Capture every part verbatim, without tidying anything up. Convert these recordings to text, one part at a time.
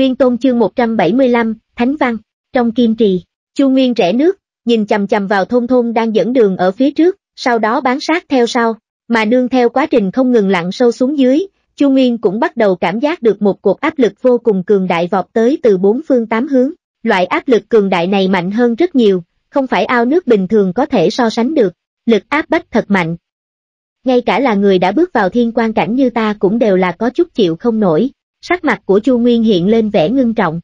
Nguyên Tôn chương một trăm bảy mươi lăm, Thánh Văn. Trong Kim Trì, Chu Nguyên rẽ nước, nhìn chằm chằm vào thôn thôn đang dẫn đường ở phía trước, sau đó bám sát theo sau, mà nương theo quá trình không ngừng lặn sâu xuống dưới, Chu Nguyên cũng bắt đầu cảm giác được một cột áp lực vô cùng cường đại vọt tới từ bốn phương tám hướng. Loại áp lực cường đại này mạnh hơn rất nhiều, không phải ao nước bình thường có thể so sánh được, lực áp bách thật mạnh. Ngay cả là người đã bước vào thiên quan cảnh như ta cũng đều là có chút chịu không nổi, sắc mặt của Chu Nguyên hiện lên vẻ ngưng trọng.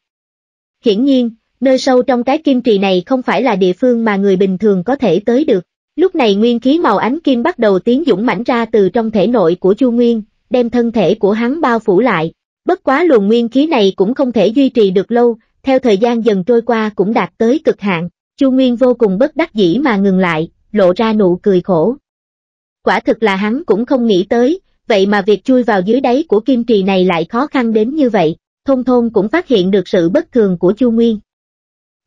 Hiển nhiên, nơi sâu trong cái kim trì này không phải là địa phương mà người bình thường có thể tới được. Lúc này nguyên khí màu ánh kim bắt đầu tiến dũng mãnh ra từ trong thể nội của Chu Nguyên, đem thân thể của hắn bao phủ lại. Bất quá luồng nguyên khí này cũng không thể duy trì được lâu, theo thời gian dần trôi qua cũng đạt tới cực hạn. Chu Nguyên vô cùng bất đắc dĩ mà ngừng lại, lộ ra nụ cười khổ. Quả thực là hắn cũng không nghĩ tới, vậy mà việc chui vào dưới đáy của kim trì này lại khó khăn đến như vậy. Thôn thôn cũng phát hiện được sự bất thường của Chu Nguyên.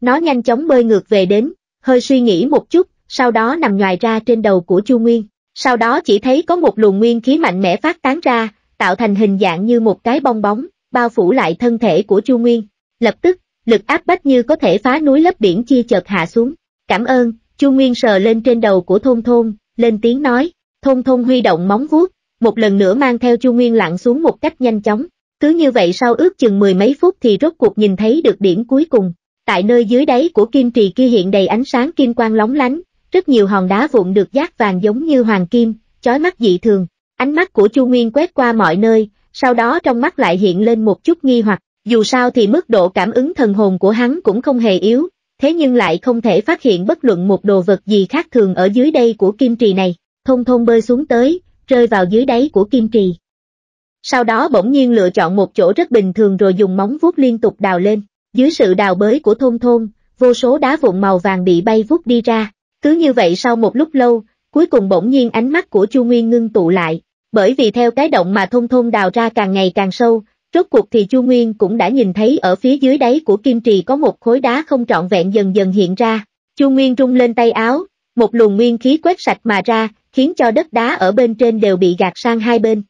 Nó nhanh chóng bơi ngược về đến, hơi suy nghĩ một chút, sau đó nằm nhoài ra trên đầu của Chu Nguyên. Sau đó chỉ thấy có một luồng nguyên khí mạnh mẽ phát tán ra, tạo thành hình dạng như một cái bong bóng, bao phủ lại thân thể của Chu Nguyên. Lập tức, lực áp bách như có thể phá núi lấp biển chia chợt hạ xuống. Cảm ơn, Chu Nguyên sờ lên trên đầu của thôn thôn, lên tiếng nói. Thôn thôn huy động móng vuốt, một lần nữa mang theo Chu Nguyên lặn xuống một cách nhanh chóng. Cứ như vậy sau ước chừng mười mấy phút thì rốt cuộc nhìn thấy được điểm cuối cùng. Tại nơi dưới đáy của kim trì kia hiện đầy ánh sáng kim quang lóng lánh, rất nhiều hòn đá vụn được dát vàng giống như hoàng kim, chói mắt dị thường. Ánh mắt của Chu Nguyên quét qua mọi nơi, sau đó trong mắt lại hiện lên một chút nghi hoặc. Dù sao thì mức độ cảm ứng thần hồn của hắn cũng không hề yếu, thế nhưng lại không thể phát hiện bất luận một đồ vật gì khác thường ở dưới đây của kim trì này. Thôn thôn bơi xuống tới, rơi vào dưới đáy của kim trì. Sau đó bỗng nhiên lựa chọn một chỗ rất bình thường rồi dùng móng vuốt liên tục đào lên. Dưới sự đào bới của thôn thôn, vô số đá vụn màu vàng bị bay vút đi ra. Cứ như vậy sau một lúc lâu, cuối cùng bỗng nhiên ánh mắt của Chu Nguyên ngưng tụ lại. Bởi vì theo cái động mà thôn thôn đào ra càng ngày càng sâu, rốt cuộc thì Chu Nguyên cũng đã nhìn thấy ở phía dưới đáy của kim trì có một khối đá không trọn vẹn dần dần hiện ra. Chu Nguyên rung lên tay áo, một luồng nguyên khí quét sạch mà ra, khiến cho đất đá ở bên trên đều bị gạt sang hai bên.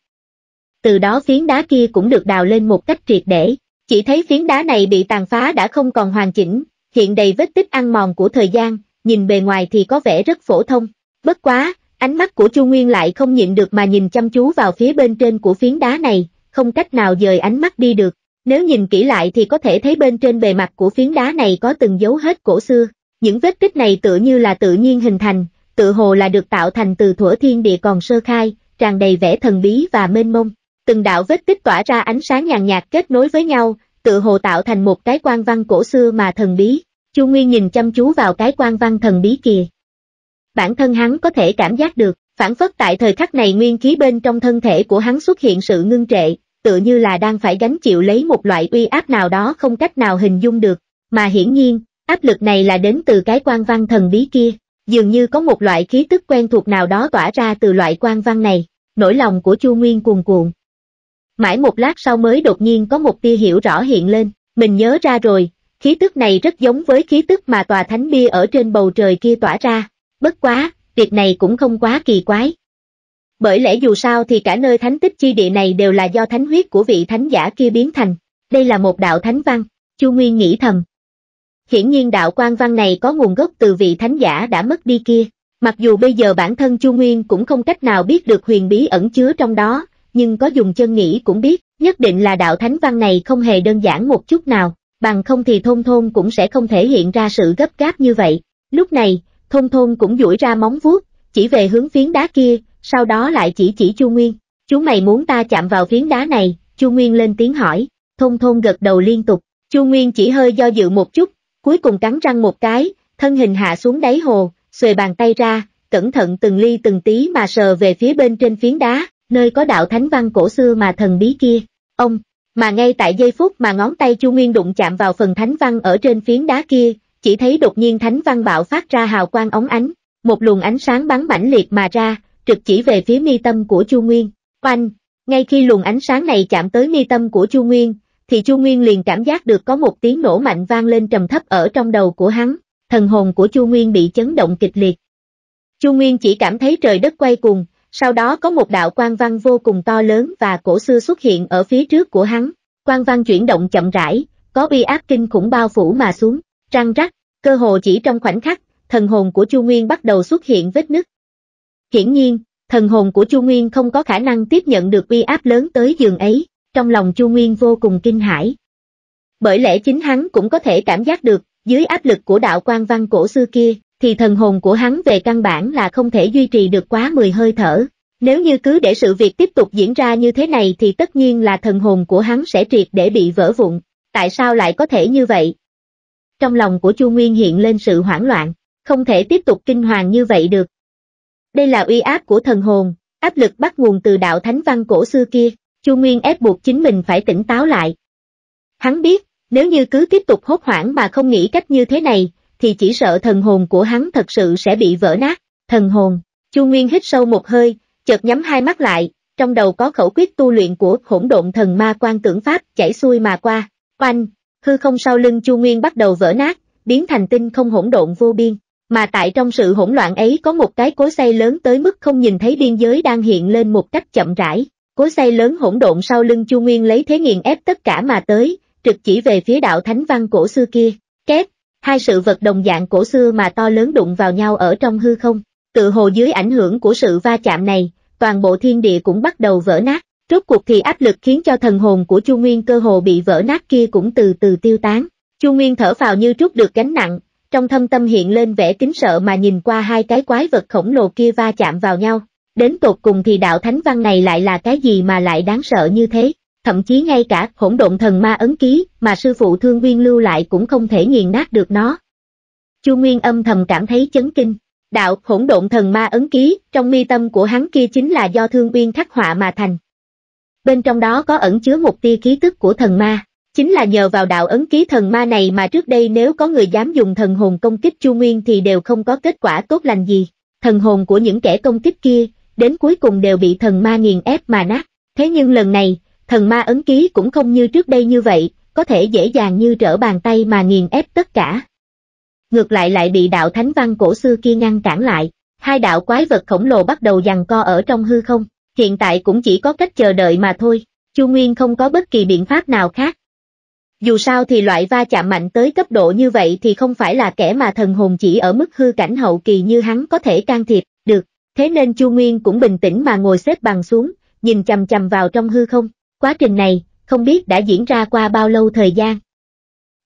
Từ đó phiến đá kia cũng được đào lên một cách triệt để. Chỉ thấy phiến đá này bị tàn phá đã không còn hoàn chỉnh, hiện đầy vết tích ăn mòn của thời gian, nhìn bề ngoài thì có vẻ rất phổ thông. Bất quá, ánh mắt của Chu Nguyên lại không nhịn được mà nhìn chăm chú vào phía bên trên của phiến đá này, không cách nào dời ánh mắt đi được. Nếu nhìn kỹ lại thì có thể thấy bên trên bề mặt của phiến đá này có từng dấu vết cổ xưa. Những vết tích này tựa như là tự nhiên hình thành, tự hồ là được tạo thành từ thuở thiên địa còn sơ khai, tràn đầy vẻ thần bí và mênh mông. Từng đạo vết tích tỏa ra ánh sáng nhàn nhạt kết nối với nhau, tự hồ tạo thành một cái quan văn cổ xưa mà thần bí. Chu Nguyên nhìn chăm chú vào cái quan văn thần bí kìa. Bản thân hắn có thể cảm giác được, phản phất tại thời khắc này nguyên khí bên trong thân thể của hắn xuất hiện sự ngưng trệ, tự như là đang phải gánh chịu lấy một loại uy áp nào đó không cách nào hình dung được, mà hiển nhiên, áp lực này là đến từ cái quan văn thần bí kia, dường như có một loại khí tức quen thuộc nào đó tỏa ra từ loại quan văn này, nỗi lòng của Chu Nguyên cuồn cuộn. Mãi một lát sau mới đột nhiên có một tia hiểu rõ hiện lên, mình nhớ ra rồi, khí tức này rất giống với khí tức mà tòa thánh bia ở trên bầu trời kia tỏa ra, bất quá, việc này cũng không quá kỳ quái. Bởi lẽ dù sao thì cả nơi thánh tích chi địa này đều là do thánh huyết của vị thánh giả kia biến thành, đây là một đạo thánh văn, Chu Nguyên nghĩ thầm. Hiển nhiên đạo quan văn này có nguồn gốc từ vị thánh giả đã mất đi kia, mặc dù bây giờ bản thân Chu Nguyên cũng không cách nào biết được huyền bí ẩn chứa trong đó. Nhưng có dùng chân nghĩ cũng biết, nhất định là đạo thánh văn này không hề đơn giản một chút nào, bằng không thì thôn thôn cũng sẽ không thể hiện ra sự gấp gáp như vậy. Lúc này, thôn thôn cũng duỗi ra móng vuốt, chỉ về hướng phiến đá kia, sau đó lại chỉ chỉ Chu Nguyên. Chú mày muốn ta chạm vào phiến đá này, Chu Nguyên lên tiếng hỏi, thôn thôn gật đầu liên tục, Chu Nguyên chỉ hơi do dự một chút, cuối cùng cắn răng một cái, thân hình hạ xuống đáy hồ, xuề bàn tay ra, cẩn thận từng ly từng tí mà sờ về phía bên trên phiến đá. Nơi có đạo thánh văn cổ xưa mà thần bí kia, ông, mà ngay tại giây phút mà ngón tay Chu Nguyên đụng chạm vào phần thánh văn ở trên phiến đá kia, chỉ thấy đột nhiên thánh văn bạo phát ra hào quang óng ánh, một luồng ánh sáng bắn mãnh liệt mà ra, trực chỉ về phía mi tâm của Chu Nguyên. Oanh, ngay khi luồng ánh sáng này chạm tới mi tâm của Chu Nguyên, thì Chu Nguyên liền cảm giác được có một tiếng nổ mạnh vang lên trầm thấp ở trong đầu của hắn, thần hồn của Chu Nguyên bị chấn động kịch liệt. Chu Nguyên chỉ cảm thấy trời đất quay cuồng. Sau đó có một đạo quang văn vô cùng to lớn và cổ xưa xuất hiện ở phía trước của hắn, quang văn chuyển động chậm rãi, có uy áp kinh khủng bao phủ mà xuống, răng rắc, cơ hồ chỉ trong khoảnh khắc, thần hồn của Chu Nguyên bắt đầu xuất hiện vết nứt. Hiển nhiên, thần hồn của Chu Nguyên không có khả năng tiếp nhận được uy áp lớn tới giường ấy, trong lòng Chu Nguyên vô cùng kinh hãi. Bởi lẽ chính hắn cũng có thể cảm giác được, dưới áp lực của đạo quang văn cổ xưa kia, thì thần hồn của hắn về căn bản là không thể duy trì được quá mười hơi thở. Nếu như cứ để sự việc tiếp tục diễn ra như thế này thì tất nhiên là thần hồn của hắn sẽ triệt để bị vỡ vụn. Tại sao lại có thể như vậy? Trong lòng của Chu Nguyên hiện lên sự hoảng loạn, không thể tiếp tục kinh hoàng như vậy được. Đây là uy áp của thần hồn, áp lực bắt nguồn từ đạo thánh văn cổ xưa kia, Chu Nguyên ép buộc chính mình phải tỉnh táo lại. Hắn biết, nếu như cứ tiếp tục hốt hoảng mà không nghĩ cách như thế này, thì chỉ sợ thần hồn của hắn thật sự sẽ bị vỡ nát. Thần hồn, Chu Nguyên hít sâu một hơi, chợt nhắm hai mắt lại, trong đầu có khẩu quyết tu luyện của Hỗn Độn Thần Ma Quan Tưởng Pháp chảy xuôi mà qua. Oanh, hư không sau lưng Chu Nguyên bắt đầu vỡ nát, biến thành tinh không hỗn độn vô biên, mà tại trong sự hỗn loạn ấy có một cái cối xay lớn tới mức không nhìn thấy biên giới đang hiện lên một cách chậm rãi. Cối xay lớn hỗn độn sau lưng Chu Nguyên lấy thế nghiền ép tất cả mà tới, trực chỉ về phía đạo thánh văn cổ xưa kia. Két, hai sự vật đồng dạng cổ xưa mà to lớn đụng vào nhau ở trong hư không, tự hồ dưới ảnh hưởng của sự va chạm này, toàn bộ thiên địa cũng bắt đầu vỡ nát. Rốt cuộc thì áp lực khiến cho thần hồn của Chu Nguyên cơ hồ bị vỡ nát kia cũng từ từ tiêu tán. Chu Nguyên thở phào như trút được gánh nặng, trong thâm tâm hiện lên vẻ kính sợ mà nhìn qua hai cái quái vật khổng lồ kia va chạm vào nhau. Đến tột cùng thì đạo thánh văn này lại là cái gì mà lại đáng sợ như thế, thậm chí ngay cả Hỗn Độn Thần Ma ấn ký mà sư phụ Thương Viên lưu lại cũng không thể nghiền nát được nó. Chu Nguyên âm thầm cảm thấy chấn kinh. Đạo Hỗn Độn Thần Ma ấn ký trong mi tâm của hắn kia chính là do Thương Viên khắc họa mà thành. Bên trong đó có ẩn chứa một tia khí tức của thần ma, chính là nhờ vào đạo ấn ký thần ma này mà trước đây nếu có người dám dùng thần hồn công kích Chu Nguyên thì đều không có kết quả tốt lành gì. Thần hồn của những kẻ công kích kia, đến cuối cùng đều bị thần ma nghiền ép mà nát. Thế nhưng lần này, thần ma ấn ký cũng không như trước đây như vậy, có thể dễ dàng như trở bàn tay mà nghiền ép tất cả. Ngược lại lại bị đạo thánh văn cổ xưa kia ngăn cản lại, hai đạo quái vật khổng lồ bắt đầu giằng co ở trong hư không. Hiện tại cũng chỉ có cách chờ đợi mà thôi, Chu Nguyên không có bất kỳ biện pháp nào khác. Dù sao thì loại va chạm mạnh tới cấp độ như vậy thì không phải là kẻ mà thần hồn chỉ ở mức hư cảnh hậu kỳ như hắn có thể can thiệp được, thế nên Chu Nguyên cũng bình tĩnh mà ngồi xếp bằng xuống, nhìn chằm chằm vào trong hư không. Quá trình này, không biết đã diễn ra qua bao lâu thời gian.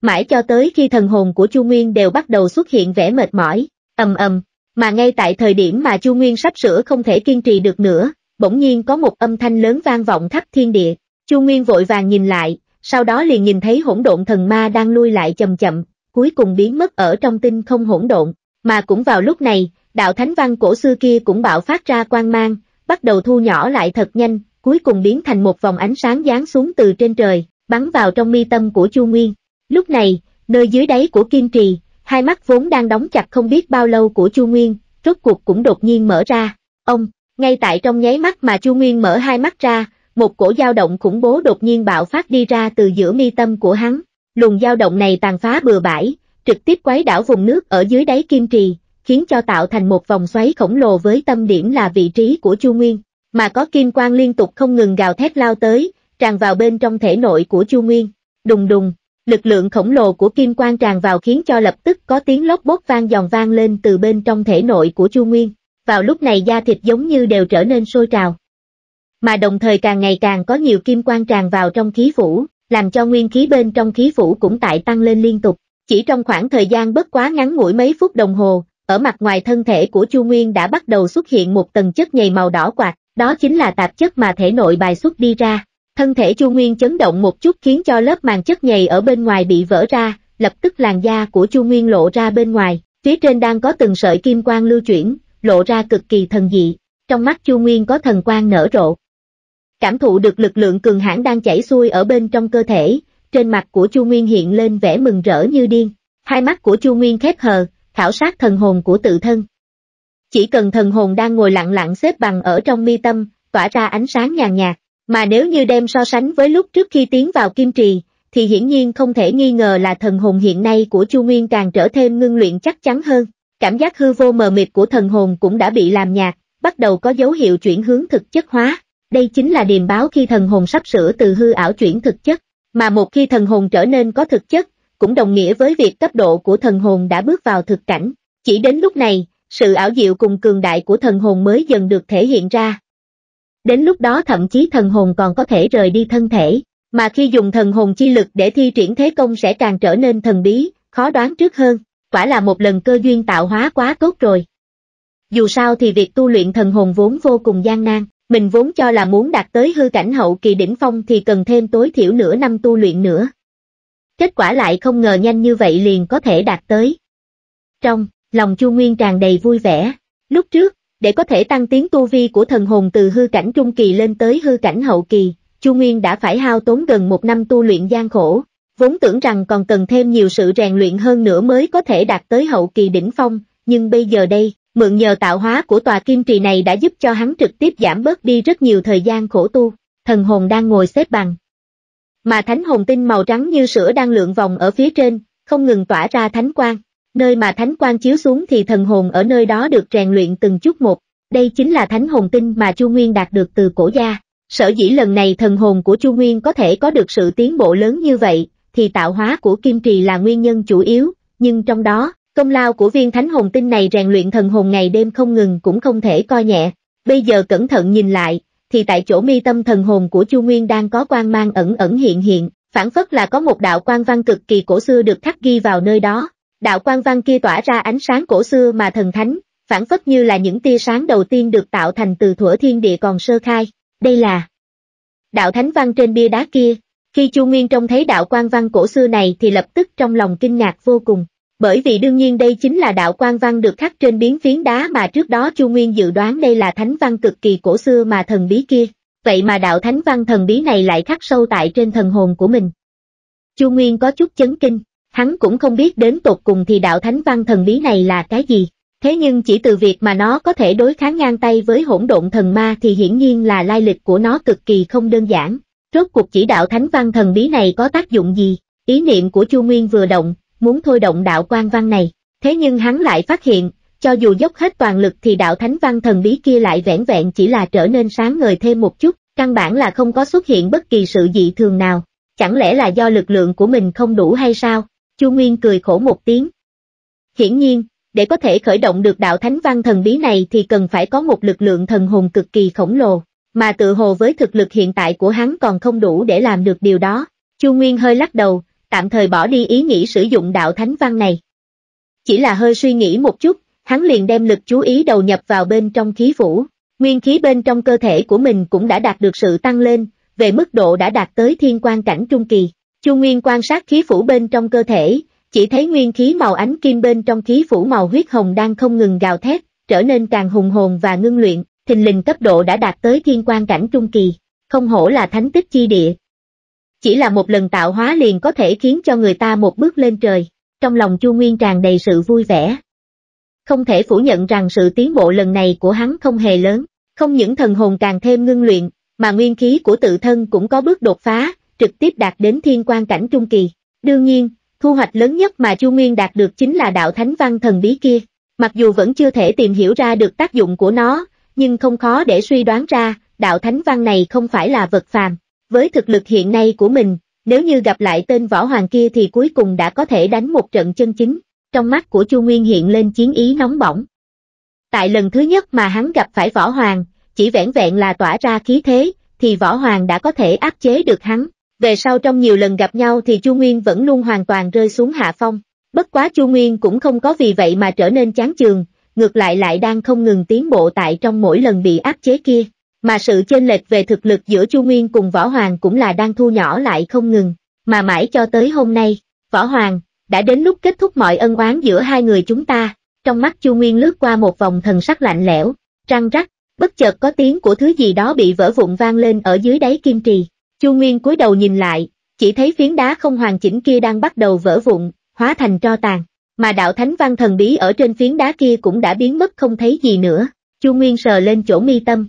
Mãi cho tới khi thần hồn của Chu Nguyên đều bắt đầu xuất hiện vẻ mệt mỏi, ầm ầm, mà ngay tại thời điểm mà Chu Nguyên sắp sửa không thể kiên trì được nữa, bỗng nhiên có một âm thanh lớn vang vọng khắp thiên địa. Chu Nguyên vội vàng nhìn lại, sau đó liền nhìn thấy Hỗn Độn Thần Ma đang lui lại chậm chậm, cuối cùng biến mất ở trong tinh không hỗn độn. Mà cũng vào lúc này, đạo thánh văn cổ xưa kia cũng bạo phát ra quang mang, bắt đầu thu nhỏ lại thật nhanh, cuối cùng biến thành một vòng ánh sáng giáng xuống từ trên trời, bắn vào trong mi tâm của Chu Nguyên. Lúc này, nơi dưới đáy của Kim Trì, hai mắt vốn đang đóng chặt không biết bao lâu của Chu Nguyên, rốt cuộc cũng đột nhiên mở ra. Ông Ngay tại trong nháy mắt mà Chu Nguyên mở hai mắt ra, một cổ dao động khủng bố đột nhiên bạo phát đi ra từ giữa mi tâm của hắn. Luồng dao động này tàn phá bừa bãi, trực tiếp quấy đảo vùng nước ở dưới đáy Kim Trì, khiến cho tạo thành một vòng xoáy khổng lồ với tâm điểm là vị trí của Chu Nguyên, mà có kim quang liên tục không ngừng gào thét lao tới, tràn vào bên trong thể nội của Chu Nguyên. Đùng đùng, lực lượng khổng lồ của kim quang tràn vào khiến cho lập tức có tiếng lốc bốt vang giòn vang lên từ bên trong thể nội của Chu Nguyên. Vào lúc này da thịt giống như đều trở nên sôi trào, mà đồng thời càng ngày càng có nhiều kim quang tràn vào trong khí phủ, làm cho nguyên khí bên trong khí phủ cũng tại tăng lên liên tục. Chỉ trong khoảng thời gian bất quá ngắn ngủi mấy phút đồng hồ, ở mặt ngoài thân thể của Chu Nguyên đã bắt đầu xuất hiện một tầng chất nhầy màu đỏ quạt, đó chính là tạp chất mà thể nội bài xuất đi ra. Thân thể Chu Nguyên chấn động một chút khiến cho lớp màng chất nhầy ở bên ngoài bị vỡ ra, lập tức làn da của Chu Nguyên lộ ra bên ngoài, phía trên đang có từng sợi kim quang lưu chuyển, lộ ra cực kỳ thần dị. Trong mắt Chu Nguyên có thần quang nở rộ. Cảm thụ được lực lượng cường hãn đang chảy xuôi ở bên trong cơ thể, trên mặt của Chu Nguyên hiện lên vẻ mừng rỡ như điên. Hai mắt của Chu Nguyên khép hờ, khảo sát thần hồn của tự thân. Chỉ cần thần hồn đang ngồi lặng lặng xếp bằng ở trong mi tâm, tỏa ra ánh sáng nhàn nhạt, mà nếu như đem so sánh với lúc trước khi tiến vào Kim Trì, thì hiển nhiên không thể nghi ngờ là thần hồn hiện nay của Chu Nguyên càng trở thêm ngưng luyện chắc chắn hơn. Cảm giác hư vô mờ mịt của thần hồn cũng đã bị làm nhạt, bắt đầu có dấu hiệu chuyển hướng thực chất hóa. Đây chính là điềm báo khi thần hồn sắp sửa từ hư ảo chuyển thực chất. Mà một khi thần hồn trở nên có thực chất, cũng đồng nghĩa với việc cấp độ của thần hồn đã bước vào thực cảnh. Chỉ đến lúc này, sự ảo diệu cùng cường đại của thần hồn mới dần được thể hiện ra. Đến lúc đó thậm chí thần hồn còn có thể rời đi thân thể, mà khi dùng thần hồn chi lực để thi triển thế công sẽ càng trở nên thần bí, khó đoán trước hơn. Quả là một lần cơ duyên tạo hóa quá tốt rồi. Dù sao thì việc tu luyện thần hồn vốn vô cùng gian nan, mình vốn cho là muốn đạt tới hư cảnh hậu kỳ đỉnh phong thì cần thêm tối thiểu nửa năm tu luyện nữa. Kết quả lại không ngờ nhanh như vậy liền có thể đạt tới. Trong lòng Chu Nguyên tràn đầy vui vẻ. Lúc trước, để có thể tăng tiến tu vi của thần hồn từ hư cảnh trung kỳ lên tới hư cảnh hậu kỳ, Chu Nguyên đã phải hao tốn gần một năm tu luyện gian khổ, vốn tưởng rằng còn cần thêm nhiều sự rèn luyện hơn nữa mới có thể đạt tới hậu kỳ đỉnh phong, nhưng bây giờ đây, mượn nhờ tạo hóa của tòa kim trì này đã giúp cho hắn trực tiếp giảm bớt đi rất nhiều thời gian khổ tu. Thần hồn đang ngồi xếp bằng, mà thánh hồn tinh màu trắng như sữa đang lượn vòng ở phía trên, không ngừng tỏa ra thánh quang. Nơi mà thánh quang chiếu xuống thì thần hồn ở nơi đó được rèn luyện từng chút một. Đây chính là thánh hồn tinh mà Chu Nguyên đạt được từ cổ gia. Sở dĩ lần này thần hồn của Chu Nguyên có thể có được sự tiến bộ lớn như vậy, thì tạo hóa của Kim Trì là nguyên nhân chủ yếu, nhưng trong đó, công lao của viên thánh hồn tinh này rèn luyện thần hồn ngày đêm không ngừng cũng không thể coi nhẹ. Bây giờ cẩn thận nhìn lại, thì tại chỗ mi tâm thần hồn của Chu Nguyên đang có quang mang ẩn ẩn hiện hiện, phảng phất là có một đạo quang văn cực kỳ cổ xưa được khắc ghi vào nơi đó. Đạo quang văn kia tỏa ra ánh sáng cổ xưa mà thần thánh, phảng phất như là những tia sáng đầu tiên được tạo thành từ thuở thiên địa còn sơ khai. Đây là đạo thánh văn trên bia đá kia. Khi Chu Nguyên trông thấy đạo quang văn cổ xưa này thì lập tức trong lòng kinh ngạc vô cùng, bởi vì đương nhiên đây chính là đạo quang văn được khắc trên miếng phiến đá mà trước đó Chu Nguyên dự đoán đây là thánh văn cực kỳ cổ xưa mà thần bí kia. Vậy mà đạo thánh văn thần bí này lại khắc sâu tại trên thần hồn của mình. Chu Nguyên có chút chấn kinh. Hắn cũng không biết đến tột cùng thì đạo thánh văn thần bí này là cái gì, thế nhưng chỉ từ việc mà nó có thể đối kháng ngang tay với hỗn độn thần ma thì hiển nhiên là lai lịch của nó cực kỳ không đơn giản. Rốt cuộc chỉ đạo thánh văn thần bí này có tác dụng gì? Ý niệm của Chu Nguyên vừa động, muốn thôi động đạo quang văn này, thế nhưng hắn lại phát hiện, cho dù dốc hết toàn lực thì đạo thánh văn thần bí kia lại vẻn vẹn chỉ là trở nên sáng ngời thêm một chút, căn bản là không có xuất hiện bất kỳ sự dị thường nào. Chẳng lẽ là do lực lượng của mình không đủ hay sao? Chu Nguyên cười khổ một tiếng. Hiển nhiên, để có thể khởi động được đạo thánh văn thần bí này thì cần phải có một lực lượng thần hồn cực kỳ khổng lồ, mà tự hồ với thực lực hiện tại của hắn còn không đủ để làm được điều đó. Chu Nguyên hơi lắc đầu, tạm thời bỏ đi ý nghĩ sử dụng đạo thánh văn này. Chỉ là hơi suy nghĩ một chút, hắn liền đem lực chú ý đầu nhập vào bên trong khí phủ. Nguyên khí bên trong cơ thể của mình cũng đã đạt được sự tăng lên, về mức độ đã đạt tới thiên quan cảnh trung kỳ. Chu Nguyên quan sát khí phủ bên trong cơ thể, chỉ thấy nguyên khí màu ánh kim bên trong khí phủ màu huyết hồng đang không ngừng gào thét, trở nên càng hùng hồn và ngưng luyện, thình lình cấp độ đã đạt tới thiên quan cảnh trung kỳ, không hổ là thánh tích chi địa. Chỉ là một lần tạo hóa liền có thể khiến cho người ta một bước lên trời, trong lòng Chu Nguyên tràn đầy sự vui vẻ. Không thể phủ nhận rằng sự tiến bộ lần này của hắn không hề lớn, không những thần hồn càng thêm ngưng luyện, mà nguyên khí của tự thân cũng có bước đột phá, trực tiếp đạt đến thiên quan cảnh trung kỳ. Đương nhiên, thu hoạch lớn nhất mà Chu Nguyên đạt được chính là đạo thánh văn thần bí kia. Mặc dù vẫn chưa thể tìm hiểu ra được tác dụng của nó, nhưng không khó để suy đoán ra, đạo thánh văn này không phải là vật phàm. Với thực lực hiện nay của mình, nếu như gặp lại tên Võ Hoàng kia thì cuối cùng đã có thể đánh một trận chân chính. Trong mắt của Chu Nguyên hiện lên chiến ý nóng bỏng. Tại lần thứ nhất mà hắn gặp phải Võ Hoàng, chỉ vẻn vẹn là tỏa ra khí thế, thì Võ Hoàng đã có thể áp chế được hắn. Về sau trong nhiều lần gặp nhau thì Chu Nguyên vẫn luôn hoàn toàn rơi xuống hạ phong. Bất quá Chu Nguyên cũng không có vì vậy mà trở nên chán chường, ngược lại lại đang không ngừng tiến bộ tại trong mỗi lần bị áp chế kia. Mà sự chênh lệch về thực lực giữa Chu Nguyên cùng Võ Hoàng cũng là đang thu nhỏ lại không ngừng. Mà mãi cho tới hôm nay, Võ Hoàng, đã đến lúc kết thúc mọi ân oán giữa hai người chúng ta. Trong mắt Chu Nguyên lướt qua một vòng thần sắc lạnh lẽo, răng rắc, bất chợt có tiếng của thứ gì đó bị vỡ vụn vang lên ở dưới đáy kim trì. Chu Nguyên cúi đầu nhìn lại, chỉ thấy phiến đá không hoàn chỉnh kia đang bắt đầu vỡ vụn, hóa thành tro tàn, mà đạo thánh văn thần bí ở trên phiến đá kia cũng đã biến mất không thấy gì nữa. Chu Nguyên sờ lên chỗ mi tâm.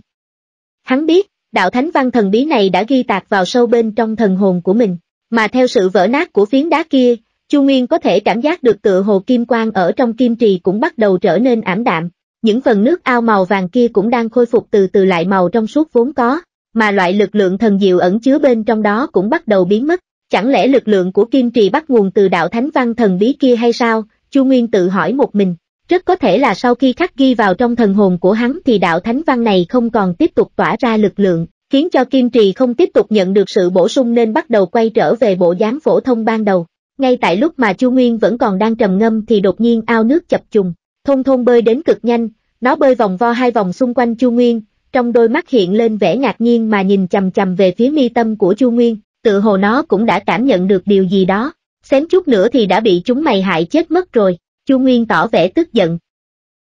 Hắn biết, đạo thánh văn thần bí này đã ghi tạc vào sâu bên trong thần hồn của mình, mà theo sự vỡ nát của phiến đá kia, Chu Nguyên có thể cảm giác được tựa hồ kim quang ở trong kim trì cũng bắt đầu trở nên ảm đạm, những phần nước ao màu vàng kia cũng đang khôi phục từ từ lại màu trong suốt vốn có. Mà loại lực lượng thần diệu ẩn chứa bên trong đó cũng bắt đầu biến mất, Chẳng lẽ lực lượng của Kim Trì bắt nguồn từ đạo thánh văn thần bí kia hay sao? Chu Nguyên tự hỏi một mình. Rất có thể là sau khi khắc ghi vào trong thần hồn của hắn thì đạo thánh văn này không còn tiếp tục tỏa ra lực lượng, khiến cho Kim Trì không tiếp tục nhận được sự bổ sung nên bắt đầu quay trở về bộ dáng phổ thông ban đầu. Ngay tại lúc mà Chu Nguyên vẫn còn đang trầm ngâm thì đột nhiên ao nước chập trùng, Thôn Thôn bơi đến cực nhanh, nó bơi vòng vo hai vòng xung quanh Chu Nguyên, trong đôi mắt hiện lên vẻ ngạc nhiên mà nhìn chằm chằm về phía mi tâm của Chu Nguyên, tựa hồ nó cũng đã cảm nhận được điều gì đó, xém chút nữa thì đã bị chúng mày hại chết mất rồi. Chu Nguyên tỏ vẻ tức giận.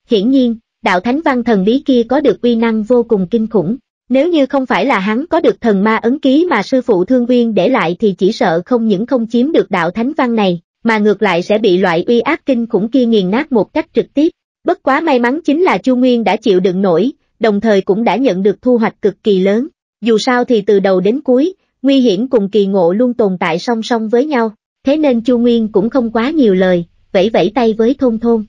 Hiển nhiên, đạo thánh văn thần bí kia có được uy năng vô cùng kinh khủng, nếu như không phải là hắn có được thần ma ấn ký mà sư phụ Thương Viên để lại thì chỉ sợ không những không chiếm được đạo thánh văn này, mà ngược lại sẽ bị loại uy áp kinh khủng kia nghiền nát một cách trực tiếp. Bất quá may mắn chính là Chu Nguyên đã chịu đựng nổi, đồng thời cũng đã nhận được thu hoạch cực kỳ lớn. Dù sao thì từ đầu đến cuối, nguy hiểm cùng kỳ ngộ luôn tồn tại song song với nhau, thế nên Chu Nguyên cũng không quá nhiều lời, vẫy vẫy tay với Thôn Thôn.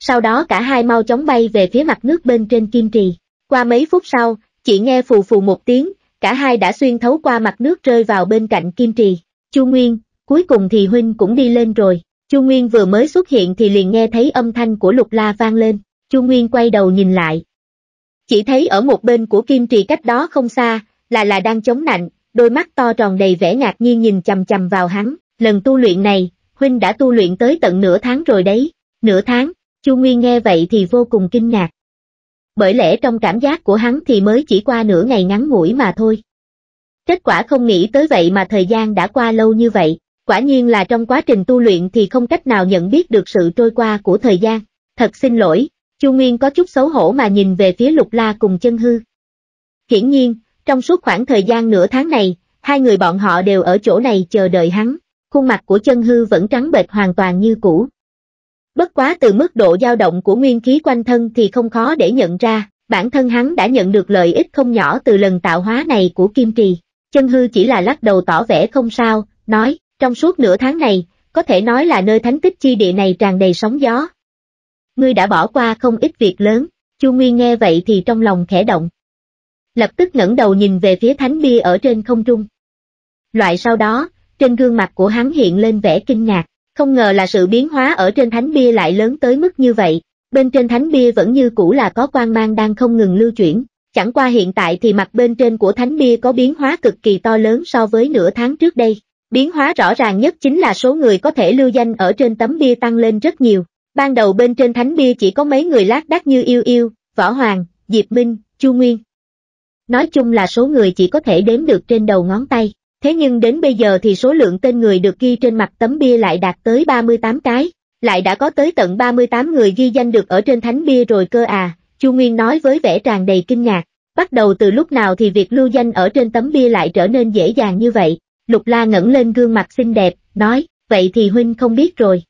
Sau đó cả hai mau chóng bay về phía mặt nước bên trên Kim Trì. Qua mấy phút sau, chỉ nghe phù phù một tiếng, cả hai đã xuyên thấu qua mặt nước rơi vào bên cạnh Kim Trì. Chu Nguyên, cuối cùng thì huynh cũng đi lên rồi. Chu Nguyên vừa mới xuất hiện thì liền nghe thấy âm thanh của Lục La vang lên. Chu Nguyên quay đầu nhìn lại, chỉ thấy ở một bên của Kim Trì cách đó không xa, là là đang chống nạnh, đôi mắt to tròn đầy vẻ ngạc nhiên nhìn chằm chằm vào hắn. Lần tu luyện này, huynh đã tu luyện tới tận nửa tháng rồi đấy. Nửa tháng? Chu Nguyên nghe vậy thì vô cùng kinh ngạc. Bởi lẽ trong cảm giác của hắn thì mới chỉ qua nửa ngày ngắn ngủi mà thôi. Kết quả không nghĩ tới vậy mà thời gian đã qua lâu như vậy, quả nhiên là trong quá trình tu luyện thì không cách nào nhận biết được sự trôi qua của thời gian. Thật xin lỗi, Chu Nguyên có chút xấu hổ mà nhìn về phía Lục La cùng Chân Hư. Hiển nhiên, trong suốt khoảng thời gian nửa tháng này, hai người bọn họ đều ở chỗ này chờ đợi hắn. Khuôn mặt của Chân Hư vẫn trắng bệch hoàn toàn như cũ. Bất quá từ mức độ dao động của nguyên khí quanh thân thì không khó để nhận ra, bản thân hắn đã nhận được lợi ích không nhỏ từ lần tạo hóa này của Kim Trì. Chân Hư chỉ là lắc đầu tỏ vẻ không sao, nói, trong suốt nửa tháng này, có thể nói là nơi thánh tích chi địa này tràn đầy sóng gió. Ngươi đã bỏ qua không ít việc lớn. Chu Nguyên nghe vậy thì trong lòng khẽ động. Lập tức ngẩng đầu nhìn về phía thánh bia ở trên không trung. Loại sau đó, trên gương mặt của hắn hiện lên vẻ kinh ngạc, không ngờ là sự biến hóa ở trên thánh bia lại lớn tới mức như vậy. Bên trên thánh bia vẫn như cũ là có quang mang đang không ngừng lưu chuyển, chẳng qua hiện tại thì mặt bên trên của thánh bia có biến hóa cực kỳ to lớn so với nửa tháng trước đây. Biến hóa rõ ràng nhất chính là số người có thể lưu danh ở trên tấm bia tăng lên rất nhiều. Ban đầu bên trên thánh bia chỉ có mấy người lác đác như Yêu Yêu, Võ Hoàng, Diệp Minh, Chu Nguyên. Nói chung là số người chỉ có thể đếm được trên đầu ngón tay. Thế nhưng đến bây giờ thì số lượng tên người được ghi trên mặt tấm bia lại đạt tới ba mươi tám cái, lại đã có tới tận ba mươi tám người ghi danh được ở trên thánh bia rồi cơ à, Chu Nguyên nói với vẻ tràn đầy kinh ngạc, bắt đầu từ lúc nào thì việc lưu danh ở trên tấm bia lại trở nên dễ dàng như vậy. Lục La ngẩng lên gương mặt xinh đẹp, nói, vậy thì huynh không biết rồi.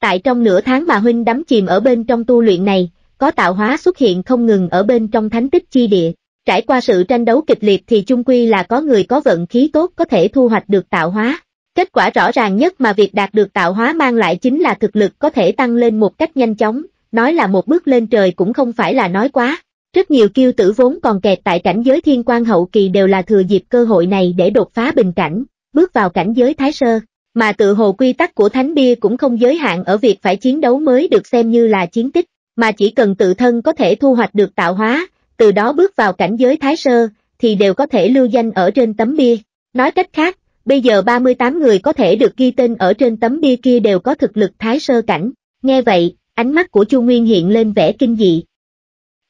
Tại trong nửa tháng mà huynh đắm chìm ở bên trong tu luyện này, có tạo hóa xuất hiện không ngừng ở bên trong thánh tích chi địa. Trải qua sự tranh đấu kịch liệt thì chung quy là có người có vận khí tốt có thể thu hoạch được tạo hóa. Kết quả rõ ràng nhất mà việc đạt được tạo hóa mang lại chính là thực lực có thể tăng lên một cách nhanh chóng, nói là một bước lên trời cũng không phải là nói quá. Rất nhiều kiêu tử vốn còn kẹt tại cảnh giới thiên quan hậu kỳ đều là thừa dịp cơ hội này để đột phá bình cảnh, bước vào cảnh giới thái sơ, mà tự hồ quy tắc của thánh bia cũng không giới hạn ở việc phải chiến đấu mới được xem như là chiến tích, mà chỉ cần tự thân có thể thu hoạch được tạo hóa, từ đó bước vào cảnh giới thái sơ, thì đều có thể lưu danh ở trên tấm bia. Nói cách khác, bây giờ ba mươi tám người có thể được ghi tên ở trên tấm bia kia đều có thực lực thái sơ cảnh. Nghe vậy, ánh mắt của Chu Nguyên hiện lên vẻ kinh dị.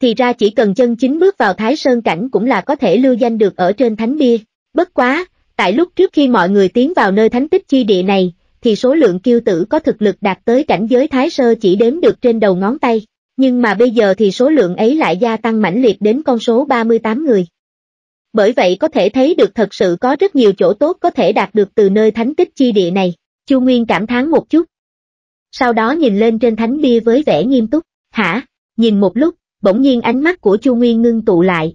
Thì ra chỉ cần chân chính bước vào thái sơn cảnh cũng là có thể lưu danh được ở trên thánh bia. Bất quá, tại lúc trước khi mọi người tiến vào nơi thánh tích chi địa này, thì số lượng kiêu tử có thực lực đạt tới cảnh giới thái sơ chỉ đếm được trên đầu ngón tay. Nhưng mà bây giờ thì số lượng ấy lại gia tăng mãnh liệt đến con số ba mươi tám người. Bởi vậy có thể thấy được thật sự có rất nhiều chỗ tốt có thể đạt được từ nơi thánh tích chi địa này, Chu Nguyên cảm thán một chút. Sau đó nhìn lên trên thánh bia với vẻ nghiêm túc, hả, nhìn một lúc, bỗng nhiên ánh mắt của Chu Nguyên ngưng tụ lại.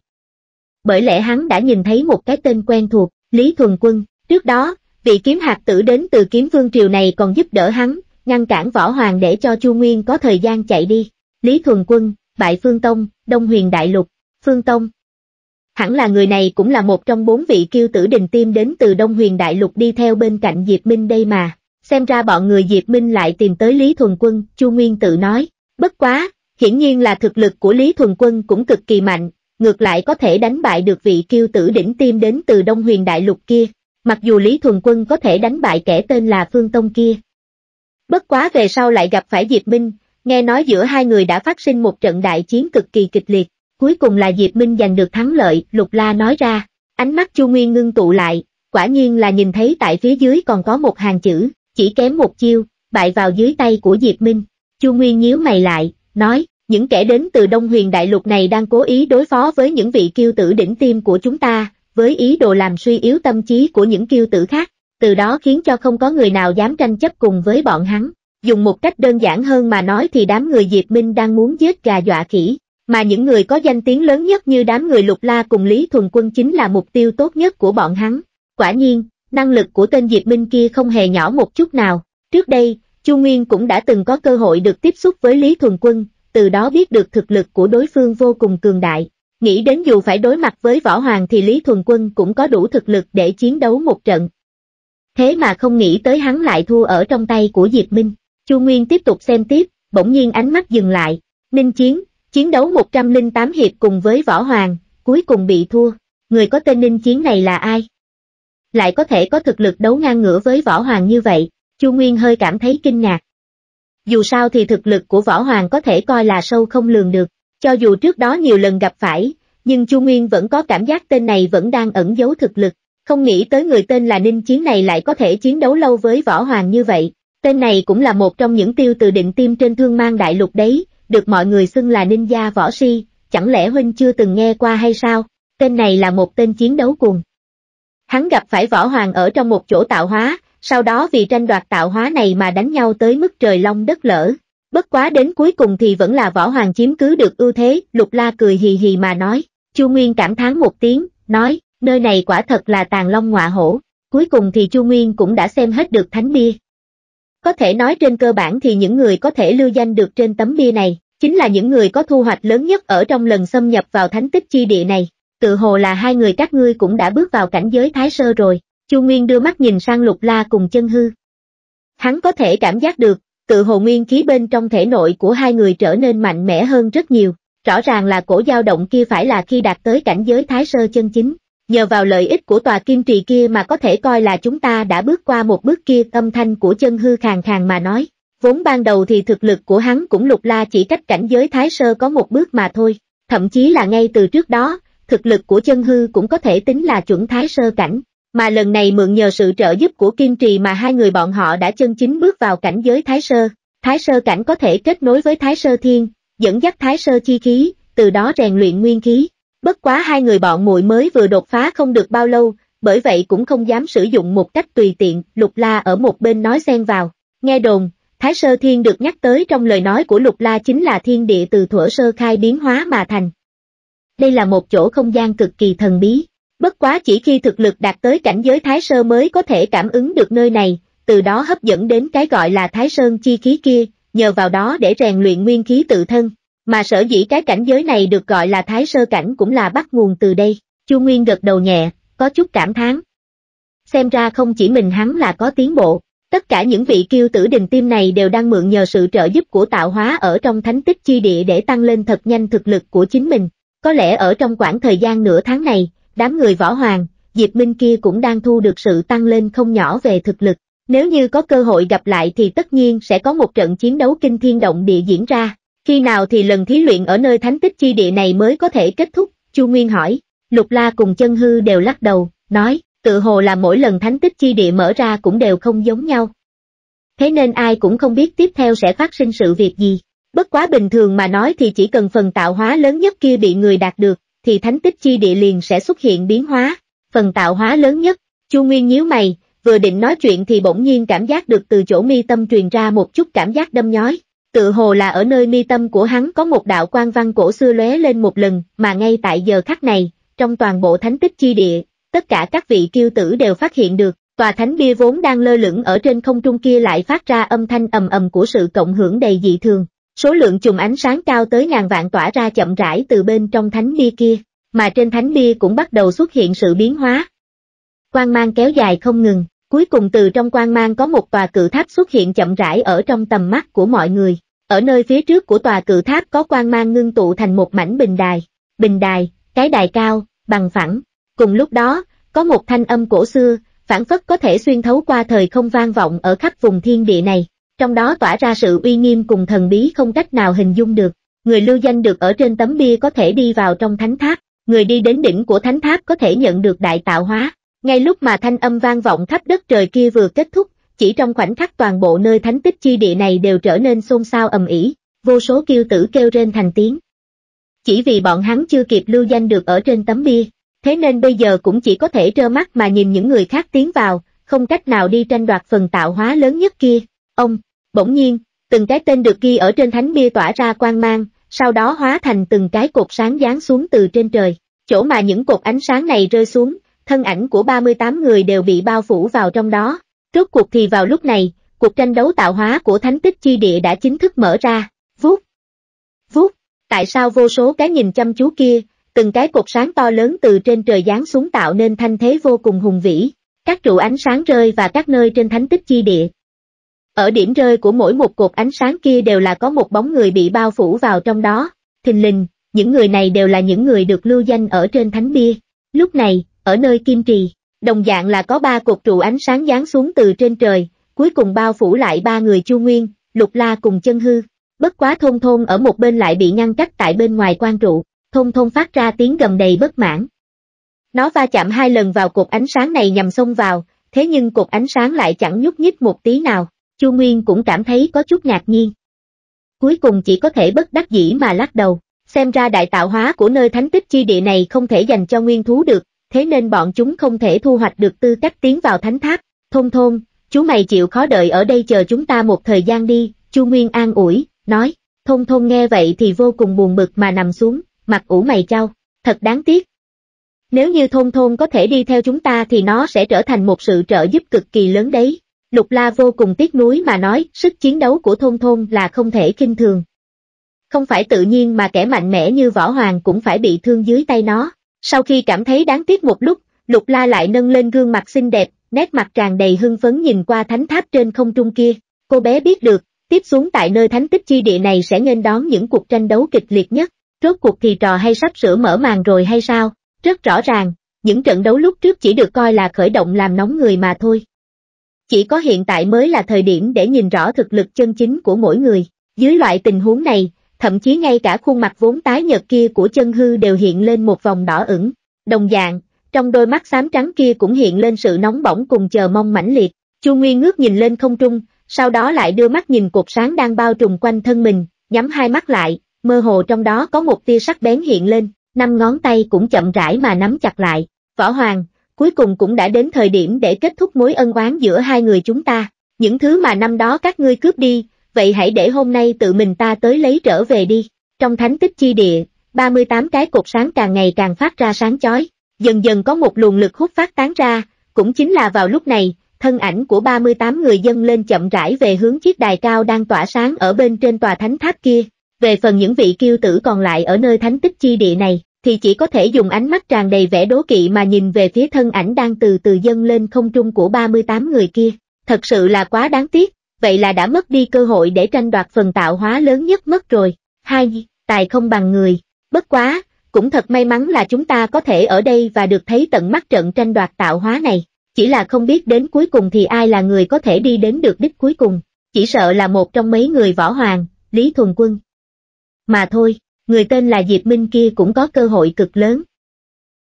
Bởi lẽ hắn đã nhìn thấy một cái tên quen thuộc, Lý Thuần Quân, trước đó, vị kiếm hạt tử đến từ kiếm vương triều này còn giúp đỡ hắn, ngăn cản Võ Hoàng để cho Chu Nguyên có thời gian chạy đi. Lý Thuần Quân, bại Phương Tông, Đông Huyền Đại Lục, Phương Tông. Hẳn là người này cũng là một trong bốn vị kiêu tử đình tiêm đến từ Đông Huyền Đại Lục đi theo bên cạnh Diệp Minh đây mà. Xem ra bọn người Diệp Minh lại tìm tới Lý Thuần Quân, Chu Nguyên tự nói. Bất quá, hiển nhiên là thực lực của Lý Thuần Quân cũng cực kỳ mạnh, ngược lại có thể đánh bại được vị kiêu tử đỉnh tiêm đến từ Đông Huyền Đại Lục kia. Mặc dù Lý Thuần Quân có thể đánh bại kẻ tên là Phương Tông kia. Bất quá về sau lại gặp phải Diệp Minh, nghe nói giữa hai người đã phát sinh một trận đại chiến cực kỳ kịch liệt. Cuối cùng là Diệp Minh giành được thắng lợi, Lục La nói ra. Ánh mắt Chu Nguyên ngưng tụ lại, quả nhiên là nhìn thấy tại phía dưới còn có một hàng chữ, chỉ kém một chiêu, bại vào dưới tay của Diệp Minh. Chu Nguyên nhíu mày lại, nói, những kẻ đến từ Đông Huyền Đại Lục này đang cố ý đối phó với những vị kiêu tử đỉnh tiêm của chúng ta, với ý đồ làm suy yếu tâm trí của những kiêu tử khác, từ đó khiến cho không có người nào dám tranh chấp cùng với bọn hắn. Dùng một cách đơn giản hơn mà nói thì đám người Diệp Minh đang muốn giết gà dọa khỉ. Mà những người có danh tiếng lớn nhất như đám người Lục La cùng Lý Thuần Quân chính là mục tiêu tốt nhất của bọn hắn. Quả nhiên, năng lực của tên Diệp Minh kia không hề nhỏ một chút nào. Trước đây, Chu Nguyên cũng đã từng có cơ hội được tiếp xúc với Lý Thuần Quân, từ đó biết được thực lực của đối phương vô cùng cường đại. Nghĩ đến dù phải đối mặt với Võ Hoàng thì Lý Thuần Quân cũng có đủ thực lực để chiến đấu một trận. Thế mà không nghĩ tới hắn lại thua ở trong tay của Diệp Minh. Chu Nguyên tiếp tục xem tiếp, bỗng nhiên ánh mắt dừng lại. Ninh Chiến chiến đấu một trăm lẻ tám hiệp cùng với Võ Hoàng, cuối cùng bị thua. Người có tên Ninh Chiến này là ai? Lại có thể có thực lực đấu ngang ngửa với Võ Hoàng như vậy, Chu Nguyên hơi cảm thấy kinh ngạc. Dù sao thì thực lực của Võ Hoàng có thể coi là sâu không lường được, cho dù trước đó nhiều lần gặp phải, nhưng Chu Nguyên vẫn có cảm giác tên này vẫn đang ẩn giấu thực lực. Không nghĩ tới người tên là Ninh Chiến này lại có thể chiến đấu lâu với Võ Hoàng như vậy. Tên này cũng là một trong những tiêu từ định tiêm trên Thương Mang Đại Lục đấy. Được mọi người xưng là Ninh gia võ si, chẳng lẽ huynh chưa từng nghe qua hay sao? Tên này là một tên chiến đấu cuồng. Hắn gặp phải Võ Hoàng ở trong một chỗ tạo hóa, sau đó vì tranh đoạt tạo hóa này mà đánh nhau tới mức trời long đất lở. Bất quá đến cuối cùng thì vẫn là Võ Hoàng chiếm cứ được ưu thế, Lục La cười hì hì mà nói. Chu Nguyên cảm thán một tiếng, nói, nơi này quả thật là tàng long ngọa hổ. Cuối cùng thì Chu Nguyên cũng đã xem hết được thánh bia. Có thể nói trên cơ bản thì những người có thể lưu danh được trên tấm bia này, chính là những người có thu hoạch lớn nhất ở trong lần xâm nhập vào thánh tích chi địa này. Tự hồ là hai người các ngươi cũng đã bước vào cảnh giới thái sơ rồi, Chu Nguyên đưa mắt nhìn sang Lục La cùng Chân Hư. Hắn có thể cảm giác được, tự hồ nguyên khí bên trong thể nội của hai người trở nên mạnh mẽ hơn rất nhiều, rõ ràng là cổ dao động kia phải là khi đạt tới cảnh giới thái sơ chân chính. Nhờ vào lợi ích của tòa kim trì kia mà có thể coi là chúng ta đã bước qua một bước kia, âm thanh của Chân Hư khàn khàn mà nói. Vốn ban đầu thì thực lực của hắn cũng Lục La chỉ cách cảnh giới thái sơ có một bước mà thôi, thậm chí là ngay từ trước đó, thực lực của Chân Hư cũng có thể tính là chuẩn thái sơ cảnh, mà lần này mượn nhờ sự trợ giúp của kim trì mà hai người bọn họ đã chân chính bước vào cảnh giới thái sơ. Thái sơ cảnh có thể kết nối với thái sơ thiên, dẫn dắt thái sơ chi khí, từ đó rèn luyện nguyên khí. Bất quá hai người bọn muội mới vừa đột phá không được bao lâu, bởi vậy cũng không dám sử dụng một cách tùy tiện, Lục La ở một bên nói xen vào. Nghe đồn, Thái Sơ Thiên được nhắc tới trong lời nói của Lục La chính là thiên địa từ thuở sơ khai biến hóa mà thành. Đây là một chỗ không gian cực kỳ thần bí, bất quá chỉ khi thực lực đạt tới cảnh giới Thái Sơ mới có thể cảm ứng được nơi này, từ đó hấp dẫn đến cái gọi là Thái Sơn chi khí kia, nhờ vào đó để rèn luyện nguyên khí tự thân. Mà sở dĩ cái cảnh giới này được gọi là thái sơ cảnh cũng là bắt nguồn từ đây. Chu Nguyên gật đầu nhẹ, có chút cảm thán. Xem ra không chỉ mình hắn là có tiến bộ, tất cả những vị kiêu tử đình tiêm này đều đang mượn nhờ sự trợ giúp của tạo hóa ở trong thánh tích chi địa để tăng lên thật nhanh thực lực của chính mình. Có lẽ ở trong khoảng thời gian nửa tháng này, đám người Võ Hoàng, Diệp Minh kia cũng đang thu được sự tăng lên không nhỏ về thực lực. Nếu như có cơ hội gặp lại thì tất nhiên sẽ có một trận chiến đấu kinh thiên động địa diễn ra. Khi nào thì lần thí luyện ở nơi thánh tích chi địa này mới có thể kết thúc, Chu Nguyên hỏi. Lục La cùng Chân Hư đều lắc đầu, nói, tự hồ là mỗi lần thánh tích chi địa mở ra cũng đều không giống nhau. Thế nên ai cũng không biết tiếp theo sẽ phát sinh sự việc gì. Bất quá bình thường mà nói thì chỉ cần phần tạo hóa lớn nhất kia bị người đạt được, thì thánh tích chi địa liền sẽ xuất hiện biến hóa. Phần tạo hóa lớn nhất, Chu Nguyên nhíu mày, vừa định nói chuyện thì bỗng nhiên cảm giác được từ chỗ mi tâm truyền ra một chút cảm giác đâm nhói. Tự hồ là ở nơi mi tâm của hắn có một đạo quan văn cổ xưa lóe lên một lần, mà ngay tại giờ khắc này, trong toàn bộ thánh tích chi địa, tất cả các vị kiêu tử đều phát hiện được, tòa thánh bia vốn đang lơ lửng ở trên không trung kia lại phát ra âm thanh ầm ầm của sự cộng hưởng đầy dị thường. Số lượng chùm ánh sáng cao tới ngàn vạn tỏa ra chậm rãi từ bên trong thánh bia kia, mà trên thánh bia cũng bắt đầu xuất hiện sự biến hóa. Quang mang kéo dài không ngừng, cuối cùng từ trong quang mang có một tòa cự tháp xuất hiện chậm rãi ở trong tầm mắt của mọi người. Ở nơi phía trước của tòa cự tháp có quang mang ngưng tụ thành một mảnh bình đài, bình đài, cái đài cao, bằng phẳng. Cùng lúc đó, có một thanh âm cổ xưa, phảng phất có thể xuyên thấu qua thời không vang vọng ở khắp vùng thiên địa này, trong đó tỏa ra sự uy nghiêm cùng thần bí không cách nào hình dung được. Người lưu danh được ở trên tấm bia có thể đi vào trong thánh tháp, người đi đến đỉnh của thánh tháp có thể nhận được đại tạo hóa. Ngay lúc mà thanh âm vang vọng khắp đất trời kia vừa kết thúc, chỉ trong khoảnh khắc toàn bộ nơi thánh tích chi địa này đều trở nên xôn xao ầm ĩ, vô số kiêu tử kêu rên thành tiếng. Chỉ vì bọn hắn chưa kịp lưu danh được ở trên tấm bia, thế nên bây giờ cũng chỉ có thể trơ mắt mà nhìn những người khác tiến vào, không cách nào đi tranh đoạt phần tạo hóa lớn nhất kia. Ông, bỗng nhiên, từng cái tên được ghi ở trên thánh bia tỏa ra quang mang, sau đó hóa thành từng cái cột sáng giáng xuống từ trên trời. Chỗ mà những cột ánh sáng này rơi xuống, thân ảnh của ba mươi tám người đều bị bao phủ vào trong đó. Rốt cuộc thì vào lúc này, cuộc tranh đấu tạo hóa của thánh tích chi địa đã chính thức mở ra. Vút! Vút! Tại sao vô số cái nhìn chăm chú kia, từng cái cột sáng to lớn từ trên trời giáng xuống tạo nên thanh thế vô cùng hùng vĩ. Các trụ ánh sáng rơi và các nơi trên thánh tích chi địa. Ở điểm rơi của mỗi một cột ánh sáng kia đều là có một bóng người bị bao phủ vào trong đó. Thình lình, những người này đều là những người được lưu danh ở trên thánh bia. Lúc này, ở nơi Kim Trì, đồng dạng là có ba cột trụ ánh sáng giáng xuống từ trên trời, cuối cùng bao phủ lại ba người Chu Nguyên, Lục La cùng Chân Hư. Bất quá Thôn Thôn ở một bên lại bị ngăn cách tại bên ngoài quan trụ, Thôn Thôn phát ra tiếng gầm đầy bất mãn. Nó va chạm hai lần vào cột ánh sáng này nhằm xông vào, thế nhưng cột ánh sáng lại chẳng nhúc nhích một tí nào. Chu Nguyên cũng cảm thấy có chút ngạc nhiên. Cuối cùng chỉ có thể bất đắc dĩ mà lắc đầu, xem ra đại tạo hóa của nơi thánh tích chi địa này không thể dành cho nguyên thú được, thế nên bọn chúng không thể thu hoạch được tư cách tiến vào thánh tháp. Thôn Thôn, chú mày chịu khó đợi ở đây chờ chúng ta một thời gian đi, Chu Nguyên an ủi, nói. Thôn Thôn nghe vậy thì vô cùng buồn bực mà nằm xuống, mặt ủ mày chau, thật đáng tiếc. Nếu như Thôn Thôn có thể đi theo chúng ta thì nó sẽ trở thành một sự trợ giúp cực kỳ lớn đấy. Lục La vô cùng tiếc nuối mà nói, sức chiến đấu của Thôn Thôn là không thể khinh thường. Không phải tự nhiên mà kẻ mạnh mẽ như Võ Hoàng cũng phải bị thương dưới tay nó. Sau khi cảm thấy đáng tiếc một lúc, Lục La lại nâng lên gương mặt xinh đẹp, nét mặt tràn đầy hưng phấn nhìn qua thánh tháp trên không trung kia. Cô bé biết được, tiếp xuống tại nơi thánh tích chi địa này sẽ nghênh đón những cuộc tranh đấu kịch liệt nhất. Rốt cuộc thì trò hay sắp sửa mở màn rồi hay sao? Rất rõ ràng, những trận đấu lúc trước chỉ được coi là khởi động làm nóng người mà thôi. Chỉ có hiện tại mới là thời điểm để nhìn rõ thực lực chân chính của mỗi người. Dưới loại tình huống này, thậm chí ngay cả khuôn mặt vốn tái nhợt kia của Chân Hư đều hiện lên một vòng đỏ ửng. Đồng dạng, trong đôi mắt xám trắng kia cũng hiện lên sự nóng bỏng cùng chờ mong mãnh liệt. Chu Nguyên ngước nhìn lên không trung, sau đó lại đưa mắt nhìn cột sáng đang bao trùm quanh thân mình, nhắm hai mắt lại, mơ hồ trong đó có một tia sắc bén hiện lên, năm ngón tay cũng chậm rãi mà nắm chặt lại. Võ Hoàng, cuối cùng cũng đã đến thời điểm để kết thúc mối ân oán giữa hai người chúng ta. Những thứ mà năm đó các ngươi cướp đi, vậy hãy để hôm nay tự mình ta tới lấy trở về đi. Trong thánh tích chi địa, ba mươi tám cái cột sáng càng ngày càng phát ra sáng chói. Dần dần có một luồng lực hút phát tán ra, cũng chính là vào lúc này, thân ảnh của ba mươi tám người dâng lên chậm rãi về hướng chiếc đài cao đang tỏa sáng ở bên trên tòa thánh tháp kia. Về phần những vị kiêu tử còn lại ở nơi thánh tích chi địa này, thì chỉ có thể dùng ánh mắt tràn đầy vẻ đố kỵ mà nhìn về phía thân ảnh đang từ từ dâng lên không trung của ba mươi tám người kia. Thật sự là quá đáng tiếc, vậy là đã mất đi cơ hội để tranh đoạt phần tạo hóa lớn nhất mất rồi. Hai, tài không bằng người, bất quá, cũng thật may mắn là chúng ta có thể ở đây và được thấy tận mắt trận tranh đoạt tạo hóa này, chỉ là không biết đến cuối cùng thì ai là người có thể đi đến được đích cuối cùng, chỉ sợ là một trong mấy người Võ Hoàng, Lý Thuần Quân. Mà thôi. Người tên là Diệp Minh kia cũng có cơ hội cực lớn.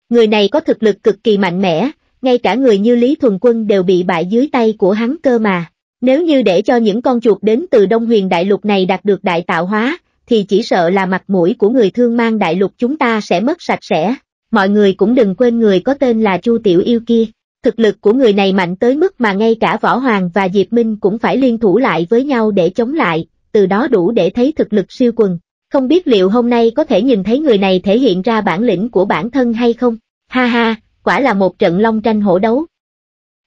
Người này có thực lực cực kỳ mạnh mẽ, ngay cả người như Lý Thuần Quân đều bị bại dưới tay của hắn cơ mà. Nếu như để cho những con chuột đến từ Đông Huyền Đại Lục này đạt được đại tạo hóa, thì chỉ sợ là mặt mũi của người Thương Mang Đại Lục chúng ta sẽ mất sạch sẽ. Mọi người cũng đừng quên người có tên là Chu Tiểu Yêu kia. Thực lực của người này mạnh tới mức mà ngay cả Võ Hoàng và Diệp Minh cũng phải liên thủ lại với nhau để chống lại, từ đó đủ để thấy thực lực siêu quần. Không biết liệu hôm nay có thể nhìn thấy người này thể hiện ra bản lĩnh của bản thân hay không? Ha ha, quả là một trận long tranh hổ đấu.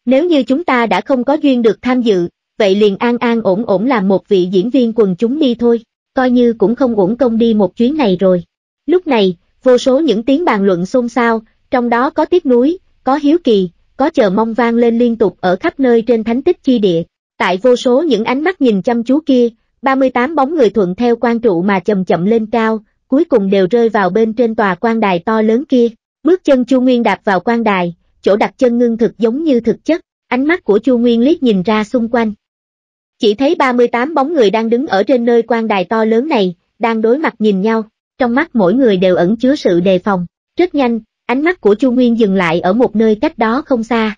Nếu như chúng ta đã không có duyên được tham dự, vậy liền an an ổn ổn làm một vị diễn viên quần chúng đi thôi, coi như cũng không uổng công đi một chuyến này rồi. Lúc này, Vô số những tiếng bàn luận xôn xao, trong đó có tiếc nuối, có hiếu kỳ, có chờ mong vang lên liên tục ở khắp nơi trên thánh tích chi địa. Tại vô số những ánh mắt nhìn chăm chú kia, ba mươi tám bóng người thuận theo quan trụ mà chậm chậm lên cao, cuối cùng đều rơi vào bên trên tòa quan đài to lớn kia. Bước chân Chu Nguyên đạp vào quan đài, chỗ đặt chân ngưng thực giống như thực chất, ánh mắt của Chu Nguyên liếc nhìn ra xung quanh. Chỉ thấy ba mươi tám bóng người đang đứng ở trên nơi quan đài to lớn này, đang đối mặt nhìn nhau, trong mắt mỗi người đều ẩn chứa sự đề phòng. Rất nhanh, ánh mắt của Chu Nguyên dừng lại ở một nơi cách đó không xa.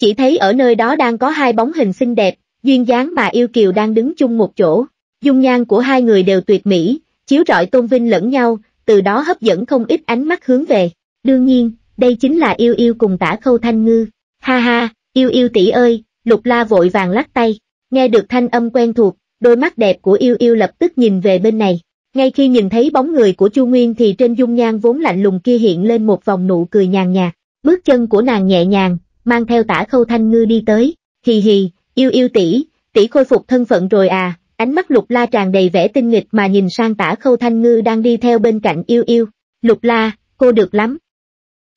Chỉ thấy ở nơi đó đang có hai bóng hình xinh đẹp, duyên dáng mà yêu kiều đang đứng chung một chỗ, dung nhan của hai người đều tuyệt mỹ, chiếu rọi tôn vinh lẫn nhau, từ đó hấp dẫn không ít ánh mắt hướng về. Đương nhiên, đây chính là Yêu Yêu cùng Tả Khâu Thanh Ngư. Ha ha, Yêu Yêu tỷ ơi, Lục La vội vàng lắc tay. Nghe được thanh âm quen thuộc, đôi mắt đẹp của Yêu Yêu lập tức nhìn về bên này. Ngay khi nhìn thấy bóng người của Chu Nguyên thì trên dung nhan vốn lạnh lùng kia hiện lên một vòng nụ cười nhàn nhạt. Bước chân của nàng nhẹ nhàng, mang theo Tả Khâu Thanh Ngư đi tới. Hì hì, Yêu Yêu tỷ, tỷ khôi phục thân phận rồi à? Ánh mắt Lục La tràn đầy vẻ tinh nghịch mà nhìn sang Tả Khâu Thanh Ngư đang đi theo bên cạnh Yêu Yêu. Lục La, cô được lắm.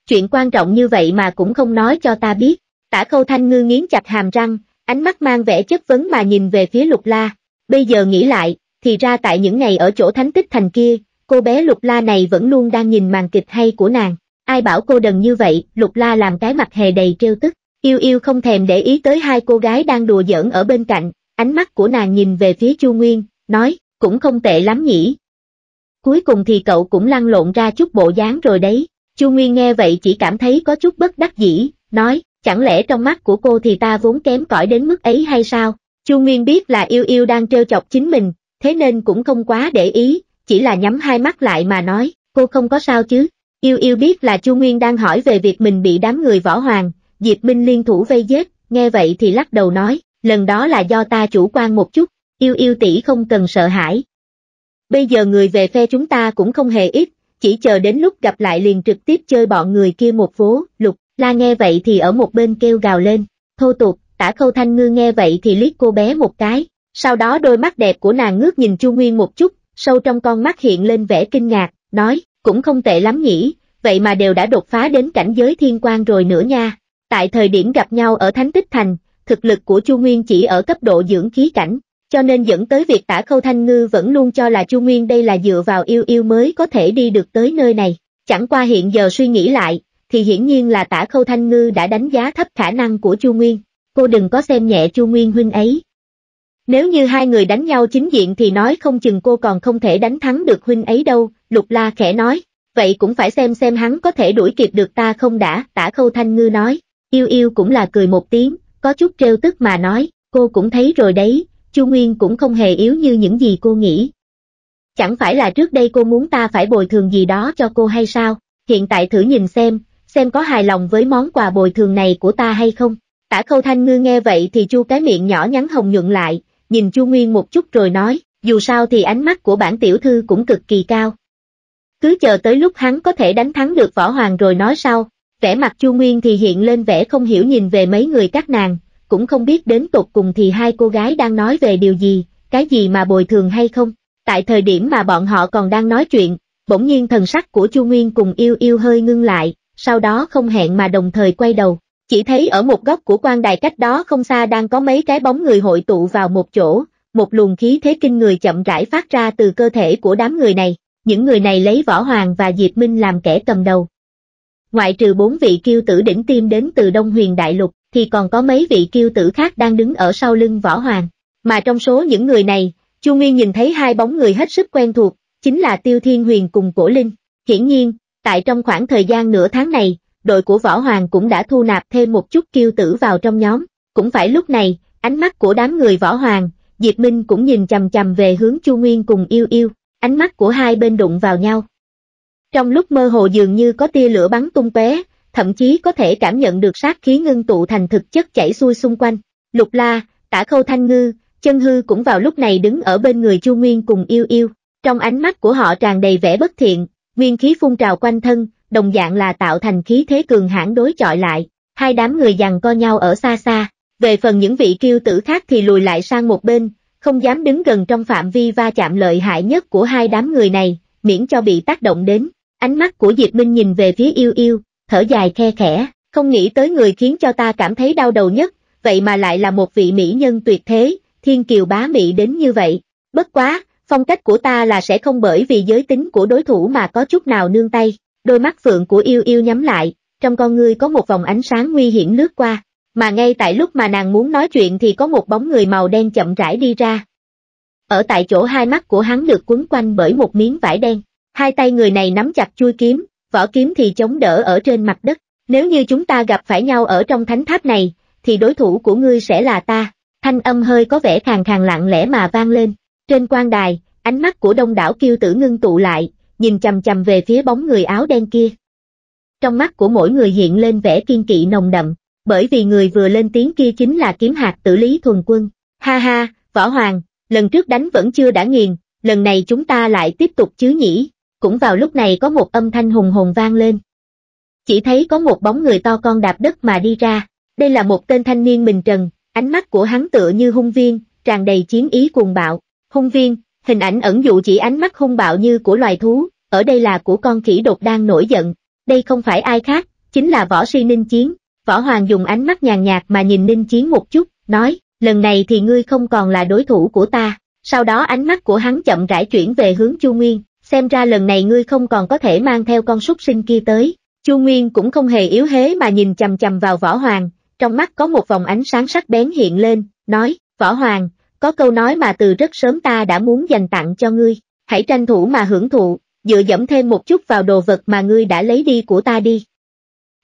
Chuyện quan trọng như vậy mà cũng không nói cho ta biết. Tả Khâu Thanh Ngư nghiến chặt hàm răng, ánh mắt mang vẻ chất vấn mà nhìn về phía Lục La. Bây giờ nghĩ lại, thì ra tại những ngày ở chỗ Thánh Tích Thành kia, cô bé Lục La này vẫn luôn đang nhìn màn kịch hay của nàng. Ai bảo cô đần như vậy? Lục La làm cái mặt hề đầy trêu tức. Yêu Yêu không thèm để ý tới hai cô gái đang đùa giỡn ở bên cạnh, ánh mắt của nàng nhìn về phía Chu Nguyên, nói, cũng không tệ lắm nhỉ. Cuối cùng thì cậu cũng lăn lộn ra chút bộ dáng rồi đấy. Chu Nguyên nghe vậy chỉ cảm thấy có chút bất đắc dĩ, nói, chẳng lẽ trong mắt của cô thì ta vốn kém cỏi đến mức ấy hay sao? Chu Nguyên biết là Yêu Yêu đang trêu chọc chính mình, thế nên cũng không quá để ý, chỉ là nhắm hai mắt lại mà nói, cô không có sao chứ. Yêu Yêu biết là Chu Nguyên đang hỏi về việc mình bị đám người Võ Hoàng, Diệp Minh liên thủ vây giết, nghe vậy thì lắc đầu nói, lần đó là do ta chủ quan một chút, Yêu Yêu tỷ không cần sợ hãi. Bây giờ người về phe chúng ta cũng không hề ít, chỉ chờ đến lúc gặp lại liền trực tiếp chơi bọn người kia một vố. Lục La nghe vậy thì ở một bên kêu gào lên, thô tục. Tả Khâu Thanh Ngư nghe vậy thì liếc cô bé một cái, sau đó đôi mắt đẹp của nàng ngước nhìn Chu Nguyên một chút, sâu trong con mắt hiện lên vẻ kinh ngạc, nói, cũng không tệ lắm nhỉ, vậy mà đều đã đột phá đến cảnh giới thiên quan rồi nữa nha. Tại thời điểm gặp nhau ở Thánh Tích Thành, thực lực của Chu Nguyên chỉ ở cấp độ dưỡng khí cảnh, cho nên dẫn tới việc Tả Khâu Thanh Ngư vẫn luôn cho là Chu Nguyên đây là dựa vào Yêu Yêu mới có thể đi được tới nơi này. Chẳng qua hiện giờ suy nghĩ lại, thì hiển nhiên là Tả Khâu Thanh Ngư đã đánh giá thấp khả năng của Chu Nguyên. Cô đừng có xem nhẹ Chu Nguyên huynh ấy. Nếu như hai người đánh nhau chính diện thì nói không chừng cô còn không thể đánh thắng được huynh ấy đâu, Lục La khẽ nói, vậy cũng phải xem xem hắn có thể đuổi kịp được ta không đã, Tả Khâu Thanh Ngư nói. Yêu Yêu cũng là cười một tiếng, có chút trêu tức mà nói, cô cũng thấy rồi đấy, Chu Nguyên cũng không hề yếu như những gì cô nghĩ. Chẳng phải là trước đây cô muốn ta phải bồi thường gì đó cho cô hay sao, hiện tại thử nhìn xem, xem có hài lòng với món quà bồi thường này của ta hay không. Tả Khâu Thanh Ngư nghe vậy thì chu cái miệng nhỏ nhắn hồng nhuận lại, nhìn Chu Nguyên một chút rồi nói, dù sao thì ánh mắt của bản tiểu thư cũng cực kỳ cao. Cứ chờ tới lúc hắn có thể đánh thắng được Võ Hoàng rồi nói sau. Vẻ mặt Chu Nguyên thì hiện lên vẻ không hiểu nhìn về mấy người các nàng, cũng không biết đến tột cùng thì hai cô gái đang nói về điều gì, cái gì mà bồi thường hay không. Tại thời điểm mà bọn họ còn đang nói chuyện, bỗng nhiên thần sắc của Chu Nguyên cùng Yêu Yêu hơi ngưng lại, sau đó không hẹn mà đồng thời quay đầu. Chỉ thấy ở một góc của quan đài cách đó không xa đang có mấy cái bóng người hội tụ vào một chỗ, một luồng khí thế kinh người chậm rãi phát ra từ cơ thể của đám người này. Những người này lấy Võ Hoàng và Diệp Minh làm kẻ cầm đầu. Ngoại trừ bốn vị kiêu tử đỉnh tiêm đến từ Đông Huyền Đại Lục, thì còn có mấy vị kiêu tử khác đang đứng ở sau lưng Võ Hoàng. Mà trong số những người này, Chu Nguyên nhìn thấy hai bóng người hết sức quen thuộc, chính là Tiêu Thiên Huyền cùng Cổ Linh. Hiển nhiên, tại trong khoảng thời gian nửa tháng này, đội của Võ Hoàng cũng đã thu nạp thêm một chút kiêu tử vào trong nhóm. Cũng phải lúc này, ánh mắt của đám người Võ Hoàng, Diệp Minh cũng nhìn chằm chằm về hướng Chu Nguyên cùng Yêu Yêu, ánh mắt của hai bên đụng vào nhau. Trong lúc mơ hồ dường như có tia lửa bắn tung tóe, thậm chí có thể cảm nhận được sát khí ngưng tụ thành thực chất chảy xuôi xung quanh. Lục La, Tả Khâu Thanh Ngư, Chân Hư cũng vào lúc này đứng ở bên người Chu Nguyên cùng Yêu Yêu, trong ánh mắt của họ tràn đầy vẻ bất thiện, nguyên khí phun trào quanh thân, đồng dạng là tạo thành khí thế cường hãn đối chọi lại. Hai đám người giằng co nhau ở xa xa, về phần những vị kiêu tử khác thì lùi lại sang một bên, không dám đứng gần trong phạm vi va chạm lợi hại nhất của hai đám người này, miễn cho bị tác động đến. Ánh mắt của Diệp Minh nhìn về phía Yêu Yêu, thở dài khe khẽ, không nghĩ tới người khiến cho ta cảm thấy đau đầu nhất, vậy mà lại là một vị mỹ nhân tuyệt thế, thiên kiều bá mỹ đến như vậy. Bất quá, phong cách của ta là sẽ không bởi vì giới tính của đối thủ mà có chút nào nương tay. Đôi mắt phượng của Yêu Yêu nhắm lại, trong con ngươi có một vòng ánh sáng nguy hiểm lướt qua, mà ngay tại lúc mà nàng muốn nói chuyện thì có một bóng người màu đen chậm rãi đi ra. Ở tại chỗ hai mắt của hắn được quấn quanh bởi một miếng vải đen, hai tay người này nắm chặt chuôi kiếm, vỏ kiếm thì chống đỡ ở trên mặt đất. Nếu như chúng ta gặp phải nhau ở trong thánh tháp này, thì đối thủ của ngươi sẽ là ta. Thanh âm hơi có vẻ khàn khàn lặng lẽ mà vang lên. Trên quan đài, ánh mắt của đông đảo kiêu tử ngưng tụ lại, nhìn chằm chằm về phía bóng người áo đen kia. Trong mắt của mỗi người hiện lên vẻ kiên kỵ nồng đậm, bởi vì người vừa lên tiếng kia chính là kiếm hạt tử Lý Thuần Quân. Ha ha, Võ Hoàng, lần trước đánh vẫn chưa đã nghiền, lần này chúng ta lại tiếp tục chứ nhỉ? Cũng vào lúc này có một âm thanh hùng hồn vang lên. Chỉ thấy có một bóng người to con đạp đất mà đi ra, đây là một tên thanh niên bình trần, ánh mắt của hắn tựa như hung viên, tràn đầy chiến ý cuồng bạo. Hung viên, hình ảnh ẩn dụ chỉ ánh mắt hung bạo như của loài thú, ở đây là của con khỉ đột đang nổi giận. Đây không phải ai khác, chính là võ sĩ Ninh Chiến. Võ Hoàng dùng ánh mắt nhàn nhạt mà nhìn Ninh Chiến một chút, nói, lần này thì ngươi không còn là đối thủ của ta. Sau đó ánh mắt của hắn chậm rãi chuyển về hướng Chu Nguyên, xem ra lần này ngươi không còn có thể mang theo con súc sinh kia tới. Chu Nguyên cũng không hề yếu thế mà nhìn chằm chằm vào Võ Hoàng, trong mắt có một vòng ánh sáng sắc bén hiện lên, nói, Võ Hoàng, có câu nói mà từ rất sớm ta đã muốn dành tặng cho ngươi, hãy tranh thủ mà hưởng thụ, dựa dẫm thêm một chút vào đồ vật mà ngươi đã lấy đi của ta đi.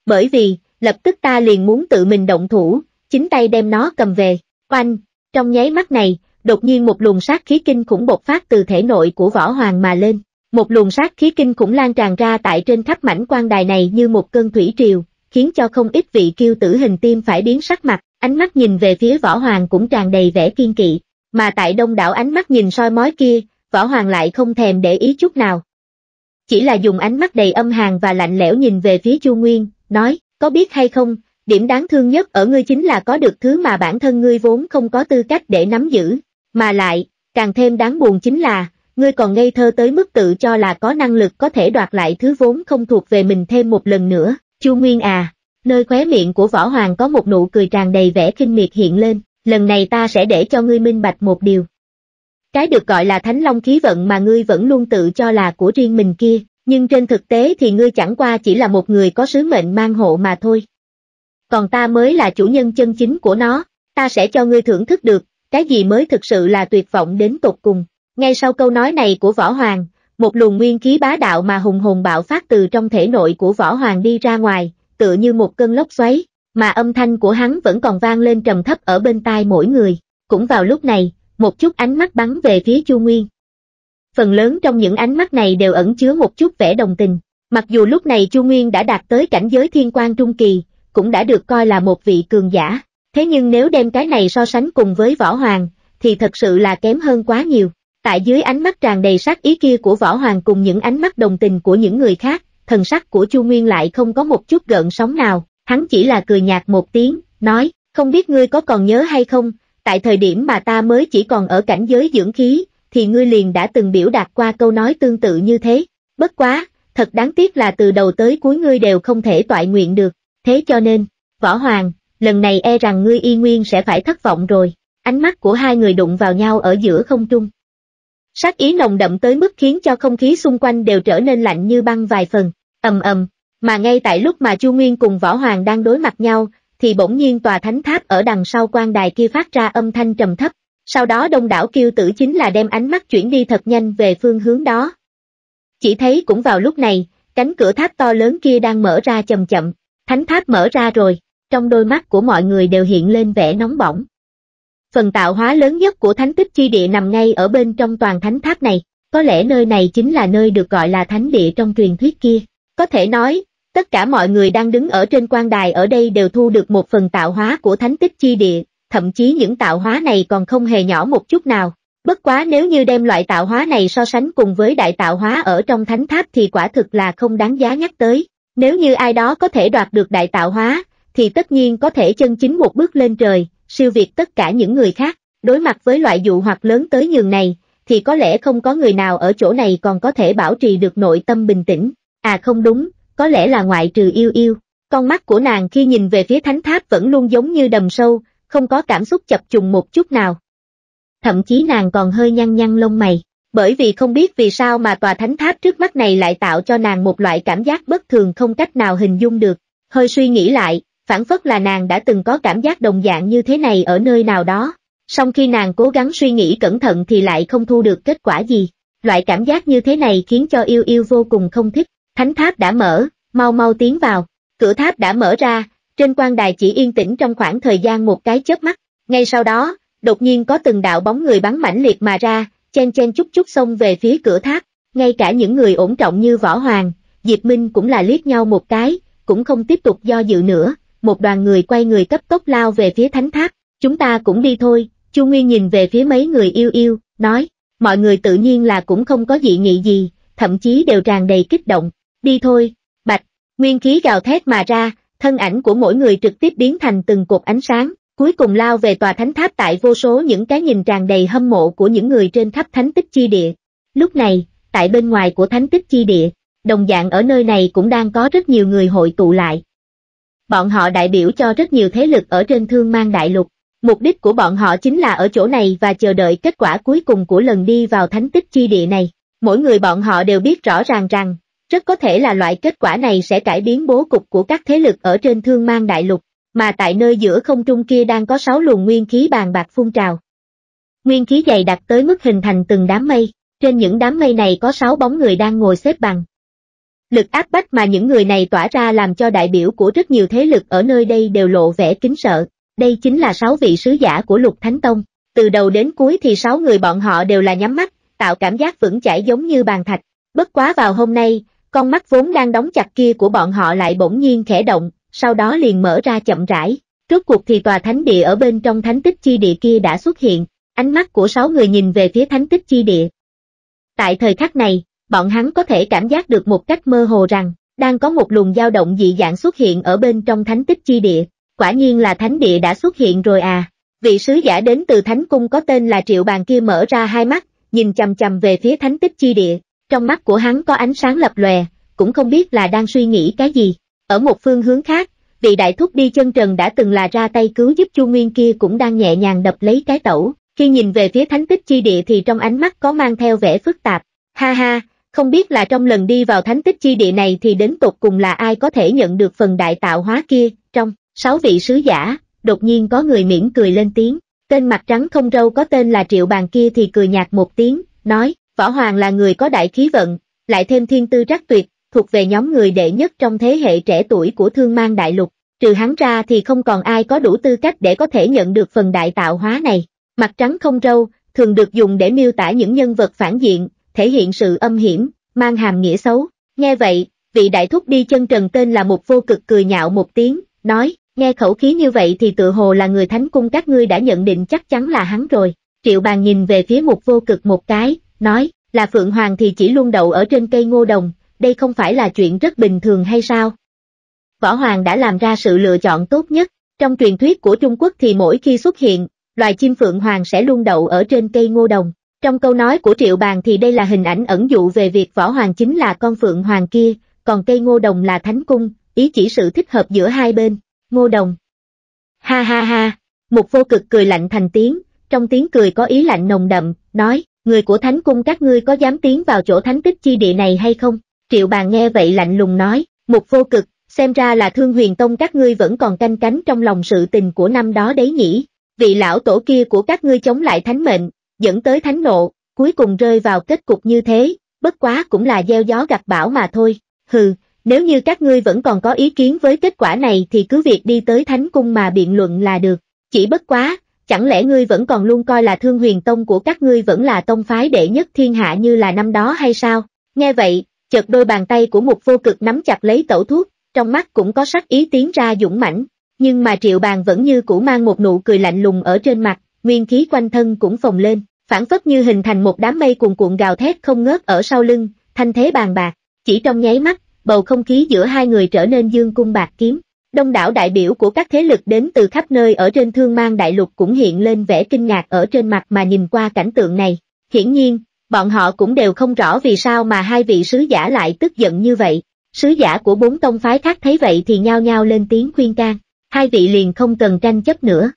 Bởi vì, lập tức ta liền muốn tự mình động thủ, chính tay đem nó cầm về. Oanh, trong nháy mắt này, đột nhiên một luồng sát khí kinh khủng bộc phát từ thể nội của Võ Hoàng mà lên. Một luồng sát khí kinh khủng lan tràn ra tại trên khắp mảnh quan đài này như một cơn thủy triều, khiến cho không ít vị kiêu tử hình tim phải biến sắc mặt, ánh mắt nhìn về phía Võ Hoàng cũng tràn đầy vẻ kiên kỵ, mà tại đông đảo ánh mắt nhìn soi mói kia, Võ Hoàng lại không thèm để ý chút nào. Chỉ là dùng ánh mắt đầy âm hàn và lạnh lẽo nhìn về phía Chu Nguyên, nói, có biết hay không, điểm đáng thương nhất ở ngươi chính là có được thứ mà bản thân ngươi vốn không có tư cách để nắm giữ, mà lại, càng thêm đáng buồn chính là, ngươi còn ngây thơ tới mức tự cho là có năng lực có thể đoạt lại thứ vốn không thuộc về mình thêm một lần nữa. Chu Nguyên à, nơi khóe miệng của Võ Hoàng có một nụ cười tràn đầy vẻ khinh miệt hiện lên, lần này ta sẽ để cho ngươi minh bạch một điều. Cái được gọi là Thánh Long khí vận mà ngươi vẫn luôn tự cho là của riêng mình kia, nhưng trên thực tế thì ngươi chẳng qua chỉ là một người có sứ mệnh mang hộ mà thôi. Còn ta mới là chủ nhân chân chính của nó, ta sẽ cho ngươi thưởng thức được, cái gì mới thực sự là tuyệt vọng đến tột cùng. Ngay sau câu nói này của Võ Hoàng, một luồng nguyên khí bá đạo mà hùng hồn bạo phát từ trong thể nội của Võ Hoàng đi ra ngoài, tựa như một cơn lốc xoáy, mà âm thanh của hắn vẫn còn vang lên trầm thấp ở bên tai mỗi người. Cũng vào lúc này, một chút ánh mắt bắn về phía Chu Nguyên. Phần lớn trong những ánh mắt này đều ẩn chứa một chút vẻ đồng tình, mặc dù lúc này Chu Nguyên đã đạt tới cảnh giới thiên quan trung kỳ, cũng đã được coi là một vị cường giả, thế nhưng nếu đem cái này so sánh cùng với Võ Hoàng, thì thật sự là kém hơn quá nhiều. Tại dưới ánh mắt tràn đầy sát ý kia của Võ Hoàng cùng những ánh mắt đồng tình của những người khác, thần sắc của Chu Nguyên lại không có một chút gợn sóng nào, hắn chỉ là cười nhạt một tiếng, nói, không biết ngươi có còn nhớ hay không, tại thời điểm mà ta mới chỉ còn ở cảnh giới dưỡng khí, thì ngươi liền đã từng biểu đạt qua câu nói tương tự như thế, bất quá, thật đáng tiếc là từ đầu tới cuối ngươi đều không thể toại nguyện được, thế cho nên, Võ Hoàng, lần này e rằng ngươi y nguyên sẽ phải thất vọng rồi. Ánh mắt của hai người đụng vào nhau ở giữa không trung. Sát ý nồng đậm tới mức khiến cho không khí xung quanh đều trở nên lạnh như băng vài phần. Ầm ầm, mà ngay tại lúc mà Chu Nguyên cùng Võ Hoàng đang đối mặt nhau, thì bỗng nhiên tòa thánh tháp ở đằng sau quan đài kia phát ra âm thanh trầm thấp. Sau đó đông đảo kiêu tử chính là đem ánh mắt chuyển đi thật nhanh về phương hướng đó. Chỉ thấy cũng vào lúc này, cánh cửa tháp to lớn kia đang mở ra chậm chậm. Thánh tháp mở ra rồi, trong đôi mắt của mọi người đều hiện lên vẻ nóng bỏng. Phần tạo hóa lớn nhất của thánh tích chi địa nằm ngay ở bên trong toàn thánh tháp này, có lẽ nơi này chính là nơi được gọi là thánh địa trong truyền thuyết kia. Có thể nói, tất cả mọi người đang đứng ở trên quan đài ở đây đều thu được một phần tạo hóa của thánh tích chi địa, thậm chí những tạo hóa này còn không hề nhỏ một chút nào. Bất quá nếu như đem loại tạo hóa này so sánh cùng với đại tạo hóa ở trong thánh tháp thì quả thực là không đáng giá nhắc tới. Nếu như ai đó có thể đoạt được đại tạo hóa, thì tất nhiên có thể chân chính một bước lên trời, siêu việt tất cả những người khác. Đối mặt với loại dụ hoặc lớn tới nhường này, thì có lẽ không có người nào ở chỗ này còn có thể bảo trì được nội tâm bình tĩnh. À không đúng, có lẽ là ngoại trừ Yêu Yêu. Con mắt của nàng khi nhìn về phía thánh tháp vẫn luôn giống như đầm sâu, không có cảm xúc chập trùng một chút nào. Thậm chí nàng còn hơi nhăn nhăn lông mày, bởi vì không biết vì sao mà tòa thánh tháp trước mắt này lại tạo cho nàng một loại cảm giác bất thường không cách nào hình dung được. Hơi suy nghĩ lại, phảng phất là nàng đã từng có cảm giác đồng dạng như thế này ở nơi nào đó. Song khi nàng cố gắng suy nghĩ cẩn thận thì lại không thu được kết quả gì. Loại cảm giác như thế này khiến cho Yêu Yêu vô cùng không thích. Thánh tháp đã mở, mau mau tiến vào. Cửa tháp đã mở ra, trên quan đài chỉ yên tĩnh trong khoảng thời gian một cái chớp mắt. Ngay sau đó, đột nhiên có từng đạo bóng người bắn mãnh liệt mà ra, chen chen chúc chúc xông về phía cửa tháp. Ngay cả những người ổn trọng như Võ Hoàng, Diệp Minh cũng là liếc nhau một cái, cũng không tiếp tục do dự nữa. Một đoàn người quay người cấp tốc lao về phía thánh tháp. Chúng ta cũng đi thôi. Chu Nguyên nhìn về phía mấy người Yêu Yêu, nói, mọi người tự nhiên là cũng không có dị nghị gì, thậm chí đều tràn đầy kích động. Đi thôi, bạch, nguyên khí gào thét mà ra, thân ảnh của mỗi người trực tiếp biến thành từng cột ánh sáng, cuối cùng lao về tòa thánh tháp tại vô số những cái nhìn tràn đầy hâm mộ của những người trên khắp Thánh Tích Chi Địa. Lúc này, tại bên ngoài của Thánh Tích Chi Địa, đồng dạng ở nơi này cũng đang có rất nhiều người hội tụ lại. Bọn họ đại biểu cho rất nhiều thế lực ở trên Thương Mang Đại Lục. Mục đích của bọn họ chính là ở chỗ này và chờ đợi kết quả cuối cùng của lần đi vào Thánh Tích Chi Địa này. Mỗi người bọn họ đều biết rõ ràng rằng, rất có thể là loại kết quả này sẽ cải biến bố cục của các thế lực ở trên Thương Mang Đại Lục, mà tại nơi giữa không trung kia đang có sáu luồng nguyên khí bàn bạc phun trào. Nguyên khí dày đặc tới mức hình thành từng đám mây, trên những đám mây này có sáu bóng người đang ngồi xếp bằng. Lực áp bách mà những người này tỏa ra làm cho đại biểu của rất nhiều thế lực ở nơi đây đều lộ vẻ kính sợ. Đây chính là sáu vị sứ giả của Lục Thánh Tông, từ đầu đến cuối thì sáu người bọn họ đều là nhắm mắt, tạo cảm giác vững chãi giống như bàn thạch. Bất quá vào hôm nay, con mắt vốn đang đóng chặt kia của bọn họ lại bỗng nhiên khẽ động, sau đó liền mở ra chậm rãi. Rốt cuộc thì tòa thánh địa ở bên trong Thánh Tích Chi Địa kia đã xuất hiện, ánh mắt của sáu người nhìn về phía Thánh Tích Chi Địa. Tại thời khắc này, bọn hắn có thể cảm giác được một cách mơ hồ rằng, đang có một luồng dao động dị dạng xuất hiện ở bên trong Thánh Tích Chi Địa. Quả nhiên là thánh địa đã xuất hiện rồi à. Vị sứ giả đến từ Thánh Cung có tên là Triệu Bàn kia mở ra hai mắt, nhìn chằm chằm về phía Thánh Tích Chi Địa, trong mắt của hắn có ánh sáng lập lòe, cũng không biết là đang suy nghĩ cái gì. Ở một phương hướng khác, vị đại thúc đi chân trần đã từng là ra tay cứu giúp Chu Nguyên kia cũng đang nhẹ nhàng đập lấy cái tẩu, khi nhìn về phía Thánh Tích Chi Địa thì trong ánh mắt có mang theo vẻ phức tạp. Ha ha, không biết là trong lần đi vào Thánh Tích Chi Địa này thì đến tột cùng là ai có thể nhận được phần đại tạo hóa kia. Trong sáu vị sứ giả, đột nhiên có người mỉm cười lên tiếng, tên mặt trắng không râu có tên là Triệu Bàn kia thì cười nhạt một tiếng, nói, Võ Hoàng là người có đại khí vận, lại thêm thiên tư trắc tuyệt, thuộc về nhóm người đệ nhất trong thế hệ trẻ tuổi của Thương Mang Đại Lục, trừ hắn ra thì không còn ai có đủ tư cách để có thể nhận được phần đại tạo hóa này. Mặt trắng không râu, thường được dùng để miêu tả những nhân vật phản diện, thể hiện sự âm hiểm, mang hàm nghĩa xấu. Nghe vậy, vị đại thúc đi chân trần tên là Mục Vô Cực cười nhạo một tiếng, nói, nghe khẩu khí như vậy thì tự hồ là người Thánh Cung các ngươi đã nhận định chắc chắn là hắn rồi. Triệu Bàn nhìn về phía Mục Vô Cực một cái, nói, là Phượng Hoàng thì chỉ luôn đậu ở trên cây ngô đồng, đây không phải là chuyện rất bình thường hay sao? Võ Hoàng đã làm ra sự lựa chọn tốt nhất. Trong truyền thuyết của Trung Quốc thì mỗi khi xuất hiện, loài chim Phượng Hoàng sẽ luôn đậu ở trên cây ngô đồng. Trong câu nói của Triệu Bàn thì đây là hình ảnh ẩn dụ về việc Võ Hoàng chính là con Phượng Hoàng kia, còn cây ngô đồng là Thánh Cung, ý chỉ sự thích hợp giữa hai bên. Ngô đồng. Ha ha ha, Mục Vô Cực cười lạnh thành tiếng, trong tiếng cười có ý lạnh nồng đậm, nói, người của Thánh Cung các ngươi có dám tiến vào chỗ Thánh Tích Chi Địa này hay không? Triệu Bàn nghe vậy lạnh lùng nói, Mục Vô Cực, xem ra là Thương Huyền Tông các ngươi vẫn còn canh cánh trong lòng sự tình của năm đó đấy nhỉ, vị lão tổ kia của các ngươi chống lại thánh mệnh, dẫn tới thánh nộ, cuối cùng rơi vào kết cục như thế, bất quá cũng là gieo gió gặt bão mà thôi. Hừ. Nếu như các ngươi vẫn còn có ý kiến với kết quả này thì cứ việc đi tới Thánh Cung mà biện luận là được. Chỉ bất quá, chẳng lẽ ngươi vẫn còn luôn coi là Thương Huyền Tông của các ngươi vẫn là tông phái đệ nhất thiên hạ như là năm đó hay sao? Nghe vậy, chợt đôi bàn tay của Mục Vô Cực nắm chặt lấy tẩu thuốc, trong mắt cũng có sắc ý tiến ra dũng mãnh. Nhưng mà Triệu Bàn vẫn như cũ mang một nụ cười lạnh lùng ở trên mặt, nguyên khí quanh thân cũng phồng lên, phảng phất như hình thành một đám mây cuồn cuộn gào thét không ngớt ở sau lưng, thanh thế bàn bạc, chỉ trong nháy mắt. Bầu không khí giữa hai người trở nên dương cung bạc kiếm, đông đảo đại biểu của các thế lực đến từ khắp nơi ở trên Thương Mang Đại Lục cũng hiện lên vẻ kinh ngạc ở trên mặt mà nhìn qua cảnh tượng này. Hiển nhiên, bọn họ cũng đều không rõ vì sao mà hai vị sứ giả lại tức giận như vậy, Sứ giả của bốn tông phái khác thấy vậy thì nhao nhao lên tiếng khuyên can, hai vị liền không cần tranh chấp nữa.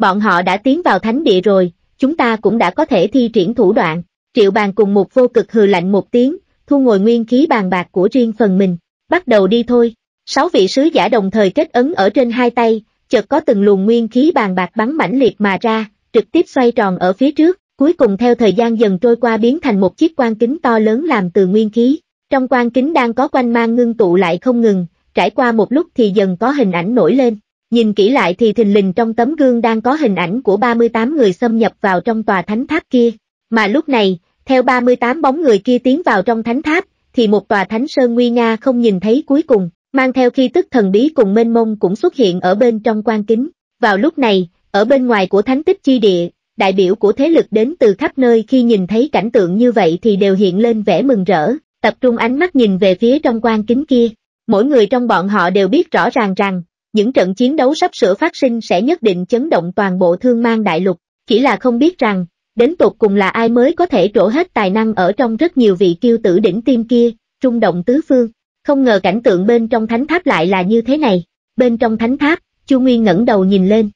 Bọn họ đã tiến vào thánh địa rồi, chúng ta cũng đã có thể thi triển thủ đoạn. Triệu Bàn cùng Mục Vô Cực hừ lạnh một tiếng, thu ngồi nguyên khí bàn bạc của riêng phần mình, bắt đầu đi thôi. Sáu vị sứ giả đồng thời kết ấn ở trên hai tay, chợt có từng luồng nguyên khí bàn bạc bắn mãnh liệt mà ra, trực tiếp xoay tròn ở phía trước, cuối cùng theo thời gian dần trôi qua biến thành một chiếc quan kính to lớn làm từ nguyên khí. Trong quan kính đang có quanh mang ngưng tụ lại không ngừng, trải qua một lúc thì dần có hình ảnh nổi lên. Nhìn kỹ lại thì thình lình trong tấm gương đang có hình ảnh của ba mươi tám người xâm nhập vào trong tòa thánh tháp kia. Mà lúc này, theo ba mươi tám bóng người kia tiến vào trong thánh tháp, thì một tòa thánh sơn nguy nga không nhìn thấy cuối cùng, mang theo khí tức thần bí cùng mênh mông cũng xuất hiện ở bên trong quan kính. Vào lúc này, ở bên ngoài của thánh tích chi địa, đại biểu của thế lực đến từ khắp nơi khi nhìn thấy cảnh tượng như vậy thì đều hiện lên vẻ mừng rỡ, tập trung ánh mắt nhìn về phía trong quan kính kia. Mỗi người trong bọn họ đều biết rõ ràng rằng, những trận chiến đấu sắp sửa phát sinh sẽ nhất định chấn động toàn bộ Thương Mang Đại Lục, chỉ là không biết rằng, đến tột cùng là ai mới có thể trổ hết tài năng ở trong rất nhiều vị kiêu tử đỉnh tim kia, rung động tứ phương. Không ngờ cảnh tượng bên trong thánh tháp lại là như thế này. Bên trong thánh tháp, Chu Nguyên ngẩng đầu nhìn lên.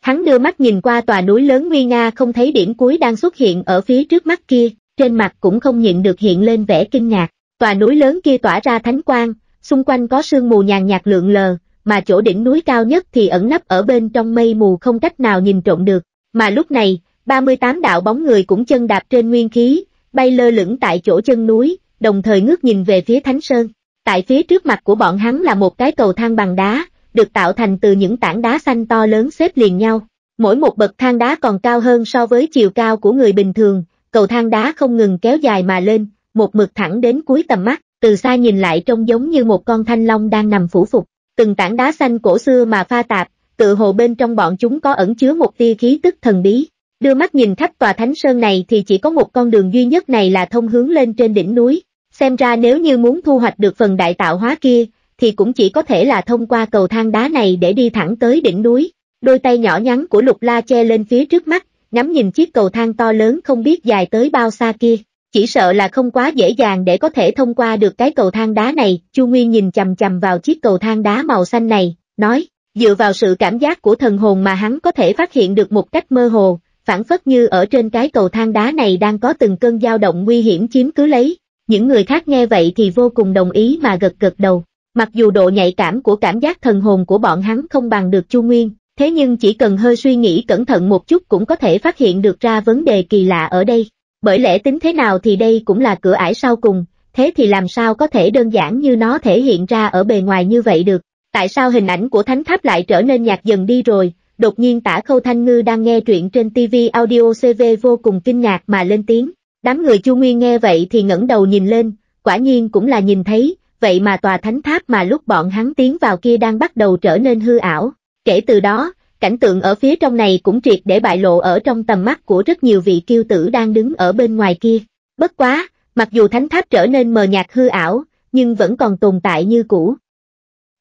Hắn đưa mắt nhìn qua tòa núi lớn nguy nga không thấy điểm cuối đang xuất hiện ở phía trước mắt kia, trên mặt cũng không nhịn được hiện lên vẻ kinh ngạc. Tòa núi lớn kia tỏa ra thánh quang, xung quanh có sương mù nhàn nhạt lượn lờ, mà chỗ đỉnh núi cao nhất thì ẩn nấp ở bên trong mây mù không cách nào nhìn trộm được. Mà lúc này, ba mươi tám đạo bóng người cũng chân đạp trên nguyên khí, bay lơ lửng tại chỗ chân núi, đồng thời ngước nhìn về phía thánh sơn. Tại phía trước mặt của bọn hắn là một cái cầu thang bằng đá, được tạo thành từ những tảng đá xanh to lớn xếp liền nhau. Mỗi một bậc thang đá còn cao hơn so với chiều cao của người bình thường, cầu thang đá không ngừng kéo dài mà lên, một mực thẳng đến cuối tầm mắt, từ xa nhìn lại trông giống như một con thanh long đang nằm phủ phục. Từng tảng đá xanh cổ xưa mà pha tạp, tự hồ bên trong bọn chúng có ẩn chứa một tia khí tức thần bí. Đưa mắt nhìn khắp tòa thánh sơn này thì chỉ có một con đường duy nhất này là thông hướng lên trên đỉnh núi. Xem ra nếu như muốn thu hoạch được phần đại tạo hóa kia, thì cũng chỉ có thể là thông qua cầu thang đá này để đi thẳng tới đỉnh núi. Đôi tay nhỏ nhắn của Lục La che lên phía trước mắt, ngắm nhìn chiếc cầu thang to lớn không biết dài tới bao xa kia. Chỉ sợ là không quá dễ dàng để có thể thông qua được cái cầu thang đá này. Chu Nguyên nhìn chằm chằm vào chiếc cầu thang đá màu xanh này, nói, dựa vào sự cảm giác của thần hồn mà hắn có thể phát hiện được một cách mơ hồ, phảng phất như ở trên cái cầu thang đá này đang có từng cơn dao động nguy hiểm chiếm cứ lấy. Những người khác nghe vậy thì vô cùng đồng ý mà gật gật đầu. Mặc dù độ nhạy cảm của cảm giác thần hồn của bọn hắn không bằng được Chu Nguyên, thế nhưng chỉ cần hơi suy nghĩ cẩn thận một chút cũng có thể phát hiện được ra vấn đề kỳ lạ ở đây. Bởi lẽ tính thế nào thì đây cũng là cửa ải sau cùng, thế thì làm sao có thể đơn giản như nó thể hiện ra ở bề ngoài như vậy được. Tại sao hình ảnh của thánh tháp lại trở nên nhạt dần đi rồi? Đột nhiên Tả Khâu Thanh Ngư đang nghe truyện trên ti vi Audio xê vê vô cùng kinh ngạc mà lên tiếng. Đám người Chu Nguyên nghe vậy thì ngẩng đầu nhìn lên, quả nhiên cũng là nhìn thấy, vậy mà tòa thánh tháp mà lúc bọn hắn tiến vào kia đang bắt đầu trở nên hư ảo. Kể từ đó, cảnh tượng ở phía trong này cũng triệt để bại lộ ở trong tầm mắt của rất nhiều vị kiêu tử đang đứng ở bên ngoài kia. Bất quá, mặc dù thánh tháp trở nên mờ nhạt hư ảo, nhưng vẫn còn tồn tại như cũ.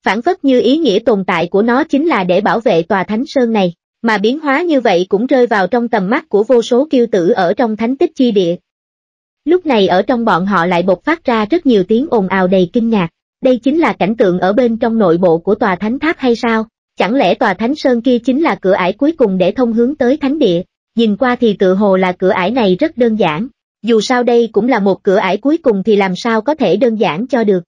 Phản phất như ý nghĩa tồn tại của nó chính là để bảo vệ tòa thánh sơn này, mà biến hóa như vậy cũng rơi vào trong tầm mắt của vô số kiêu tử ở trong thánh tích chi địa. Lúc này ở trong bọn họ lại bộc phát ra rất nhiều tiếng ồn ào đầy kinh ngạc. Đây chính là cảnh tượng ở bên trong nội bộ của tòa thánh tháp hay sao? Chẳng lẽ tòa thánh sơn kia chính là cửa ải cuối cùng để thông hướng tới thánh địa? Nhìn qua thì tự hồ là cửa ải này rất đơn giản. Dù sao đây cũng là một cửa ải cuối cùng thì làm sao có thể đơn giản cho được.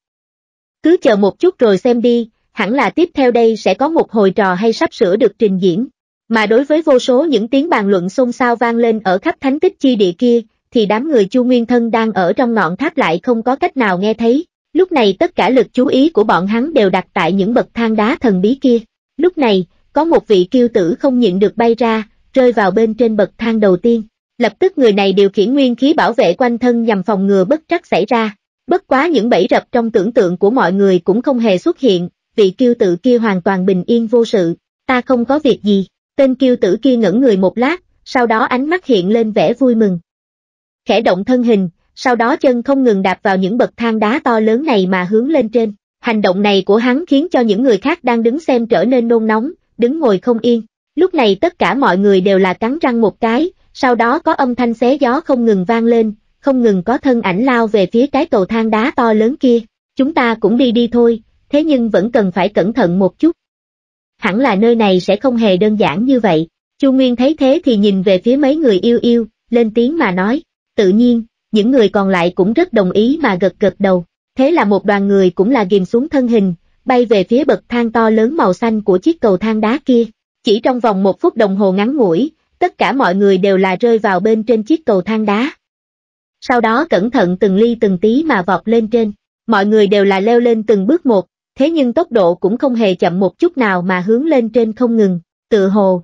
Cứ chờ một chút rồi xem đi, hẳn là tiếp theo đây sẽ có một hồi trò hay sắp sửa được trình diễn. Mà đối với vô số những tiếng bàn luận xôn xao vang lên ở khắp thánh tích chi địa kia, thì đám người Chu Nguyên thân đang ở trong ngọn tháp lại không có cách nào nghe thấy. Lúc này tất cả lực chú ý của bọn hắn đều đặt tại những bậc thang đá thần bí kia. Lúc này, có một vị kiêu tử không nhịn được bay ra, rơi vào bên trên bậc thang đầu tiên. Lập tức người này điều khiển nguyên khí bảo vệ quanh thân nhằm phòng ngừa bất trắc xảy ra. Bất quá những bẫy rập trong tưởng tượng của mọi người cũng không hề xuất hiện, vị kiêu tử kia hoàn toàn bình yên vô sự. Ta không có việc gì. Tên kiêu tử kia ngẩn người một lát, sau đó ánh mắt hiện lên vẻ vui mừng. Khẽ động thân hình, sau đó chân không ngừng đạp vào những bậc thang đá to lớn này mà hướng lên trên. Hành động này của hắn khiến cho những người khác đang đứng xem trở nên nôn nóng, đứng ngồi không yên. Lúc này tất cả mọi người đều là cắn răng một cái, sau đó có âm thanh xé gió không ngừng vang lên, không ngừng có thân ảnh lao về phía cái cầu thang đá to lớn kia. Chúng ta cũng đi đi thôi, thế nhưng vẫn cần phải cẩn thận một chút. Hẳn là nơi này sẽ không hề đơn giản như vậy. Chu Nguyên thấy thế thì nhìn về phía mấy người Yêu Yêu, lên tiếng mà nói. Tự nhiên, những người còn lại cũng rất đồng ý mà gật gật đầu. Thế là một đoàn người cũng là ghìm xuống thân hình, bay về phía bậc thang to lớn màu xanh của chiếc cầu thang đá kia. Chỉ trong vòng một phút đồng hồ ngắn ngủi, tất cả mọi người đều là rơi vào bên trên chiếc cầu thang đá. Sau đó cẩn thận từng ly từng tí mà vọt lên trên. Mọi người đều là leo lên từng bước một, thế nhưng tốc độ cũng không hề chậm một chút nào mà hướng lên trên không ngừng, tự hồ.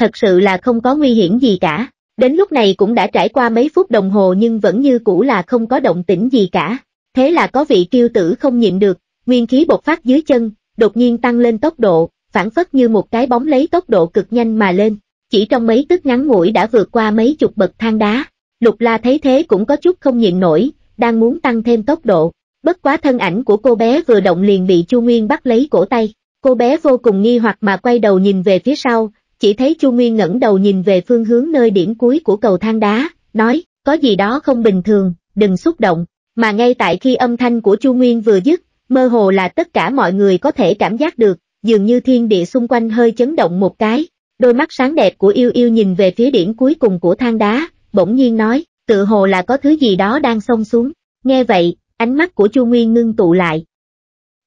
Thật sự là không có nguy hiểm gì cả. Đến lúc này cũng đã trải qua mấy phút đồng hồ nhưng vẫn như cũ là không có động tĩnh gì cả. Thế là có vị kiêu tử không nhịn được, nguyên khí bộc phát dưới chân, đột nhiên tăng lên tốc độ, phảng phất như một cái bóng lấy tốc độ cực nhanh mà lên. Chỉ trong mấy tức ngắn ngủi đã vượt qua mấy chục bậc thang đá. Lục La thấy thế cũng có chút không nhịn nổi, đang muốn tăng thêm tốc độ. Bất quá thân ảnh của cô bé vừa động liền bị Chu Nguyên bắt lấy cổ tay. Cô bé vô cùng nghi hoặc mà quay đầu nhìn về phía sau, chỉ thấy Chu Nguyên ngẩng đầu nhìn về phương hướng nơi điểm cuối của cầu thang đá, nói, có gì đó không bình thường, đừng xúc động. Mà ngay tại khi âm thanh của Chu Nguyên vừa dứt, mơ hồ là tất cả mọi người có thể cảm giác được, dường như thiên địa xung quanh hơi chấn động một cái. Đôi mắt sáng đẹp của Yêu Yêu nhìn về phía điểm cuối cùng của thang đá, bỗng nhiên nói, tựa hồ là có thứ gì đó đang xông xuống. Nghe vậy, ánh mắt của Chu Nguyên ngưng tụ lại.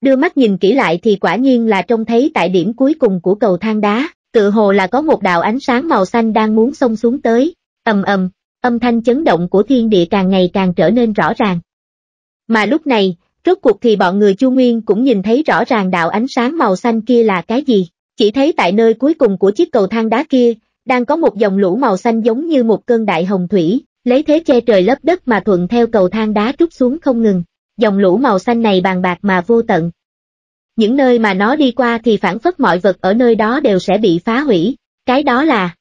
Đưa mắt nhìn kỹ lại thì quả nhiên là trông thấy tại điểm cuối cùng của cầu thang đá, tựa hồ là có một đạo ánh sáng màu xanh đang muốn xông xuống tới. Ầm ầm, âm thanh chấn động của thiên địa càng ngày càng trở nên rõ ràng. Mà lúc này, rốt cuộc thì bọn người Chu Nguyên cũng nhìn thấy rõ ràng đạo ánh sáng màu xanh kia là cái gì. Chỉ thấy tại nơi cuối cùng của chiếc cầu thang đá kia, đang có một dòng lũ màu xanh giống như một cơn đại hồng thủy, lấy thế che trời lấp đất mà thuận theo cầu thang đá trút xuống không ngừng. Dòng lũ màu xanh này bàn bạc mà vô tận. Những nơi mà nó đi qua thì phảng phất mọi vật ở nơi đó đều sẽ bị phá hủy. Cái đó là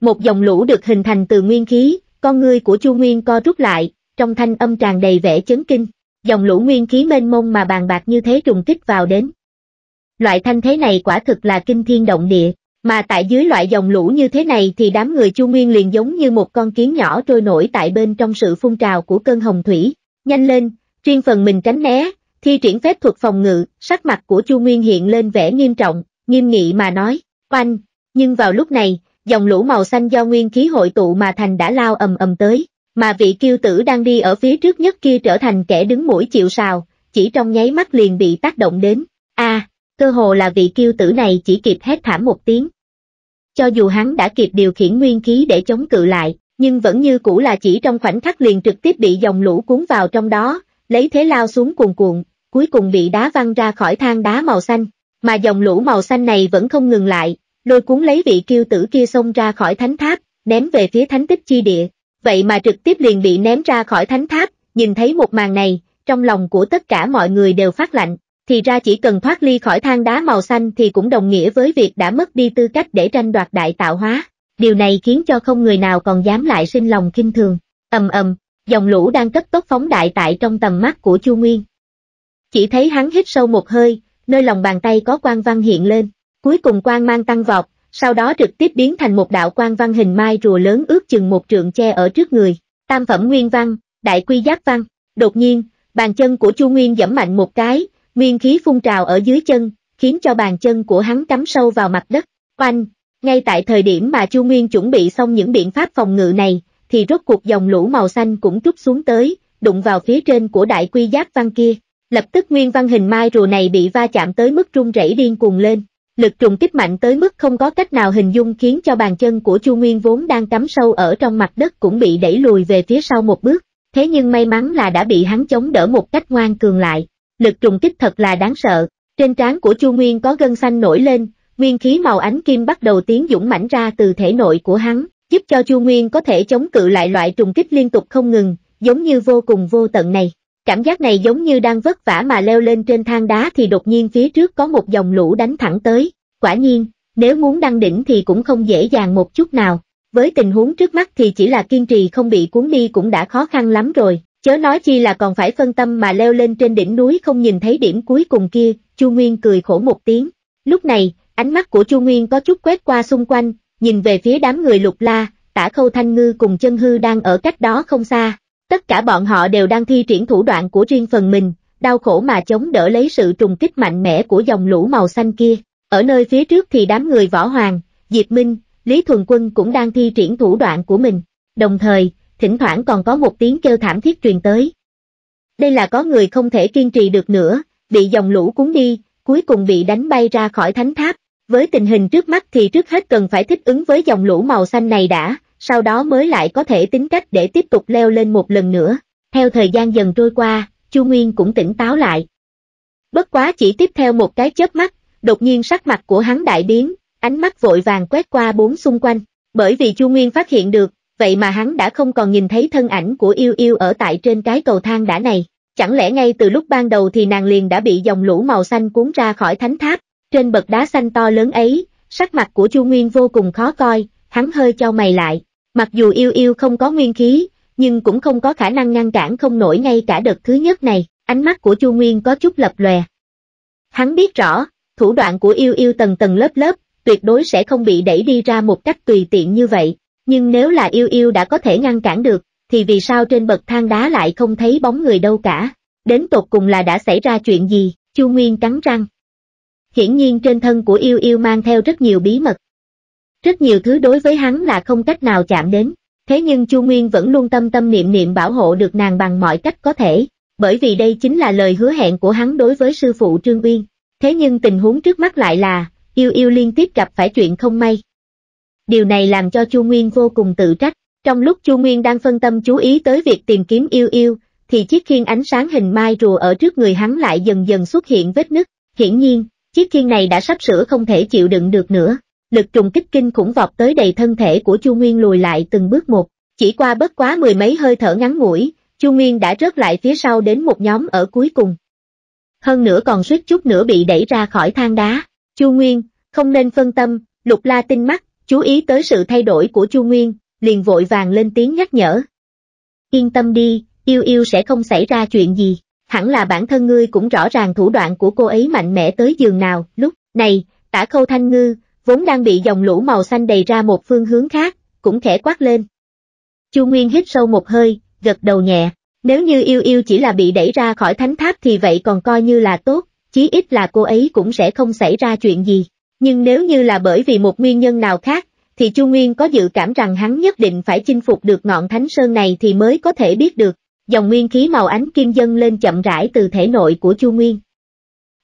một dòng lũ được hình thành từ nguyên khí, con ngươi của Chu Nguyên co rút lại, trong thanh âm tràn đầy vẻ chấn kinh. Dòng lũ nguyên khí mênh mông mà bàn bạc như thế trùng kích vào đến. Loại thanh thế này quả thực là kinh thiên động địa, mà tại dưới loại dòng lũ như thế này thì đám người Chu Nguyên liền giống như một con kiến nhỏ trôi nổi tại bên trong sự phun trào của cơn hồng thủy. Nhanh lên, riêng phần mình tránh né, thi triển phép thuật phòng ngự, sắc mặt của Chu Nguyên hiện lên vẻ nghiêm trọng, nghiêm nghị mà nói, oanh, nhưng vào lúc này, dòng lũ màu xanh do nguyên khí hội tụ mà thành đã lao ầm ầm tới, mà vị kiêu tử đang đi ở phía trước nhất kia trở thành kẻ đứng mũi chịu sào, chỉ trong nháy mắt liền bị tác động đến. A à, cơ hồ là vị kiêu tử này chỉ kịp hét thảm một tiếng. Cho dù hắn đã kịp điều khiển nguyên khí để chống cự lại, nhưng vẫn như cũ là chỉ trong khoảnh khắc liền trực tiếp bị dòng lũ cuốn vào trong đó, lấy thế lao xuống cuồn cuộn, cuối cùng bị đá văng ra khỏi thang đá màu xanh. Mà dòng lũ màu xanh này vẫn không ngừng lại, lôi cuốn lấy vị kiêu tử kia xông ra khỏi thánh tháp, ném về phía thánh tích chi địa. Vậy mà trực tiếp liền bị ném ra khỏi thánh tháp. Nhìn thấy một màn này, trong lòng của tất cả mọi người đều phát lạnh. Thì ra chỉ cần thoát ly khỏi thang đá màu xanh thì cũng đồng nghĩa với việc đã mất đi tư cách để tranh đoạt đại tạo hóa. Điều này khiến cho không người nào còn dám lại sinh lòng khinh thường. Ầm ầm, dòng lũ đang cấp tốc phóng đại tại trong tầm mắt của Chu Nguyên. Chỉ thấy hắn hít sâu một hơi, nơi lòng bàn tay có quang văn hiện lên, cuối cùng quang mang tăng vọt, sau đó trực tiếp biến thành một đạo quang văn hình mai rùa lớn ước chừng một trượng che ở trước người. Tam phẩm nguyên văn, đại quy giáp văn. Đột nhiên, bàn chân của Chu Nguyên giẫm mạnh một cái. Nguyên khí phun trào ở dưới chân, khiến cho bàn chân của hắn cắm sâu vào mặt đất. Oanh! Ngay tại thời điểm mà Chu Nguyên chuẩn bị xong những biện pháp phòng ngự này, thì rốt cuộc dòng lũ màu xanh cũng trút xuống tới, đụng vào phía trên của đại quy giáp văn kia. Lập tức nguyên văn hình mai rùa này bị va chạm tới mức rung rẩy điên cuồng lên. Lực trùng kích mạnh tới mức không có cách nào hình dung khiến cho bàn chân của Chu Nguyên vốn đang cắm sâu ở trong mặt đất cũng bị đẩy lùi về phía sau một bước. Thế nhưng may mắn là đã bị hắn chống đỡ một cách ngoan cường lại. Lực trùng kích thật là đáng sợ, trên trán của Chu Nguyên có gân xanh nổi lên, nguyên khí màu ánh kim bắt đầu tiến dũng mãnh ra từ thể nội của hắn, giúp cho Chu Nguyên có thể chống cự lại loại trùng kích liên tục không ngừng, giống như vô cùng vô tận này. Cảm giác này giống như đang vất vả mà leo lên trên thang đá thì đột nhiên phía trước có một dòng lũ đánh thẳng tới, quả nhiên, nếu muốn đăng đỉnh thì cũng không dễ dàng một chút nào, với tình huống trước mắt thì chỉ là kiên trì không bị cuốn đi cũng đã khó khăn lắm rồi. Chớ nói chi là còn phải phân tâm mà leo lên trên đỉnh núi không nhìn thấy điểm cuối cùng kia. Chu Nguyên cười khổ một tiếng. Lúc này, ánh mắt của Chu Nguyên có chút quét qua xung quanh, nhìn về phía đám người Lục La, Tả Khâu Thanh Ngư cùng Chân Hư đang ở cách đó không xa. Tất cả bọn họ đều đang thi triển thủ đoạn của riêng phần mình, đau khổ mà chống đỡ lấy sự trùng kích mạnh mẽ của dòng lũ màu xanh kia. Ở nơi phía trước thì đám người Võ Hoàng, Diệp Minh, Lý Thuần Quân cũng đang thi triển thủ đoạn của mình, đồng thời, thỉnh thoảng còn có một tiếng kêu thảm thiết truyền tới. Đây là có người không thể kiên trì được nữa, bị dòng lũ cuốn đi, cuối cùng bị đánh bay ra khỏi thánh tháp. Với tình hình trước mắt thì trước hết cần phải thích ứng với dòng lũ màu xanh này đã, sau đó mới lại có thể tính cách để tiếp tục leo lên một lần nữa. Theo thời gian dần trôi qua, Chu Nguyên cũng tỉnh táo lại. Bất quá chỉ tiếp theo một cái chớp mắt, đột nhiên sắc mặt của hắn đại biến, ánh mắt vội vàng quét qua bốn xung quanh, bởi vì Chu Nguyên phát hiện được, vậy mà hắn đã không còn nhìn thấy thân ảnh của Yêu Yêu ở tại trên cái cầu thang đã này. Chẳng lẽ ngay từ lúc ban đầu thì nàng liền đã bị dòng lũ màu xanh cuốn ra khỏi thánh tháp? Trên bậc đá xanh to lớn ấy, sắc mặt của Chu Nguyên vô cùng khó coi, hắn hơi chau mày lại. Mặc dù Yêu Yêu không có nguyên khí, nhưng cũng không có khả năng ngăn cản không nổi ngay cả đợt thứ nhất này. Ánh mắt của Chu Nguyên có chút lập lòe. Hắn biết rõ, thủ đoạn của Yêu Yêu tầng tầng lớp lớp, tuyệt đối sẽ không bị đẩy đi ra một cách tùy tiện như vậy. Nhưng nếu là Yêu Yêu đã có thể ngăn cản được, thì vì sao trên bậc thang đá lại không thấy bóng người đâu cả? Đến tột cùng là đã xảy ra chuyện gì? Chu Nguyên cắn răng. Hiển nhiên trên thân của Yêu Yêu mang theo rất nhiều bí mật. Rất nhiều thứ đối với hắn là không cách nào chạm đến. Thế nhưng Chu Nguyên vẫn luôn tâm tâm niệm niệm bảo hộ được nàng bằng mọi cách có thể. Bởi vì đây chính là lời hứa hẹn của hắn đối với sư phụ Trương Uyên. Thế nhưng tình huống trước mắt lại là, Yêu Yêu liên tiếp gặp phải chuyện không may. Điều này làm cho Chu Nguyên vô cùng tự trách. Trong lúc Chu Nguyên đang phân tâm chú ý tới việc tìm kiếm Yêu Yêu, thì chiếc khiên ánh sáng hình mai rùa ở trước người hắn lại dần dần xuất hiện vết nứt. Hiển nhiên, chiếc khiên này đã sắp sửa không thể chịu đựng được nữa. Lực trùng kích kinh khủng vọt tới đầy thân thể của Chu Nguyên lùi lại từng bước một. Chỉ qua bất quá mười mấy hơi thở ngắn ngủi, Chu Nguyên đã rớt lại phía sau đến một nhóm ở cuối cùng. Hơn nữa còn suýt chút nữa bị đẩy ra khỏi thang đá. Chu Nguyên, không nên phân tâm. Lục La tinh mắt, chú ý tới sự thay đổi của Chu Nguyên, liền vội vàng lên tiếng nhắc nhở. Yên tâm đi, Yêu Yêu sẽ không xảy ra chuyện gì. Hẳn là bản thân ngươi cũng rõ ràng thủ đoạn của cô ấy mạnh mẽ tới giường nào. Lúc này, Tả Khâu Thanh Ngư, vốn đang bị dòng lũ màu xanh đầy ra một phương hướng khác, cũng khẽ quát lên. Chu Nguyên hít sâu một hơi, gật đầu nhẹ. Nếu như Yêu Yêu chỉ là bị đẩy ra khỏi thánh tháp thì vậy còn coi như là tốt, chí ít là cô ấy cũng sẽ không xảy ra chuyện gì. Nhưng nếu như là bởi vì một nguyên nhân nào khác, thì Chu Nguyên có dự cảm rằng hắn nhất định phải chinh phục được ngọn Thánh Sơn này thì mới có thể biết được. Dòng nguyên khí màu ánh kim dâng lên chậm rãi từ thể nội của Chu Nguyên.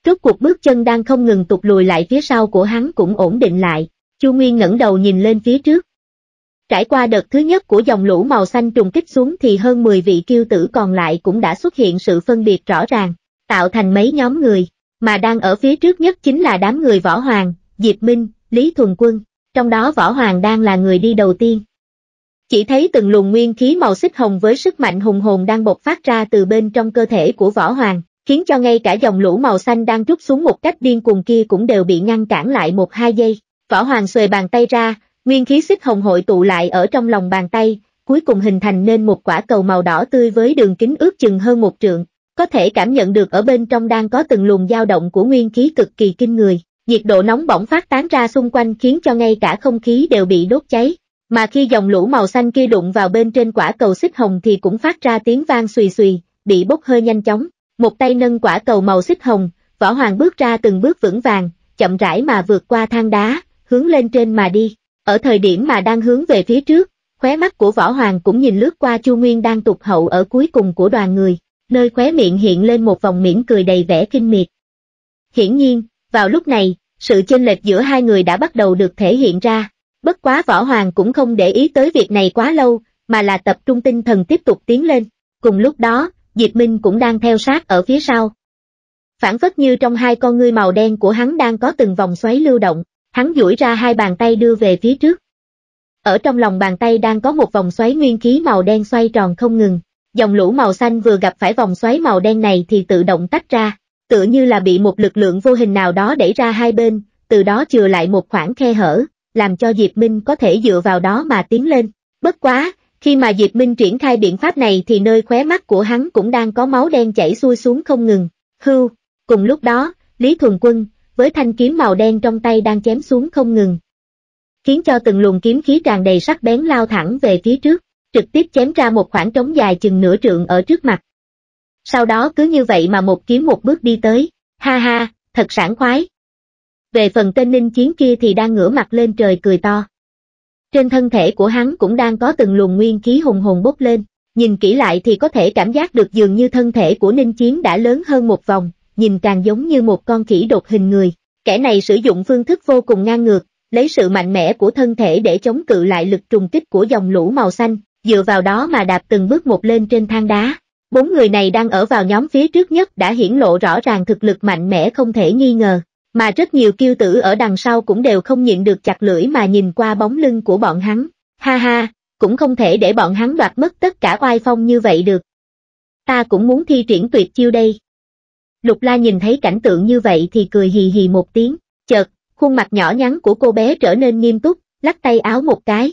Rốt cuộc bước chân đang không ngừng tụt lùi lại phía sau của hắn cũng ổn định lại. Chu Nguyên ngẩng đầu nhìn lên phía trước. Trải qua đợt thứ nhất của dòng lũ màu xanh trùng kích xuống thì hơn mười vị kiêu tử còn lại cũng đã xuất hiện sự phân biệt rõ ràng, tạo thành mấy nhóm người, mà đang ở phía trước nhất chính là đám người Võ Hoàng, Diệp Minh, Lý Thuần Quân, trong đó Võ Hoàng đang là người đi đầu tiên. Chỉ thấy từng luồng nguyên khí màu xích hồng với sức mạnh hùng hồn đang bộc phát ra từ bên trong cơ thể của Võ Hoàng, khiến cho ngay cả dòng lũ màu xanh đang rút xuống một cách điên cuồng kia cũng đều bị ngăn cản lại một hai giây. Võ Hoàng xuề bàn tay ra, nguyên khí xích hồng hội tụ lại ở trong lòng bàn tay, cuối cùng hình thành nên một quả cầu màu đỏ tươi với đường kính ước chừng hơn một trượng. Có thể cảm nhận được ở bên trong đang có từng luồng dao động của nguyên khí cực kỳ kinh người, nhiệt độ nóng bỏng phát tán ra xung quanh khiến cho ngay cả không khí đều bị đốt cháy. Mà khi dòng lũ màu xanh kia đụng vào bên trên quả cầu xích hồng thì cũng phát ra tiếng vang xùy xùy, bị bốc hơi nhanh chóng. Một tay nâng quả cầu màu xích hồng, Võ Hoàng bước ra từng bước vững vàng, chậm rãi mà vượt qua thang đá, hướng lên trên mà đi. Ở thời điểm mà đang hướng về phía trước, khóe mắt của Võ Hoàng cũng nhìn lướt qua Chu Nguyên đang tụt hậu ở cuối cùng của đoàn người, nơi khóe miệng hiện lên một vòng mỉm cười đầy vẻ khinh miệt. Hiển nhiên, vào lúc này, sự chênh lệch giữa hai người đã bắt đầu được thể hiện ra. Bất quá Võ Hoàng cũng không để ý tới việc này quá lâu, mà là tập trung tinh thần tiếp tục tiến lên. Cùng lúc đó, Diệp Minh cũng đang theo sát ở phía sau. Phản phất như trong hai con ngươi màu đen của hắn đang có từng vòng xoáy lưu động, hắn duỗi ra hai bàn tay đưa về phía trước. Ở trong lòng bàn tay đang có một vòng xoáy nguyên khí màu đen xoay tròn không ngừng. Dòng lũ màu xanh vừa gặp phải vòng xoáy màu đen này thì tự động tách ra, tựa như là bị một lực lượng vô hình nào đó đẩy ra hai bên, từ đó chừa lại một khoảng khe hở, làm cho Diệp Minh có thể dựa vào đó mà tiến lên. Bất quá, khi mà Diệp Minh triển khai biện pháp này thì nơi khóe mắt của hắn cũng đang có máu đen chảy xuôi xuống không ngừng. Hưu, cùng lúc đó, Lý Thuần Quân, với thanh kiếm màu đen trong tay đang chém xuống không ngừng, khiến cho từng luồng kiếm khí tràn đầy sắc bén lao thẳng về phía trước, trực tiếp chém ra một khoảng trống dài chừng nửa trượng ở trước mặt. sau đó cứ như vậy mà một kiếm một bước đi tới, ha ha, thật sảng khoái. Về phần tên Ninh Chiến kia thì đang ngửa mặt lên trời cười to. Trên thân thể của hắn cũng đang có từng luồng nguyên khí hùng hồn bốc lên, nhìn kỹ lại thì có thể cảm giác được dường như thân thể của Ninh Chiến đã lớn hơn một vòng, nhìn càng giống như một con khỉ đột hình người. Kẻ này sử dụng phương thức vô cùng ngang ngược, lấy sự mạnh mẽ của thân thể để chống cự lại lực trùng kích của dòng lũ màu xanh, dựa vào đó mà đạp từng bước một lên trên thang đá. Bốn người này đang ở vào nhóm phía trước nhất đã hiển lộ rõ ràng thực lực mạnh mẽ không thể nghi ngờ, mà rất nhiều kiêu tử ở đằng sau cũng đều không nhịn được chặt lưỡi mà nhìn qua bóng lưng của bọn hắn. Ha ha, cũng không thể để bọn hắn đoạt mất tất cả oai phong như vậy được. Ta cũng muốn thi triển tuyệt chiêu đây. Lục La nhìn thấy cảnh tượng như vậy thì cười hì hì một tiếng, chợt, khuôn mặt nhỏ nhắn của cô bé trở nên nghiêm túc, lắc tay áo một cái.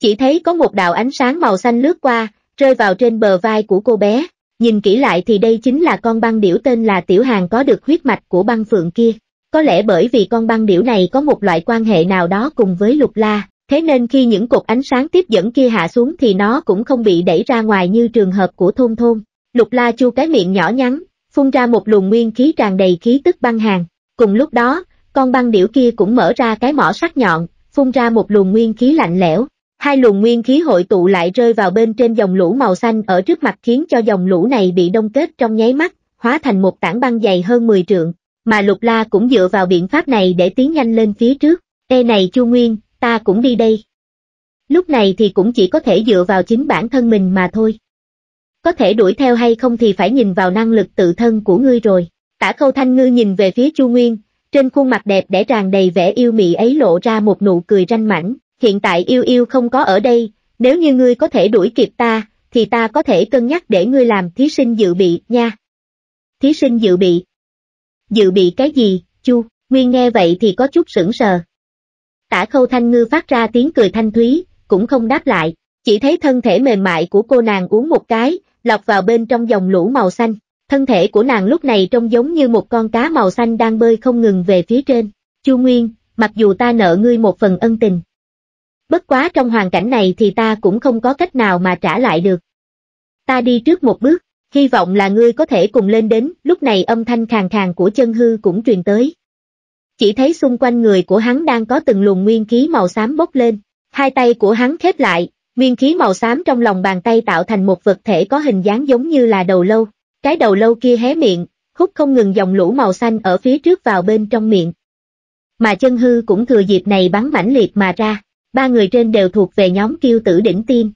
Chỉ thấy có một đạo ánh sáng màu xanh lướt qua, rơi vào trên bờ vai của cô bé, nhìn kỹ lại thì đây chính là con băng điểu tên là Tiểu Hàn có được huyết mạch của băng phượng kia. Có lẽ bởi vì con băng điểu này có một loại quan hệ nào đó cùng với Lục La, thế nên khi những cột ánh sáng tiếp dẫn kia hạ xuống thì nó cũng không bị đẩy ra ngoài như trường hợp của Thôn Thôn. Lục La chu cái miệng nhỏ nhắn, phun ra một luồng nguyên khí tràn đầy khí tức băng hàn. Cùng lúc đó, con băng điểu kia cũng mở ra cái mỏ sắc nhọn, phun ra một luồng nguyên khí lạnh lẽo. Hai luồng nguyên khí hội tụ lại rơi vào bên trên dòng lũ màu xanh ở trước mặt, khiến cho dòng lũ này bị đông kết trong nháy mắt, hóa thành một tảng băng dày hơn mười trượng, mà Lục La cũng dựa vào biện pháp này để tiến nhanh lên phía trước. Ê này Chu Nguyên, ta cũng đi đây. Lúc này thì cũng chỉ có thể dựa vào chính bản thân mình mà thôi. Có thể đuổi theo hay không thì phải nhìn vào năng lực tự thân của ngươi rồi. Tả Khâu Thanh Ngư nhìn về phía Chu Nguyên, trên khuôn mặt đẹp đẽ tràn đầy vẻ yêu mị ấy lộ ra một nụ cười ranh mãnh. Hiện tại Yêu Yêu không có ở đây, nếu như ngươi có thể đuổi kịp ta, thì ta có thể cân nhắc để ngươi làm thí sinh dự bị nha. Thí sinh dự bị? Dự bị cái gì, Chu Nguyên nghe vậy thì có chút sững sờ. Tả Khâu Thanh Ngư phát ra tiếng cười thanh thúy, cũng không đáp lại, chỉ thấy thân thể mềm mại của cô nàng uốn một cái, lọt vào bên trong dòng lũ màu xanh. Thân thể của nàng lúc này trông giống như một con cá màu xanh đang bơi không ngừng về phía trên. Chu Nguyên, mặc dù ta nợ ngươi một phần ân tình, bất quá trong hoàn cảnh này thì ta cũng không có cách nào mà trả lại được. Ta đi trước một bước, hy vọng là ngươi có thể cùng lên đến. Lúc này âm thanh khàn khàn của Chân Hư cũng truyền tới. Chỉ thấy xung quanh người của hắn đang có từng luồng nguyên khí màu xám bốc lên, hai tay của hắn khép lại, nguyên khí màu xám trong lòng bàn tay tạo thành một vật thể có hình dáng giống như là đầu lâu. Cái đầu lâu kia hé miệng, hút không ngừng dòng lũ màu xanh ở phía trước vào bên trong miệng. Mà Chân Hư cũng thừa dịp này bắn mãnh liệt mà ra. Ba người trên đều thuộc về nhóm kiêu tử đỉnh tiên,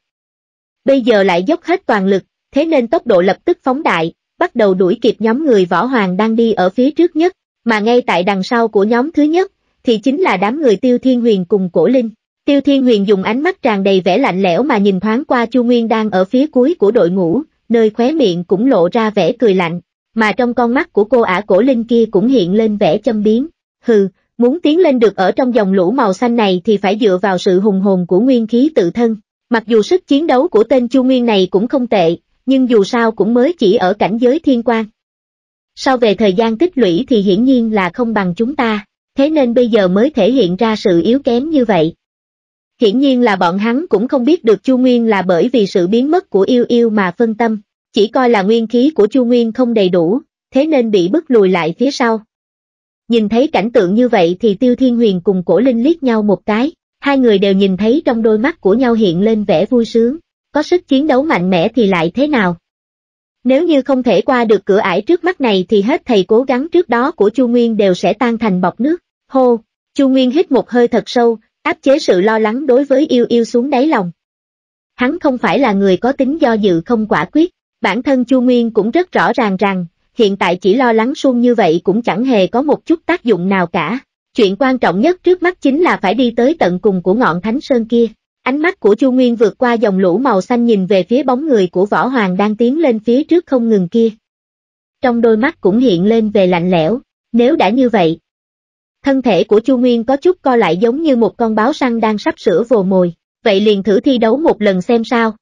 bây giờ lại dốc hết toàn lực, thế nên tốc độ lập tức phóng đại, bắt đầu đuổi kịp nhóm người Võ Hoàng đang đi ở phía trước nhất. Mà ngay tại đằng sau của nhóm thứ nhất thì chính là đám người Tiêu Thiên Huyền cùng Cổ Linh. Tiêu Thiên Huyền dùng ánh mắt tràn đầy vẻ lạnh lẽo mà nhìn thoáng qua Chu Nguyên đang ở phía cuối của đội ngũ, nơi khóe miệng cũng lộ ra vẻ cười lạnh, mà trong con mắt của cô ả Cổ Linh kia cũng hiện lên vẻ châm biếm. Hừ, muốn tiến lên được ở trong dòng lũ màu xanh này thì phải dựa vào sự hùng hồn của nguyên khí tự thân. Mặc dù sức chiến đấu của tên Chu Nguyên này cũng không tệ, nhưng dù sao cũng mới chỉ ở cảnh giới thiên quan. So về thời gian tích lũy thì hiển nhiên là không bằng chúng ta, thế nên bây giờ mới thể hiện ra sự yếu kém như vậy. Hiển nhiên là bọn hắn cũng không biết được Chu Nguyên là bởi vì sự biến mất của Yêu Yêu mà phân tâm, chỉ coi là nguyên khí của Chu Nguyên không đầy đủ, thế nên bị bức lùi lại phía sau. Nhìn thấy cảnh tượng như vậy thì Tiêu Thiên Huyền cùng Cổ Linh liếc nhau một cái, hai người đều nhìn thấy trong đôi mắt của nhau hiện lên vẻ vui sướng, có sức chiến đấu mạnh mẽ thì lại thế nào. Nếu như không thể qua được cửa ải trước mắt này thì hết thầy cố gắng trước đó của Chu Nguyên đều sẽ tan thành bọt nước. Hô, Chu Nguyên hít một hơi thật sâu, áp chế sự lo lắng đối với Yêu Yêu xuống đáy lòng. Hắn không phải là người có tính do dự không quả quyết, bản thân Chu Nguyên cũng rất rõ ràng rằng, hiện tại chỉ lo lắng suông như vậy cũng chẳng hề có một chút tác dụng nào cả. Chuyện quan trọng nhất trước mắt chính là phải đi tới tận cùng của ngọn Thánh Sơn kia. Ánh mắt của Chu Nguyên vượt qua dòng lũ màu xanh nhìn về phía bóng người của Võ Hoàng đang tiến lên phía trước không ngừng kia. Trong đôi mắt cũng hiện lên về lạnh lẽo, nếu đã như vậy. Thân thể của Chu Nguyên có chút co lại giống như một con báo săn đang sắp sửa vồ mồi, vậy liền thử thi đấu một lần xem sao.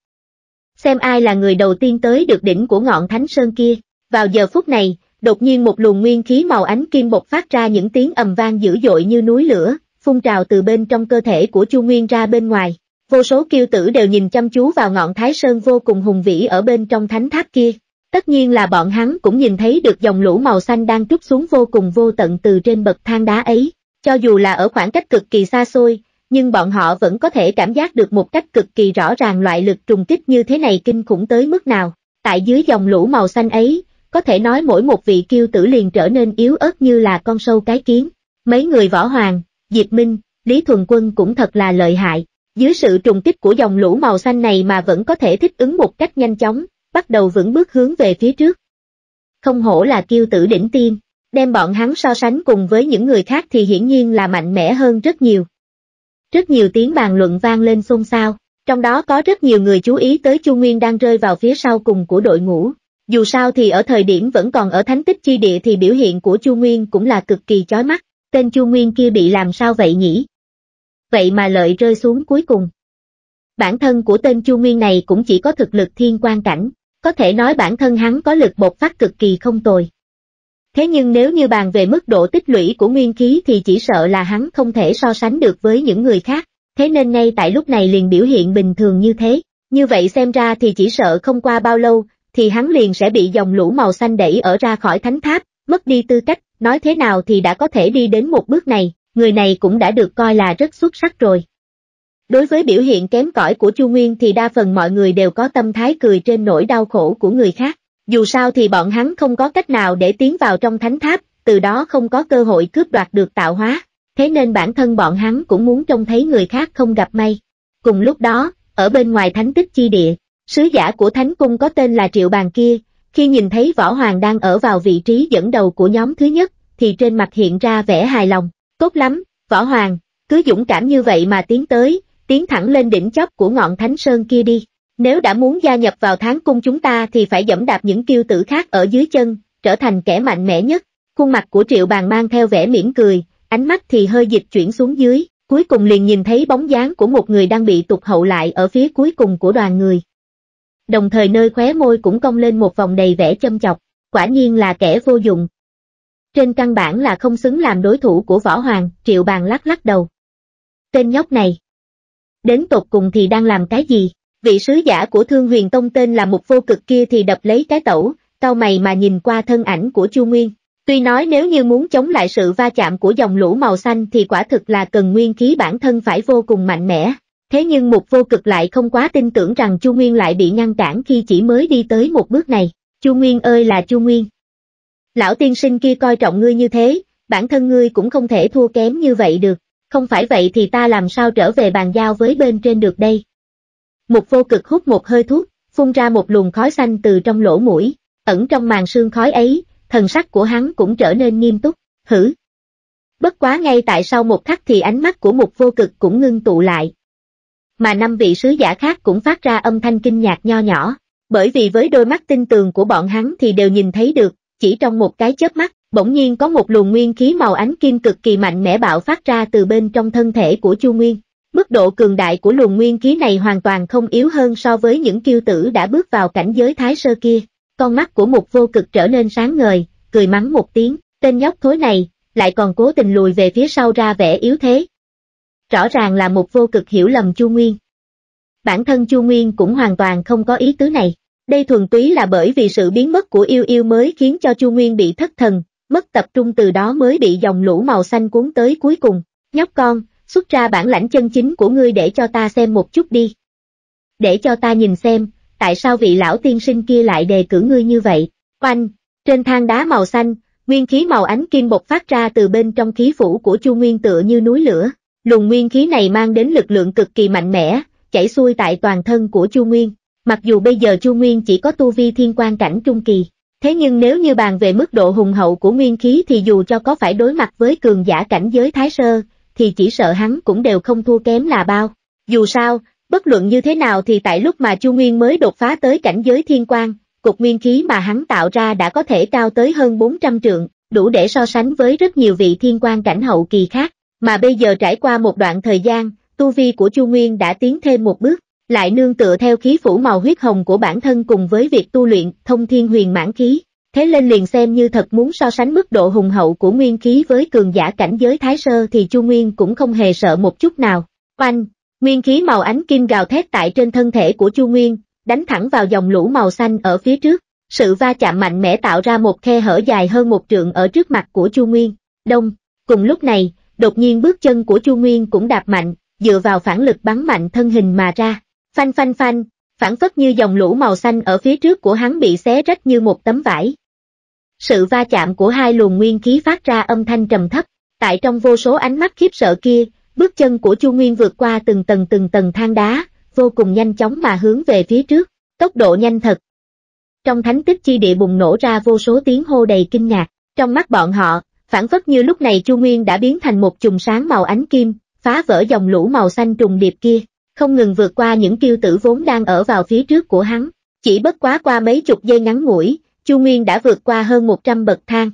Xem ai là người đầu tiên tới được đỉnh của ngọn Thánh Sơn kia. Vào giờ phút này, đột nhiên một luồng nguyên khí màu ánh kim bộc phát ra những tiếng ầm vang dữ dội như núi lửa, phun trào từ bên trong cơ thể của Chu Nguyên ra bên ngoài. Vô số kiêu tử đều nhìn chăm chú vào ngọn Thái Sơn vô cùng hùng vĩ ở bên trong thánh tháp kia. Tất nhiên là bọn hắn cũng nhìn thấy được dòng lũ màu xanh đang trút xuống vô cùng vô tận từ trên bậc thang đá ấy, cho dù là ở khoảng cách cực kỳ xa xôi, nhưng bọn họ vẫn có thể cảm giác được một cách cực kỳ rõ ràng loại lực trùng kích như thế này kinh khủng tới mức nào. Tại dưới dòng lũ màu xanh ấy, có thể nói mỗi một vị kiêu tử liền trở nên yếu ớt như là con sâu cái kiến. Mấy người Võ Hoàng, Diệp Minh, Lý Thuần Quân cũng thật là lợi hại, dưới sự trùng kích của dòng lũ màu xanh này mà vẫn có thể thích ứng một cách nhanh chóng, bắt đầu vững bước hướng về phía trước. Không hổ là kiêu tử đỉnh tiên, đem bọn hắn so sánh cùng với những người khác thì hiển nhiên là mạnh mẽ hơn rất nhiều. Rất nhiều tiếng bàn luận vang lên xôn xao, trong đó có rất nhiều người chú ý tới Chu Nguyên đang rơi vào phía sau cùng của đội ngũ. Dù sao thì ở thời điểm vẫn còn ở Thánh Tích Chi Địa thì biểu hiện của Chu Nguyên cũng là cực kỳ chói mắt, tên Chu Nguyên kia bị làm sao vậy nhỉ? Vậy mà lợi rơi xuống cuối cùng. Bản thân của tên Chu Nguyên này cũng chỉ có thực lực thiên quan cảnh, có thể nói bản thân hắn có lực bộc phát cực kỳ không tồi. Thế nhưng nếu như bàn về mức độ tích lũy của nguyên khí thì chỉ sợ là hắn không thể so sánh được với những người khác, thế nên ngay tại lúc này liền biểu hiện bình thường như thế, như vậy xem ra thì chỉ sợ không qua bao lâu, thì hắn liền sẽ bị dòng lũ màu xanh đẩy ở ra khỏi thánh tháp, mất đi tư cách, nói thế nào thì đã có thể đi đến một bước này, người này cũng đã được coi là rất xuất sắc rồi. Đối với biểu hiện kém cỏi của Chu Nguyên thì đa phần mọi người đều có tâm thái cười trên nỗi đau khổ của người khác, dù sao thì bọn hắn không có cách nào để tiến vào trong thánh tháp, từ đó không có cơ hội cướp đoạt được tạo hóa, thế nên bản thân bọn hắn cũng muốn trông thấy người khác không gặp may. Cùng lúc đó, ở bên ngoài Thánh Tích Chi Địa, sứ giả của Thánh Cung có tên là Triệu Bàn kia, khi nhìn thấy Võ Hoàng đang ở vào vị trí dẫn đầu của nhóm thứ nhất, thì trên mặt hiện ra vẻ hài lòng, tốt lắm, Võ Hoàng, cứ dũng cảm như vậy mà tiến tới, tiến thẳng lên đỉnh chóp của ngọn Thánh Sơn kia đi. Nếu đã muốn gia nhập vào Thánh Cung chúng ta thì phải dẫm đạp những kiêu tử khác ở dưới chân, trở thành kẻ mạnh mẽ nhất. Khuôn mặt của Triệu Bàn mang theo vẻ mỉm cười, ánh mắt thì hơi dịch chuyển xuống dưới, cuối cùng liền nhìn thấy bóng dáng của một người đang bị tụt hậu lại ở phía cuối cùng của đoàn người. Đồng thời nơi khóe môi cũng cong lên một vòng đầy vẻ châm chọc, quả nhiên là kẻ vô dụng. Trên căn bản là không xứng làm đối thủ của Võ Hoàng, Triệu Bàn lắc lắc đầu. Tên nhóc này, đến tột cùng thì đang làm cái gì? Vị sứ giả của Thương Huyền Tông tên là Mục Vô Cực kia thì đập lấy cái tẩu, cau mày mà nhìn qua thân ảnh của Chu Nguyên. Tuy nói nếu như muốn chống lại sự va chạm của dòng lũ màu xanh thì quả thực là cần nguyên khí bản thân phải vô cùng mạnh mẽ. Thế nhưng Mục Vô Cực lại không quá tin tưởng rằng Chu Nguyên lại bị ngăn cản khi chỉ mới đi tới một bước này. Chu Nguyên ơi là Chu Nguyên. Lão tiên sinh kia coi trọng ngươi như thế, bản thân ngươi cũng không thể thua kém như vậy được. Không phải vậy thì ta làm sao trở về bàn giao với bên trên được đây. Mục Vô Cực hút một hơi thuốc, phun ra một luồng khói xanh từ trong lỗ mũi, ẩn trong màn sương khói ấy, thần sắc của hắn cũng trở nên nghiêm túc, hử. Bất quá ngay tại sau một khắc thì ánh mắt của Mục Vô Cực cũng ngưng tụ lại. Mà năm vị sứ giả khác cũng phát ra âm thanh kinh ngạc nho nhỏ, bởi vì với đôi mắt tinh tường của bọn hắn thì đều nhìn thấy được, chỉ trong một cái chớp mắt, bỗng nhiên có một luồng nguyên khí màu ánh kim cực kỳ mạnh mẽ bạo phát ra từ bên trong thân thể của Chu Nguyên. Mức độ cường đại của luồng nguyên khí này hoàn toàn không yếu hơn so với những kiêu tử đã bước vào cảnh giới thái sơ kia. Con mắt của Mục Vô Cực trở nên sáng ngời, cười mắng một tiếng, tên nhóc thối này, lại còn cố tình lùi về phía sau ra vẻ yếu thế. Rõ ràng là Mục Vô Cực hiểu lầm Chu Nguyên. Bản thân Chu Nguyên cũng hoàn toàn không có ý tứ này, đây thuần túy là bởi vì sự biến mất của Yêu Yêu mới khiến cho Chu Nguyên bị thất thần, mất tập trung từ đó mới bị dòng lũ màu xanh cuốn tới cuối cùng, nhóc con. Xuất ra bản lãnh chân chính của ngươi để cho ta xem một chút đi. Để cho ta nhìn xem, tại sao vị lão tiên sinh kia lại đề cử ngươi như vậy. Oanh, trên thang đá màu xanh, nguyên khí màu ánh kim bộc phát ra từ bên trong khí phủ của Chu Nguyên tựa như núi lửa. Luồng nguyên khí này mang đến lực lượng cực kỳ mạnh mẽ, chảy xuôi tại toàn thân của Chu Nguyên. Mặc dù bây giờ Chu Nguyên chỉ có tu vi thiên quan cảnh trung kỳ, thế nhưng nếu như bàn về mức độ hùng hậu của nguyên khí thì dù cho có phải đối mặt với cường giả cảnh giới thái sơ, thì chỉ sợ hắn cũng đều không thua kém là bao. Dù sao, bất luận như thế nào thì tại lúc mà Chu Nguyên mới đột phá tới cảnh giới thiên quan, cục nguyên khí mà hắn tạo ra đã có thể cao tới hơn bốn trăm trượng, đủ để so sánh với rất nhiều vị thiên quan cảnh hậu kỳ khác. Mà bây giờ trải qua một đoạn thời gian, tu vi của Chu Nguyên đã tiến thêm một bước, lại nương tựa theo khí phủ màu huyết hồng của bản thân cùng với việc tu luyện Thông Thiên Huyền Mãn Khí. Thế lên liền xem như thật muốn so sánh mức độ hùng hậu của nguyên khí với cường giả cảnh giới thái sơ thì Chu Nguyên cũng không hề sợ một chút nào. Oanh, nguyên khí màu ánh kim gào thét tại trên thân thể của Chu Nguyên, đánh thẳng vào dòng lũ màu xanh ở phía trước. Sự va chạm mạnh mẽ tạo ra một khe hở dài hơn một trượng ở trước mặt của Chu Nguyên. Đông, cùng lúc này, đột nhiên bước chân của Chu Nguyên cũng đạp mạnh, dựa vào phản lực bắn mạnh thân hình mà ra. Phanh phanh phanh, phản phất như dòng lũ màu xanh ở phía trước của hắn bị xé rách như một tấm vải. Sự va chạm của hai luồng nguyên khí phát ra âm thanh trầm thấp, tại trong vô số ánh mắt khiếp sợ kia, bước chân của Chu Nguyên vượt qua từng tầng từng tầng thang đá, vô cùng nhanh chóng mà hướng về phía trước, tốc độ nhanh thật. Trong thánh tích chi địa bùng nổ ra vô số tiếng hô đầy kinh ngạc, trong mắt bọn họ, phảng phất như lúc này Chu Nguyên đã biến thành một chùm sáng màu ánh kim, phá vỡ dòng lũ màu xanh trùng điệp kia, không ngừng vượt qua những kiêu tử vốn đang ở vào phía trước của hắn, chỉ bất quá qua mấy chục giây ngắn ngủi. Chu Nguyên đã vượt qua hơn một trăm bậc thang.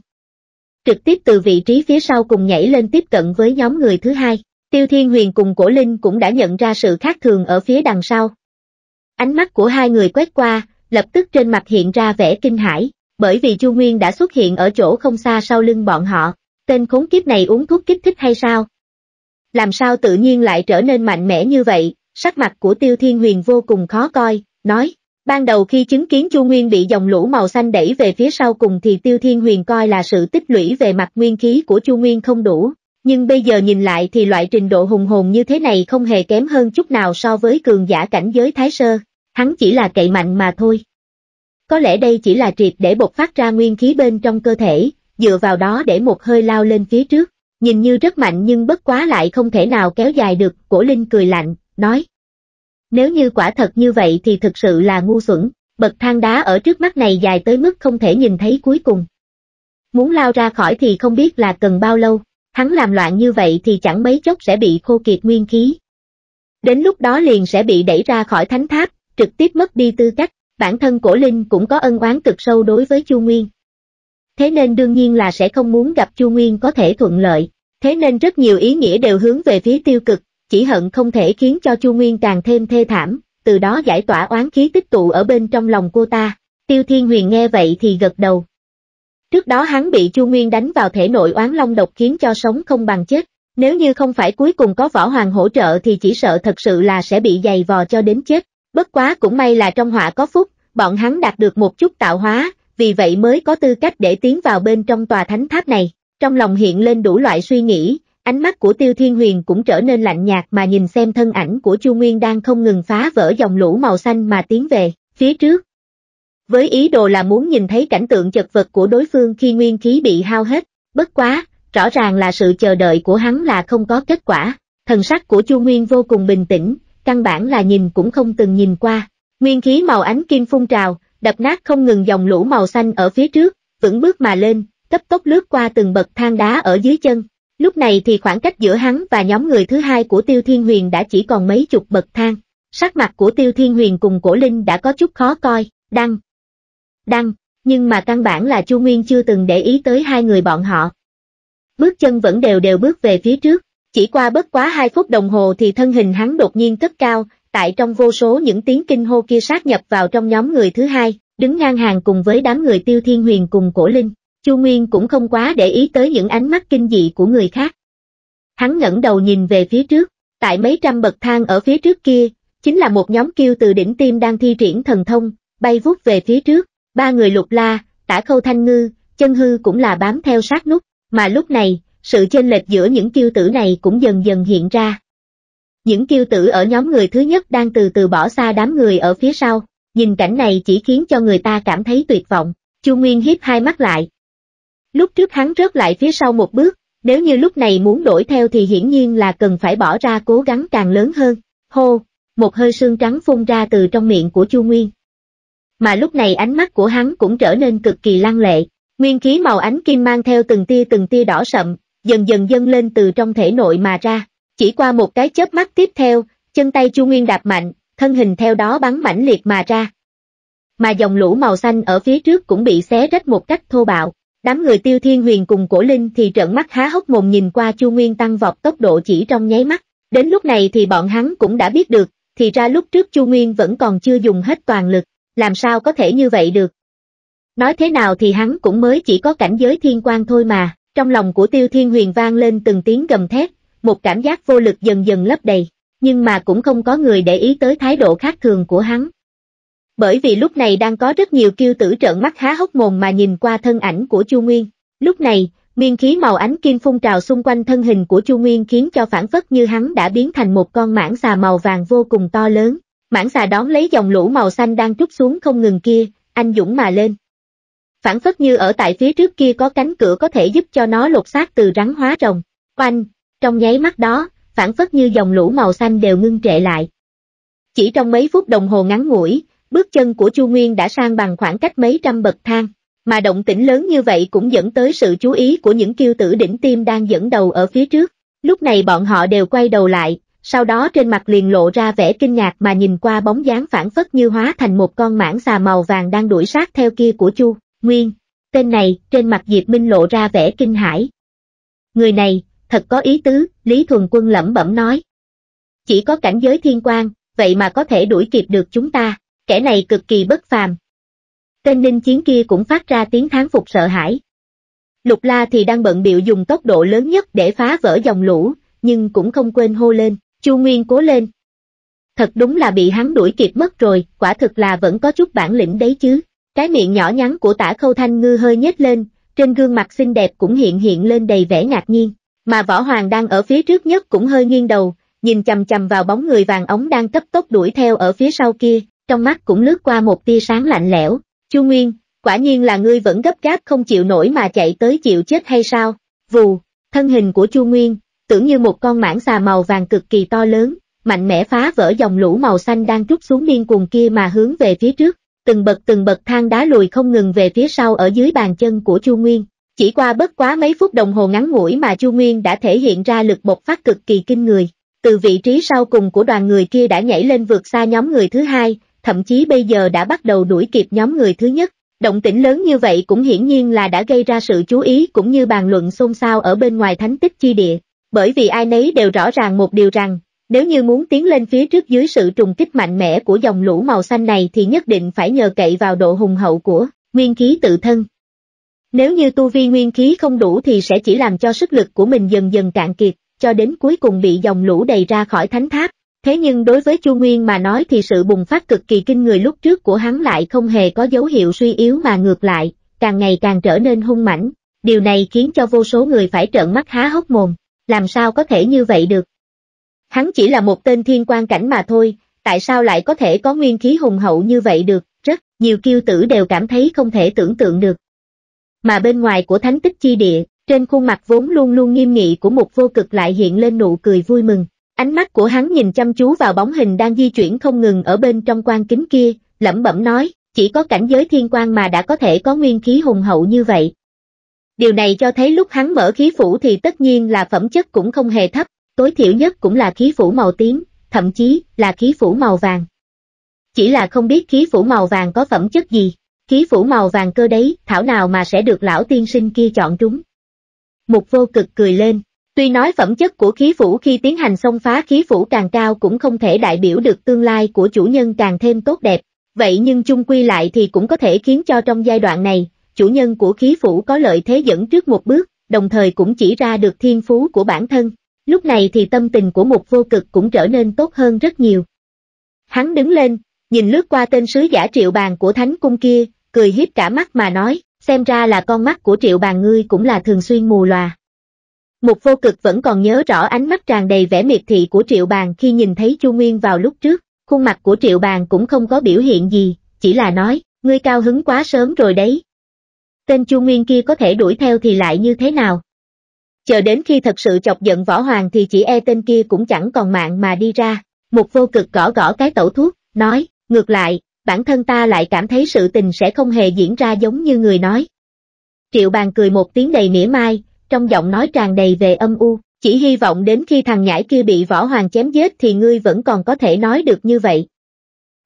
Trực tiếp từ vị trí phía sau cùng nhảy lên tiếp cận với nhóm người thứ hai, Tiêu Thiên Huyền cùng Cổ Linh cũng đã nhận ra sự khác thường ở phía đằng sau. Ánh mắt của hai người quét qua, lập tức trên mặt hiện ra vẻ kinh hãi, bởi vì Chu Nguyên đã xuất hiện ở chỗ không xa sau lưng bọn họ. Tên khốn kiếp này uống thuốc kích thích hay sao? Làm sao tự nhiên lại trở nên mạnh mẽ như vậy? Sắc mặt của Tiêu Thiên Huyền vô cùng khó coi, nói. Ban đầu khi chứng kiến Chu Nguyên bị dòng lũ màu xanh đẩy về phía sau cùng thì Tiêu Thiên Huyền coi là sự tích lũy về mặt nguyên khí của Chu Nguyên không đủ, nhưng bây giờ nhìn lại thì loại trình độ hùng hồn như thế này không hề kém hơn chút nào so với cường giả cảnh giới Thái Sơ, hắn chỉ là cậy mạnh mà thôi. Có lẽ đây chỉ là triệt để bộc phát ra nguyên khí bên trong cơ thể, dựa vào đó để một hơi lao lên phía trước, nhìn như rất mạnh nhưng bất quá lại không thể nào kéo dài được, Cổ Linh cười lạnh, nói. Nếu như quả thật như vậy thì thực sự là ngu xuẩn, bậc thang đá ở trước mắt này dài tới mức không thể nhìn thấy cuối cùng. Muốn lao ra khỏi thì không biết là cần bao lâu, hắn làm loạn như vậy thì chẳng mấy chốc sẽ bị khô kiệt nguyên khí. Đến lúc đó liền sẽ bị đẩy ra khỏi thánh tháp, trực tiếp mất đi tư cách, bản thân Cổ Linh cũng có ân oán cực sâu đối với Chu Nguyên. Thế nên đương nhiên là sẽ không muốn gặp Chu Nguyên có thể thuận lợi, thế nên rất nhiều ý nghĩa đều hướng về phía tiêu cực. Chỉ hận không thể khiến cho Chu Nguyên càng thêm thê thảm, từ đó giải tỏa oán khí tích tụ ở bên trong lòng cô ta. Tiêu Thiên Huyền nghe vậy thì gật đầu. Trước đó hắn bị Chu Nguyên đánh vào thể nội oán long độc khiến cho sống không bằng chết, nếu như không phải cuối cùng có Võ Hoàng hỗ trợ thì chỉ sợ thật sự là sẽ bị giày vò cho đến chết. Bất quá cũng may là trong họa có phúc, bọn hắn đạt được một chút tạo hóa, vì vậy mới có tư cách để tiến vào bên trong tòa thánh tháp này. Trong lòng hiện lên đủ loại suy nghĩ. Ánh mắt của Tiêu Thiên Huyền cũng trở nên lạnh nhạt mà nhìn xem thân ảnh của Chu Nguyên đang không ngừng phá vỡ dòng lũ màu xanh mà tiến về phía trước. Với ý đồ là muốn nhìn thấy cảnh tượng chật vật của đối phương khi nguyên khí bị hao hết, bất quá, rõ ràng là sự chờ đợi của hắn là không có kết quả. Thần sắc của Chu Nguyên vô cùng bình tĩnh, căn bản là nhìn cũng không từng nhìn qua. Nguyên khí màu ánh kim phun trào, đập nát không ngừng dòng lũ màu xanh ở phía trước, vững bước mà lên, cấp tốc lướt qua từng bậc thang đá ở dưới chân. Lúc này thì khoảng cách giữa hắn và nhóm người thứ hai của Tiêu Thiên Huyền đã chỉ còn mấy chục bậc thang. Sắc mặt của Tiêu Thiên Huyền cùng Cổ Linh đã có chút khó coi, đăng. Đăng, nhưng mà căn bản là Chu Nguyên chưa từng để ý tới hai người bọn họ. Bước chân vẫn đều đều bước về phía trước, chỉ qua bất quá hai phút đồng hồ thì thân hình hắn đột nhiên cất cao, tại trong vô số những tiếng kinh hô kia sát nhập vào trong nhóm người thứ hai, đứng ngang hàng cùng với đám người Tiêu Thiên Huyền cùng Cổ Linh. Chu Nguyên cũng không quá để ý tới những ánh mắt kinh dị của người khác. Hắn ngẩng đầu nhìn về phía trước, tại mấy trăm bậc thang ở phía trước kia, chính là một nhóm kiêu từ đỉnh tim đang thi triển thần thông, bay vút về phía trước, ba người Lục La, Tả Khâu Thanh Ngư, Chân Hư cũng là bám theo sát nút, mà lúc này, sự chênh lệch giữa những kiêu tử này cũng dần dần hiện ra. Những kiêu tử ở nhóm người thứ nhất đang từ từ bỏ xa đám người ở phía sau, nhìn cảnh này chỉ khiến cho người ta cảm thấy tuyệt vọng, Chu Nguyên híp hai mắt lại. Lúc trước hắn rớt lại phía sau một bước, nếu như lúc này muốn đổi theo thì hiển nhiên là cần phải bỏ ra cố gắng càng lớn hơn. Hô, một hơi sương trắng phun ra từ trong miệng của Chu Nguyên. Mà lúc này ánh mắt của hắn cũng trở nên cực kỳ lăng lệ, nguyên khí màu ánh kim mang theo từng tia từng tia đỏ sậm, dần dần dâng lên từ trong thể nội mà ra. Chỉ qua một cái chớp mắt tiếp theo, chân tay Chu Nguyên đạp mạnh, thân hình theo đó bắn mãnh liệt mà ra. Mà dòng lũ màu xanh ở phía trước cũng bị xé rách một cách thô bạo. Đám người Tiêu Thiên Huyền cùng Cổ Linh thì trợn mắt há hốc mồm nhìn qua Chu Nguyên tăng vọt tốc độ chỉ trong nháy mắt, đến lúc này thì bọn hắn cũng đã biết được, thì ra lúc trước Chu Nguyên vẫn còn chưa dùng hết toàn lực, làm sao có thể như vậy được. Nói thế nào thì hắn cũng mới chỉ có cảnh giới thiên quan thôi mà, trong lòng của Tiêu Thiên Huyền vang lên từng tiếng gầm thét, một cảm giác vô lực dần dần lấp đầy, nhưng mà cũng không có người để ý tới thái độ khác thường của hắn. bởi vì lúc này đang có rất nhiều kiêu tử trợn mắt há hốc mồm mà nhìn qua thân ảnh của Chu Nguyên. Lúc này, nguyên khí màu ánh kim phun trào xung quanh thân hình của Chu Nguyên khiến cho phản phất như hắn đã biến thành một con mãng xà màu vàng vô cùng to lớn. Mãng xà đón lấy dòng lũ màu xanh đang trút xuống không ngừng kia, anh dũng mà lên. Phản phất như ở tại phía trước kia có cánh cửa có thể giúp cho nó lột xác từ rắn hóa rồng. Oanh, trong nháy mắt đó, phản phất như dòng lũ màu xanh đều ngưng trệ lại. Chỉ trong mấy phút đồng hồ ngắn ngủi, bước chân của Chu Nguyên đã sang bằng khoảng cách mấy trăm bậc thang, mà động tĩnh lớn như vậy cũng dẫn tới sự chú ý của những kiêu tử đỉnh tim đang dẫn đầu ở phía trước. Lúc này bọn họ đều quay đầu lại, sau đó trên mặt liền lộ ra vẻ kinh ngạc mà nhìn qua bóng dáng phản phất như hóa thành một con mãng xà màu vàng đang đuổi sát theo kia của Chu Nguyên. Tên này, trên mặt Diệp Minh lộ ra vẻ kinh hãi. Người này, thật có ý tứ, Lý Thuần Quân lẩm bẩm nói. Chỉ có cảnh giới thiên quan, vậy mà có thể đuổi kịp được chúng ta, kẻ này cực kỳ bất phàm. Tên Ninh Chiến kia cũng phát ra tiếng thán phục sợ hãi. Lục La thì đang bận bịu dùng tốc độ lớn nhất để phá vỡ dòng lũ, nhưng cũng không quên hô lên, Chu Nguyên cố lên. Thật đúng là bị hắn đuổi kịp mất rồi, quả thực là vẫn có chút bản lĩnh đấy chứ. Cái miệng nhỏ nhắn của Tả Khâu Thanh Ngư hơi nhếch lên, trên gương mặt xinh đẹp cũng hiện hiện lên đầy vẻ ngạc nhiên, mà Võ Hoàng đang ở phía trước nhất cũng hơi nghiêng đầu, nhìn chằm chằm vào bóng người vàng ống đang cấp tốc đuổi theo ở phía sau kia, trong mắt cũng lướt qua một tia sáng lạnh lẽo. Chu Nguyên, quả nhiên là ngươi vẫn gấp gáp không chịu nổi mà chạy tới chịu chết hay sao? Vù, thân hình của Chu Nguyên, tưởng như một con mãng xà màu vàng cực kỳ to lớn, mạnh mẽ phá vỡ dòng lũ màu xanh đang trút xuống điên cuồng kia mà hướng về phía trước. Từng bậc từng bậc thang đá lùi không ngừng về phía sau ở dưới bàn chân của Chu Nguyên. Chỉ qua bất quá mấy phút đồng hồ ngắn ngủi mà Chu Nguyên đã thể hiện ra lực bộc phát cực kỳ kinh người. Từ vị trí sau cùng của đoàn người kia đã nhảy lên vượt xa nhóm người thứ hai, thậm chí bây giờ đã bắt đầu đuổi kịp nhóm người thứ nhất. Động tĩnh lớn như vậy cũng hiển nhiên là đã gây ra sự chú ý cũng như bàn luận xôn xao ở bên ngoài Thánh Tích Chi Địa. Bởi vì ai nấy đều rõ ràng một điều rằng, nếu như muốn tiến lên phía trước dưới sự trùng kích mạnh mẽ của dòng lũ màu xanh này thì nhất định phải nhờ cậy vào độ hùng hậu của nguyên khí tự thân. Nếu như tu vi nguyên khí không đủ thì sẽ chỉ làm cho sức lực của mình dần dần cạn kiệt, cho đến cuối cùng bị dòng lũ đẩy ra khỏi thánh tháp. Thế nhưng đối với Chu Nguyên mà nói thì sự bùng phát cực kỳ kinh người lúc trước của hắn lại không hề có dấu hiệu suy yếu mà ngược lại, càng ngày càng trở nên hung mãnh. Điều này khiến cho vô số người phải trợn mắt há hốc mồm, làm sao có thể như vậy được? Hắn chỉ là một tên thiên quan cảnh mà thôi, tại sao lại có thể có nguyên khí hùng hậu như vậy được, rất nhiều kiêu tử đều cảm thấy không thể tưởng tượng được. Mà bên ngoài của Thánh Tích Chi Địa, trên khuôn mặt vốn luôn luôn nghiêm nghị của Mục Vô Cực lại hiện lên nụ cười vui mừng, ánh mắt của hắn nhìn chăm chú vào bóng hình đang di chuyển không ngừng ở bên trong quan kính kia, lẩm bẩm nói, chỉ có cảnh giới thiên quan mà đã có thể có nguyên khí hùng hậu như vậy. Điều này cho thấy lúc hắn mở khí phủ thì tất nhiên là phẩm chất cũng không hề thấp. Tối thiểu nhất cũng là khí phủ màu tím, thậm chí là khí phủ màu vàng. Chỉ là không biết khí phủ màu vàng có phẩm chất gì, khí phủ màu vàng cơ đấy, thảo nào mà sẽ được lão tiên sinh kia chọn trúng. Mục Vô Cực cười lên, tuy nói phẩm chất của khí phủ khi tiến hành xông phá khí phủ càng cao cũng không thể đại biểu được tương lai của chủ nhân càng thêm tốt đẹp, vậy nhưng chung quy lại thì cũng có thể khiến cho trong giai đoạn này, chủ nhân của khí phủ có lợi thế dẫn trước một bước, đồng thời cũng chỉ ra được thiên phú của bản thân. Lúc này thì tâm tình của Mục Vô Cực cũng trở nên tốt hơn rất nhiều. Hắn đứng lên, nhìn lướt qua tên sứ giả Triệu Bàn của Thánh Cung kia, cười híp cả mắt mà nói, xem ra là con mắt của Triệu Bàn ngươi cũng là thường xuyên mù lòa. Mục Vô Cực vẫn còn nhớ rõ ánh mắt tràn đầy vẻ miệt thị của Triệu Bàn khi nhìn thấy Chu Nguyên vào lúc trước, khuôn mặt của Triệu Bàn cũng không có biểu hiện gì, chỉ là nói, ngươi cao hứng quá sớm rồi đấy. Tên Chu Nguyên kia có thể đuổi theo thì lại như thế nào? Chờ đến khi thật sự chọc giận Võ Hoàng thì chỉ e tên kia cũng chẳng còn mạng mà đi ra. Mục Vô Cực gõ gõ cái tẩu thuốc, nói, ngược lại, bản thân ta lại cảm thấy sự tình sẽ không hề diễn ra giống như người nói. Triệu Bàn cười một tiếng đầy mỉa mai, trong giọng nói tràn đầy về âm u, chỉ hy vọng đến khi thằng nhãi kia bị Võ Hoàng chém giết thì ngươi vẫn còn có thể nói được như vậy.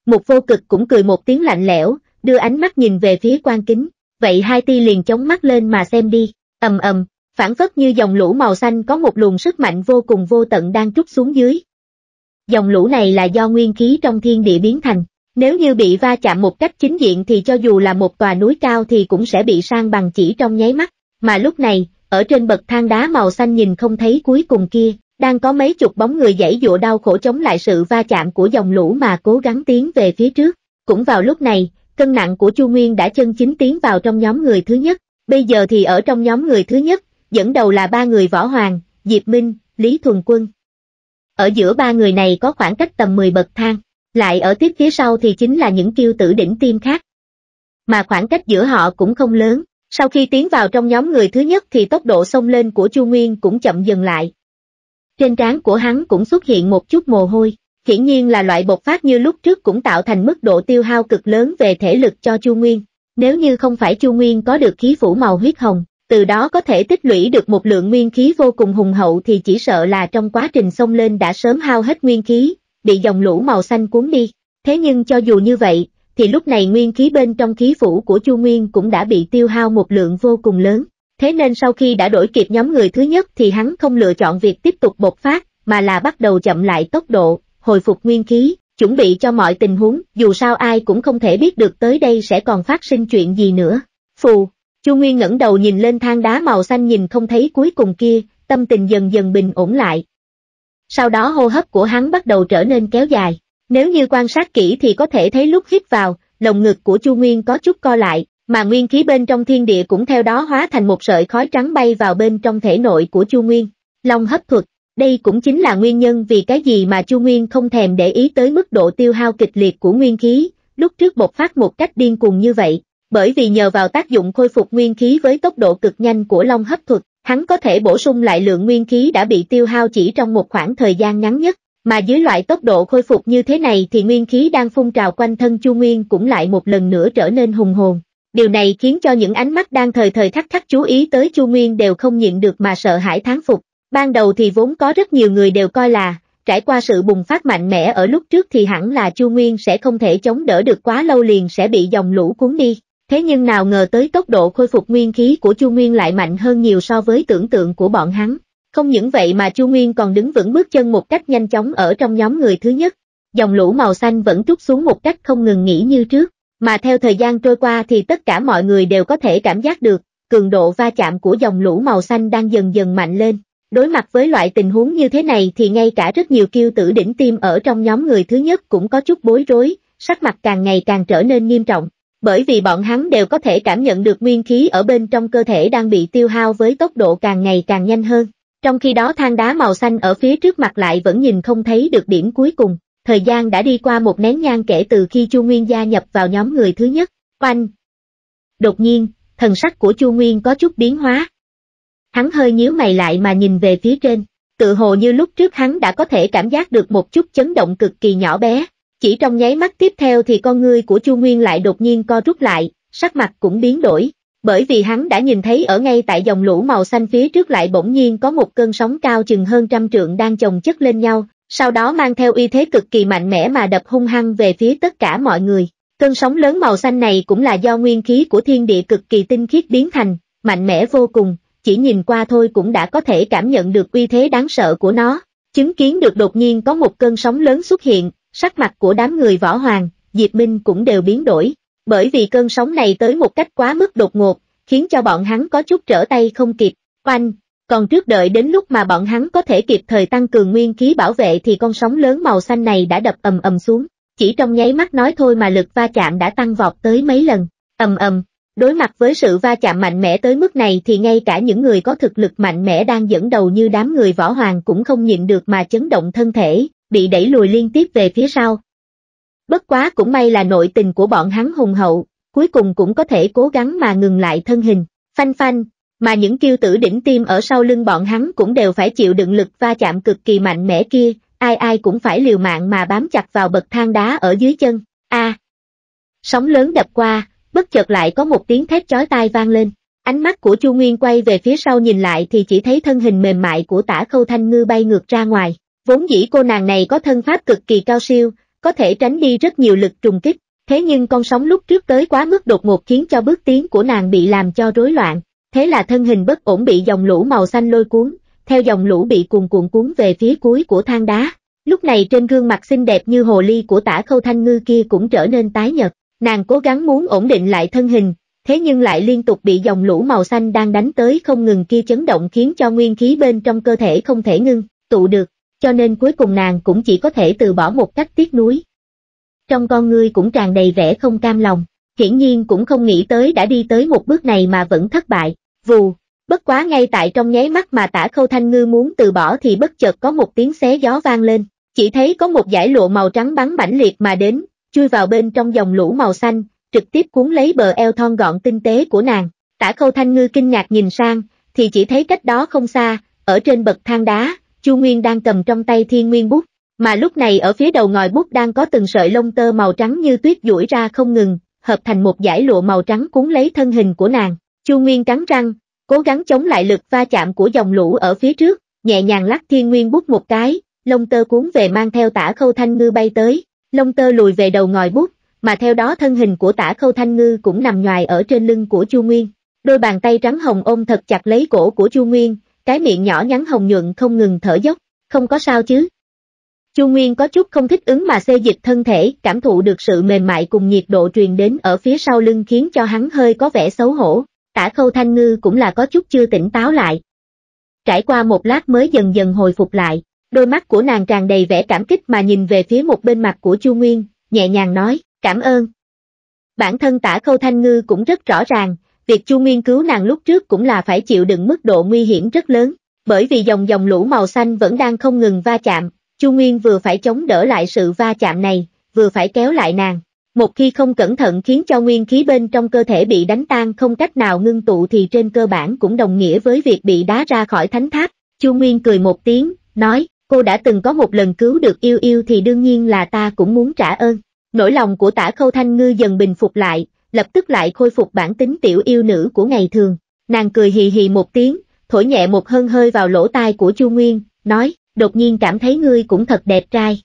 Mục Vô Cực cũng cười một tiếng lạnh lẽo, đưa ánh mắt nhìn về phía quan kính, vậy hai ti liền chống mắt lên mà xem đi, ầm ầm. Phản phất như dòng lũ màu xanh có một luồng sức mạnh vô cùng vô tận đang trút xuống dưới. Dòng lũ này là do nguyên khí trong thiên địa biến thành, nếu như bị va chạm một cách chính diện thì cho dù là một tòa núi cao thì cũng sẽ bị san bằng chỉ trong nháy mắt, mà lúc này, ở trên bậc thang đá màu xanh nhìn không thấy cuối cùng kia, đang có mấy chục bóng người giãy giụa đau khổ chống lại sự va chạm của dòng lũ mà cố gắng tiến về phía trước. Cũng vào lúc này, cân nặng của Chu Nguyên đã chân chính tiến vào trong nhóm người thứ nhất. Bây giờ thì ở trong nhóm người thứ nhất, dẫn đầu là ba người Võ Hoàng, Diệp Minh, Lý Thuần Quân. Ở giữa ba người này có khoảng cách tầm mười bậc thang, lại ở tiếp phía sau thì chính là những kiêu tử đỉnh tiêm khác. Mà khoảng cách giữa họ cũng không lớn, sau khi tiến vào trong nhóm người thứ nhất thì tốc độ xông lên của Chu Nguyên cũng chậm dần lại. Trên trán của hắn cũng xuất hiện một chút mồ hôi, hiển nhiên là loại bộc phát như lúc trước cũng tạo thành mức độ tiêu hao cực lớn về thể lực cho Chu Nguyên. Nếu như không phải Chu Nguyên có được khí phủ màu huyết hồng, từ đó có thể tích lũy được một lượng nguyên khí vô cùng hùng hậu thì chỉ sợ là trong quá trình xông lên đã sớm hao hết nguyên khí, bị dòng lũ màu xanh cuốn đi. Thế nhưng cho dù như vậy, thì lúc này nguyên khí bên trong khí phủ của Chu Nguyên cũng đã bị tiêu hao một lượng vô cùng lớn. Thế nên sau khi đã đuổi kịp nhóm người thứ nhất thì hắn không lựa chọn việc tiếp tục bộc phát, mà là bắt đầu chậm lại tốc độ, hồi phục nguyên khí, chuẩn bị cho mọi tình huống, dù sao ai cũng không thể biết được tới đây sẽ còn phát sinh chuyện gì nữa. Phù, Chu Nguyên ngẩng đầu nhìn lên thang đá màu xanh nhìn không thấy cuối cùng kia, tâm tình dần dần bình ổn lại. Sau đó hô hấp của hắn bắt đầu trở nên kéo dài, nếu như quan sát kỹ thì có thể thấy lúc hít vào, lồng ngực của Chu Nguyên có chút co lại, mà nguyên khí bên trong thiên địa cũng theo đó hóa thành một sợi khói trắng bay vào bên trong thể nội của Chu Nguyên. Long hấp thuật. Đây cũng chính là nguyên nhân vì cái gì mà Chu Nguyên không thèm để ý tới mức độ tiêu hao kịch liệt của nguyên khí, lúc trước bộc phát một cách điên cuồng như vậy, bởi vì nhờ vào tác dụng khôi phục nguyên khí với tốc độ cực nhanh của Long hấp thuật, hắn có thể bổ sung lại lượng nguyên khí đã bị tiêu hao chỉ trong một khoảng thời gian ngắn nhất, mà dưới loại tốc độ khôi phục như thế này thì nguyên khí đang phun trào quanh thân Chu Nguyên cũng lại một lần nữa trở nên hùng hồn. Điều này khiến cho những ánh mắt đang thời thời khắc khắc chú ý tới Chu Nguyên đều không nhịn được mà sợ hãi thán phục. Ban đầu thì vốn có rất nhiều người đều coi là, trải qua sự bùng phát mạnh mẽ ở lúc trước thì hẳn là Chu Nguyên sẽ không thể chống đỡ được quá lâu liền sẽ bị dòng lũ cuốn đi. Thế nhưng nào ngờ tới tốc độ khôi phục nguyên khí của Chu Nguyên lại mạnh hơn nhiều so với tưởng tượng của bọn hắn. Không những vậy mà Chu Nguyên còn đứng vững bước chân một cách nhanh chóng ở trong nhóm người thứ nhất. Dòng lũ màu xanh vẫn trút xuống một cách không ngừng nghỉ như trước, mà theo thời gian trôi qua thì tất cả mọi người đều có thể cảm giác được, cường độ va chạm của dòng lũ màu xanh đang dần dần mạnh lên. Đối mặt với loại tình huống như thế này thì ngay cả rất nhiều kiêu tử đỉnh tiêm ở trong nhóm người thứ nhất cũng có chút bối rối, sắc mặt càng ngày càng trở nên nghiêm trọng, bởi vì bọn hắn đều có thể cảm nhận được nguyên khí ở bên trong cơ thể đang bị tiêu hao với tốc độ càng ngày càng nhanh hơn. Trong khi đó thang đá màu xanh ở phía trước mặt lại vẫn nhìn không thấy được điểm cuối cùng, thời gian đã đi qua một nén nhang kể từ khi Chu Nguyên gia nhập vào nhóm người thứ nhất. Oanh! Đột nhiên, thần sắc của Chu Nguyên có chút biến hóa. Hắn hơi nhíu mày lại mà nhìn về phía trên, tự hồ như lúc trước hắn đã có thể cảm giác được một chút chấn động cực kỳ nhỏ bé, chỉ trong nháy mắt tiếp theo thì con ngươi của Chu Nguyên lại đột nhiên co rút lại, sắc mặt cũng biến đổi, bởi vì hắn đã nhìn thấy ở ngay tại dòng lũ màu xanh phía trước lại bỗng nhiên có một cơn sóng cao chừng hơn trăm trượng đang chồng chất lên nhau, sau đó mang theo uy thế cực kỳ mạnh mẽ mà đập hung hăng về phía tất cả mọi người. Cơn sóng lớn màu xanh này cũng là do nguyên khí của thiên địa cực kỳ tinh khiết biến thành, mạnh mẽ vô cùng. Chỉ nhìn qua thôi cũng đã có thể cảm nhận được uy thế đáng sợ của nó, chứng kiến được đột nhiên có một cơn sóng lớn xuất hiện, sắc mặt của đám người Võ Hoàng, Diệp Minh cũng đều biến đổi, bởi vì cơn sóng này tới một cách quá mức đột ngột, khiến cho bọn hắn có chút trở tay không kịp. Oanh! Còn trước đợi đến lúc mà bọn hắn có thể kịp thời tăng cường nguyên khí bảo vệ thì con sóng lớn màu xanh này đã đập ầm ầm xuống, chỉ trong nháy mắt nói thôi mà lực va chạm đã tăng vọt tới mấy lần. Ầm ầm! Đối mặt với sự va chạm mạnh mẽ tới mức này thì ngay cả những người có thực lực mạnh mẽ đang dẫn đầu như đám người Võ Hoàng cũng không nhịn được mà chấn động thân thể, bị đẩy lùi liên tiếp về phía sau. Bất quá cũng may là nội tình của bọn hắn hùng hậu, cuối cùng cũng có thể cố gắng mà ngừng lại thân hình, phanh phanh, mà những kiêu tử đỉnh tiêm ở sau lưng bọn hắn cũng đều phải chịu đựng lực va chạm cực kỳ mạnh mẽ kia, ai ai cũng phải liều mạng mà bám chặt vào bậc thang đá ở dưới chân. A, à, sóng lớn đập qua. Bất chợt lại có một tiếng thét chói tai vang lên, ánh mắt của Chu Nguyên quay về phía sau nhìn lại thì chỉ thấy thân hình mềm mại của Tả Khâu Thanh Ngư bay ngược ra ngoài, vốn dĩ cô nàng này có thân pháp cực kỳ cao siêu, có thể tránh đi rất nhiều lực trùng kích, thế nhưng con sóng lúc trước tới quá mức đột ngột khiến cho bước tiến của nàng bị làm cho rối loạn, thế là thân hình bất ổn bị dòng lũ màu xanh lôi cuốn, theo dòng lũ bị cuồn cuộn cuốn về phía cuối của thang đá, lúc này trên gương mặt xinh đẹp như hồ ly của Tả Khâu Thanh Ngư kia cũng trở nên tái nhợt. Nàng cố gắng muốn ổn định lại thân hình, thế nhưng lại liên tục bị dòng lũ màu xanh đang đánh tới không ngừng kia chấn động khiến cho nguyên khí bên trong cơ thể không thể ngưng tụ được, cho nên cuối cùng nàng cũng chỉ có thể từ bỏ một cách tiếc nuối. trong con ngươi cũng tràn đầy vẻ không cam lòng, hiển nhiên cũng không nghĩ tới đã đi tới một bước này mà vẫn thất bại. Vù, bất quá ngay tại trong nháy mắt mà Tả Khâu Thanh Ngư muốn từ bỏ thì bất chợt có một tiếng xé gió vang lên, chỉ thấy có một dải lụa màu trắng bắn mãnh liệt mà đến, chui vào bên trong dòng lũ màu xanh, trực tiếp cuốn lấy bờ eo thon gọn tinh tế của nàng. Tả Khâu Thanh Ngư kinh ngạc nhìn sang, thì chỉ thấy cách đó không xa, ở trên bậc thang đá, Chu Nguyên đang cầm trong tay Thiên Nguyên Bút, mà lúc này ở phía đầu ngòi bút đang có từng sợi lông tơ màu trắng như tuyết duỗi ra không ngừng, hợp thành một dải lụa màu trắng cuốn lấy thân hình của nàng. Chu Nguyên cắn răng, cố gắng chống lại lực va chạm của dòng lũ ở phía trước, nhẹ nhàng lắc Thiên Nguyên Bút một cái, lông tơ cuốn về mang theo Tả Khâu Thanh Ngư bay tới, lông tơ lùi về đầu ngòi bút, mà theo đó thân hình của Tả Khâu Thanh Ngư cũng nằm nhoài ở trên lưng của Chu Nguyên. Đôi bàn tay trắng hồng ôm thật chặt lấy cổ của Chu Nguyên, cái miệng nhỏ nhắn hồng nhuận không ngừng thở dốc. Không có sao chứ? Chu Nguyên có chút không thích ứng mà xê dịch thân thể, cảm thụ được sự mềm mại cùng nhiệt độ truyền đến ở phía sau lưng khiến cho hắn hơi có vẻ xấu hổ. Tả Khâu Thanh Ngư cũng là có chút chưa tỉnh táo lại. Trải qua một lát mới dần dần hồi phục lại, đôi mắt của nàng tràn đầy vẻ cảm kích mà nhìn về phía một bên mặt của Chu Nguyên, nhẹ nhàng nói, cảm ơn. Bản thân Tả Khâu Thanh Ngư cũng rất rõ ràng, việc Chu Nguyên cứu nàng lúc trước cũng là phải chịu đựng mức độ nguy hiểm rất lớn, bởi vì dòng dòng lũ màu xanh vẫn đang không ngừng va chạm, Chu Nguyên vừa phải chống đỡ lại sự va chạm này, vừa phải kéo lại nàng. Một khi không cẩn thận khiến cho nguyên khí bên trong cơ thể bị đánh tan không cách nào ngưng tụ thì trên cơ bản cũng đồng nghĩa với việc bị đá ra khỏi thánh tháp. Chu Nguyên cười một tiếng, nói, cô đã từng có một lần cứu được Yêu Yêu thì đương nhiên là ta cũng muốn trả ơn. Nỗi lòng của Tả Khâu Thanh Ngư dần bình phục lại, lập tức lại khôi phục bản tính tiểu yêu nữ của ngày thường. Nàng cười hì hì một tiếng, thổi nhẹ một hân hơi vào lỗ tai của Chu Nguyên, nói, đột nhiên cảm thấy ngươi cũng thật đẹp trai.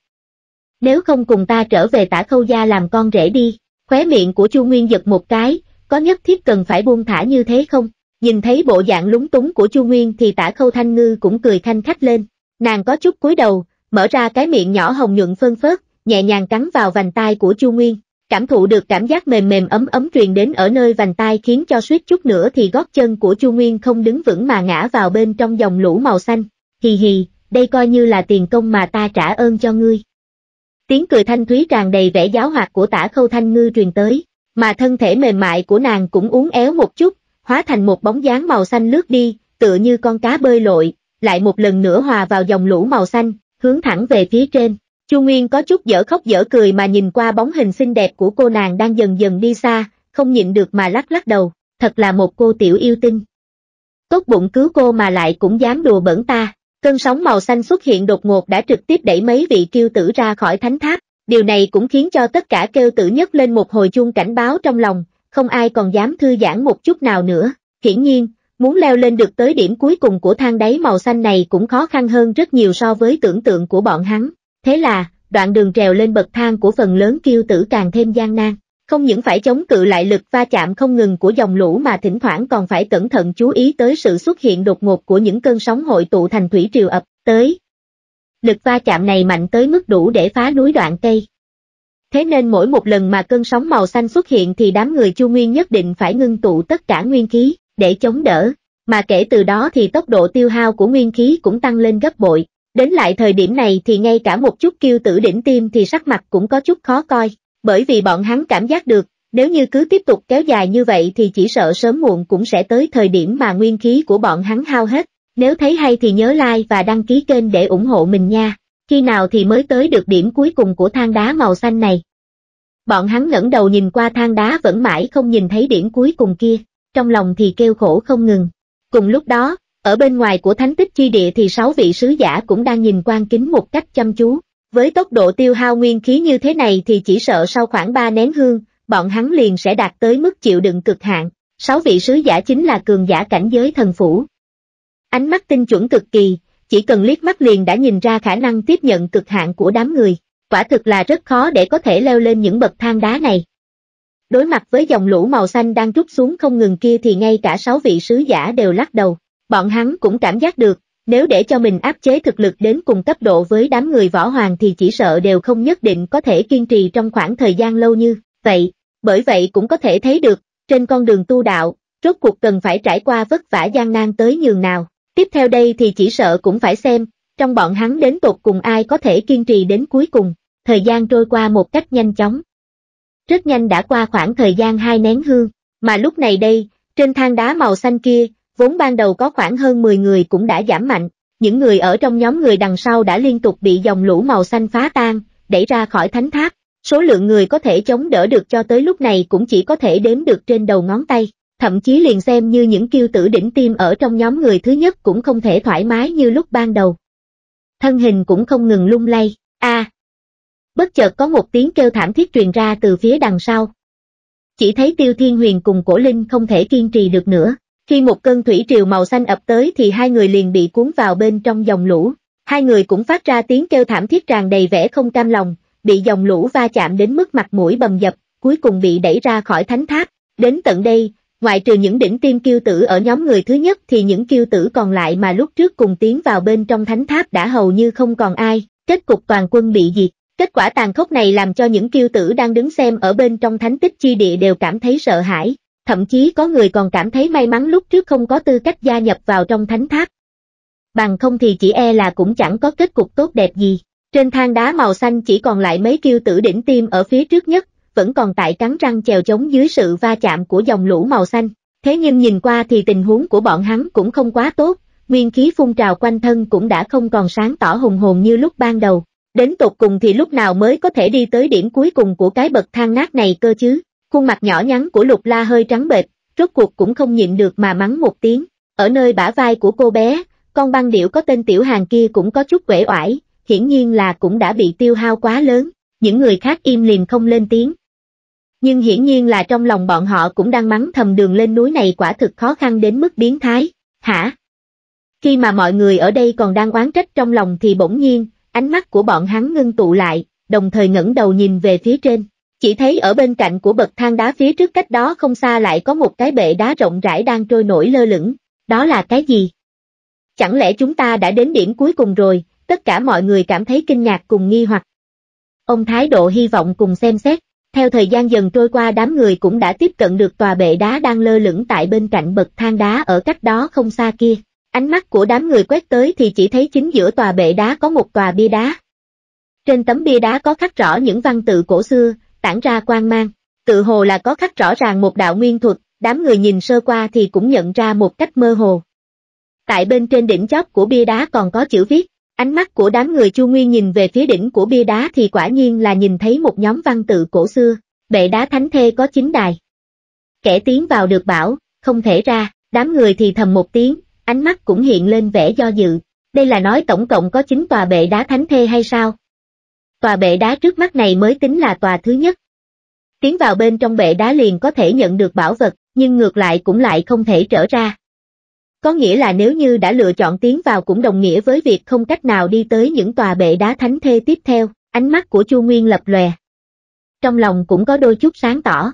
Nếu không cùng ta trở về Tả Khâu gia làm con rể đi. Khóe miệng của Chu Nguyên giật một cái, có nhất thiết cần phải buông thả như thế không? Nhìn thấy bộ dạng lúng túng của Chu Nguyên thì Tả Khâu Thanh Ngư cũng cười khanh khách lên. Nàng có chút cúi đầu, mở ra cái miệng nhỏ hồng nhuận phơn phớt, nhẹ nhàng cắn vào vành tai của Chu Nguyên. Cảm thụ được cảm giác mềm mềm ấm ấm truyền đến ở nơi vành tai khiến cho suýt chút nữa thì gót chân của Chu Nguyên không đứng vững mà ngã vào bên trong dòng lũ màu xanh. Hì hì, đây coi như là tiền công mà ta trả ơn cho ngươi. Tiếng cười thanh thúy tràn đầy vẻ giáo hoạt của Tả Khâu Thanh Ngư truyền tới, mà thân thể mềm mại của nàng cũng uốn éo một chút, hóa thành một bóng dáng màu xanh lướt đi, tựa như con cá bơi lội, lại một lần nữa hòa vào dòng lũ màu xanh, hướng thẳng về phía trên. Chu Nguyên có chút dở khóc dở cười mà nhìn qua bóng hình xinh đẹp của cô nàng đang dần dần đi xa, không nhịn được mà lắc lắc đầu, thật là một cô tiểu yêu tinh. Tốt bụng cứu cô mà lại cũng dám đùa bỡn ta. Cơn sóng màu xanh xuất hiện đột ngột đã trực tiếp đẩy mấy vị kiêu tử ra khỏi thánh tháp, điều này cũng khiến cho tất cả kêu tử nhấc lên một hồi chuông cảnh báo trong lòng, không ai còn dám thư giãn một chút nào nữa. Hiển nhiên, muốn leo lên được tới điểm cuối cùng của thang đáy màu xanh này cũng khó khăn hơn rất nhiều so với tưởng tượng của bọn hắn. Thế là, đoạn đường trèo lên bậc thang của phần lớn kiêu tử càng thêm gian nan, không những phải chống cự lại lực va chạm không ngừng của dòng lũ mà thỉnh thoảng còn phải cẩn thận chú ý tới sự xuất hiện đột ngột của những cơn sóng hội tụ thành thủy triều ập tới. Lực va chạm này mạnh tới mức đủ để phá núi đoạn cây. Thế nên mỗi một lần mà cơn sóng màu xanh xuất hiện thì đám người Chu Nguyên nhất định phải ngưng tụ tất cả nguyên khí để chống đỡ, mà kể từ đó thì tốc độ tiêu hao của nguyên khí cũng tăng lên gấp bội. Đến lại thời điểm này thì ngay cả một chút kiêu tử đỉnh tim thì sắc mặt cũng có chút khó coi, bởi vì bọn hắn cảm giác được, nếu như cứ tiếp tục kéo dài như vậy thì chỉ sợ sớm muộn cũng sẽ tới thời điểm mà nguyên khí của bọn hắn hao hết. Nếu thấy hay thì nhớ like và đăng ký kênh để ủng hộ mình nha. Khi nào thì mới tới được điểm cuối cùng của thang đá màu xanh này? Bọn hắn ngẩng đầu nhìn qua thang đá vẫn mãi không nhìn thấy điểm cuối cùng kia, trong lòng thì kêu khổ không ngừng. Cùng lúc đó, ở bên ngoài của Thánh Tích Chi Địa thì sáu vị sứ giả cũng đang nhìn quan kính một cách chăm chú. Với tốc độ tiêu hao nguyên khí như thế này thì chỉ sợ sau khoảng ba nén hương, bọn hắn liền sẽ đạt tới mức chịu đựng cực hạn. Sáu vị sứ giả chính là cường giả cảnh giới thần phủ. Ánh mắt tinh chuẩn cực kỳ, chỉ cần liếc mắt liền đã nhìn ra khả năng tiếp nhận cực hạn của đám người. Quả thực là rất khó để có thể leo lên những bậc thang đá này. Đối mặt với dòng lũ màu xanh đang rút xuống không ngừng kia thì ngay cả sáu vị sứ giả đều lắc đầu. Bọn hắn cũng cảm giác được, nếu để cho mình áp chế thực lực đến cùng cấp độ với đám người Võ Hoàng thì chỉ sợ đều không nhất định có thể kiên trì trong khoảng thời gian lâu như vậy. Bởi vậy cũng có thể thấy được, trên con đường tu đạo, rốt cuộc cần phải trải qua vất vả gian nan tới nhường nào. Tiếp theo đây thì chỉ sợ cũng phải xem, trong bọn hắn đến tột cùng ai có thể kiên trì đến cuối cùng. thời gian trôi qua một cách nhanh chóng. Rất nhanh đã qua khoảng thời gian hai nén hương, mà lúc này đây, trên thang đá màu xanh kia, vốn ban đầu có khoảng hơn mười người cũng đã giảm mạnh, những người ở trong nhóm người đằng sau đã liên tục bị dòng lũ màu xanh phá tan, đẩy ra khỏi thánh tháp, số lượng người có thể chống đỡ được cho tới lúc này cũng chỉ có thể đếm được trên đầu ngón tay, thậm chí liền xem như những kiêu tử đỉnh tiêm ở trong nhóm người thứ nhất cũng không thể thoải mái như lúc ban đầu. Thân hình cũng không ngừng lung lay, a à, bất chợt có một tiếng kêu thảm thiết truyền ra từ phía đằng sau. Chỉ thấy Tiêu Thiên Huyền cùng Cổ Linh không thể kiên trì được nữa, khi một cơn thủy triều màu xanh ập tới thì hai người liền bị cuốn vào bên trong dòng lũ, hai người cũng phát ra tiếng kêu thảm thiết tràn đầy vẻ không cam lòng, bị dòng lũ va chạm đến mức mặt mũi bầm dập, cuối cùng bị đẩy ra khỏi thánh tháp. Đến tận đây, ngoại trừ những đỉnh tiêm kiêu tử ở nhóm người thứ nhất thì những kiêu tử còn lại mà lúc trước cùng tiến vào bên trong thánh tháp đã hầu như không còn ai, kết cục toàn quân bị diệt. Kết quả tàn khốc này làm cho những kiêu tử đang đứng xem ở bên trong thánh tích chi địa đều cảm thấy sợ hãi, thậm chí có người còn cảm thấy may mắn lúc trước không có tư cách gia nhập vào trong thánh tháp. Bằng không thì chỉ e là cũng chẳng có kết cục tốt đẹp gì. Trên thang đá màu xanh chỉ còn lại mấy kiêu tử đỉnh tim ở phía trước nhất, vẫn còn tại cắn răng chèo chống dưới sự va chạm của dòng lũ màu xanh. Thế nhưng nhìn qua thì tình huống của bọn hắn cũng không quá tốt, nguyên khí phun trào quanh thân cũng đã không còn sáng tỏ hùng hồn như lúc ban đầu. Đến tột cùng thì lúc nào mới có thể đi tới điểm cuối cùng của cái bậc thang nát này cơ chứ? Khuôn mặt nhỏ nhắn của Lục La hơi trắng bệch, rốt cuộc cũng không nhịn được mà mắng một tiếng. Ở nơi bả vai của cô bé, con băng điểu có tên Tiểu Hàn kia cũng có chút uể oải, hiển nhiên là cũng đã bị tiêu hao quá lớn. Những người khác im lìm không lên tiếng, nhưng hiển nhiên là trong lòng bọn họ cũng đang mắng thầm đường lên núi này quả thực khó khăn đến mức biến thái. Hả? Khi mà mọi người ở đây còn đang oán trách trong lòng thì bỗng nhiên ánh mắt của bọn hắn ngưng tụ lại, đồng thời ngẩng đầu nhìn về phía trên, chỉ thấy ở bên cạnh của bậc thang đá phía trước cách đó không xa lại có một cái bệ đá rộng rãi đang trôi nổi lơ lửng. Đó là cái gì? Chẳng lẽ chúng ta đã đến điểm cuối cùng rồi? Tất cả mọi người cảm thấy kinh ngạc cùng nghi hoặc. Ông thái độ hy vọng cùng xem xét, theo thời gian dần trôi qua đám người cũng đã tiếp cận được tòa bệ đá đang lơ lửng tại bên cạnh bậc thang đá ở cách đó không xa kia. Ánh mắt của đám người quét tới thì chỉ thấy chính giữa tòa bệ đá có một tòa bia đá. Trên tấm bia đá có khắc rõ những văn tự cổ xưa, tản ra quang mang, tự hồ là có khắc rõ ràng một đạo nguyên thuật, đám người nhìn sơ qua thì cũng nhận ra một cách mơ hồ. Tại bên trên đỉnh chóp của bia đá còn có chữ viết, ánh mắt của đám người Chu Nguyên nhìn về phía đỉnh của bia đá thì quả nhiên là nhìn thấy một nhóm văn tự cổ xưa, bệ đá thánh thê có chín đài. Kẻ tiến vào được bảo, không thể ra, đám người thì thầm một tiếng. Ánh mắt cũng hiện lên vẻ do dự, đây là nói tổng cộng có chín tòa bệ đá thánh thê hay sao? Tòa bệ đá trước mắt này mới tính là tòa thứ nhất. Tiến vào bên trong bệ đá liền có thể nhận được bảo vật, nhưng ngược lại cũng lại không thể trở ra. Có nghĩa là nếu như đã lựa chọn tiến vào cũng đồng nghĩa với việc không cách nào đi tới những tòa bệ đá thánh thê tiếp theo, ánh mắt của Chu Nguyên lập lòe. Trong lòng cũng có đôi chút sáng tỏ.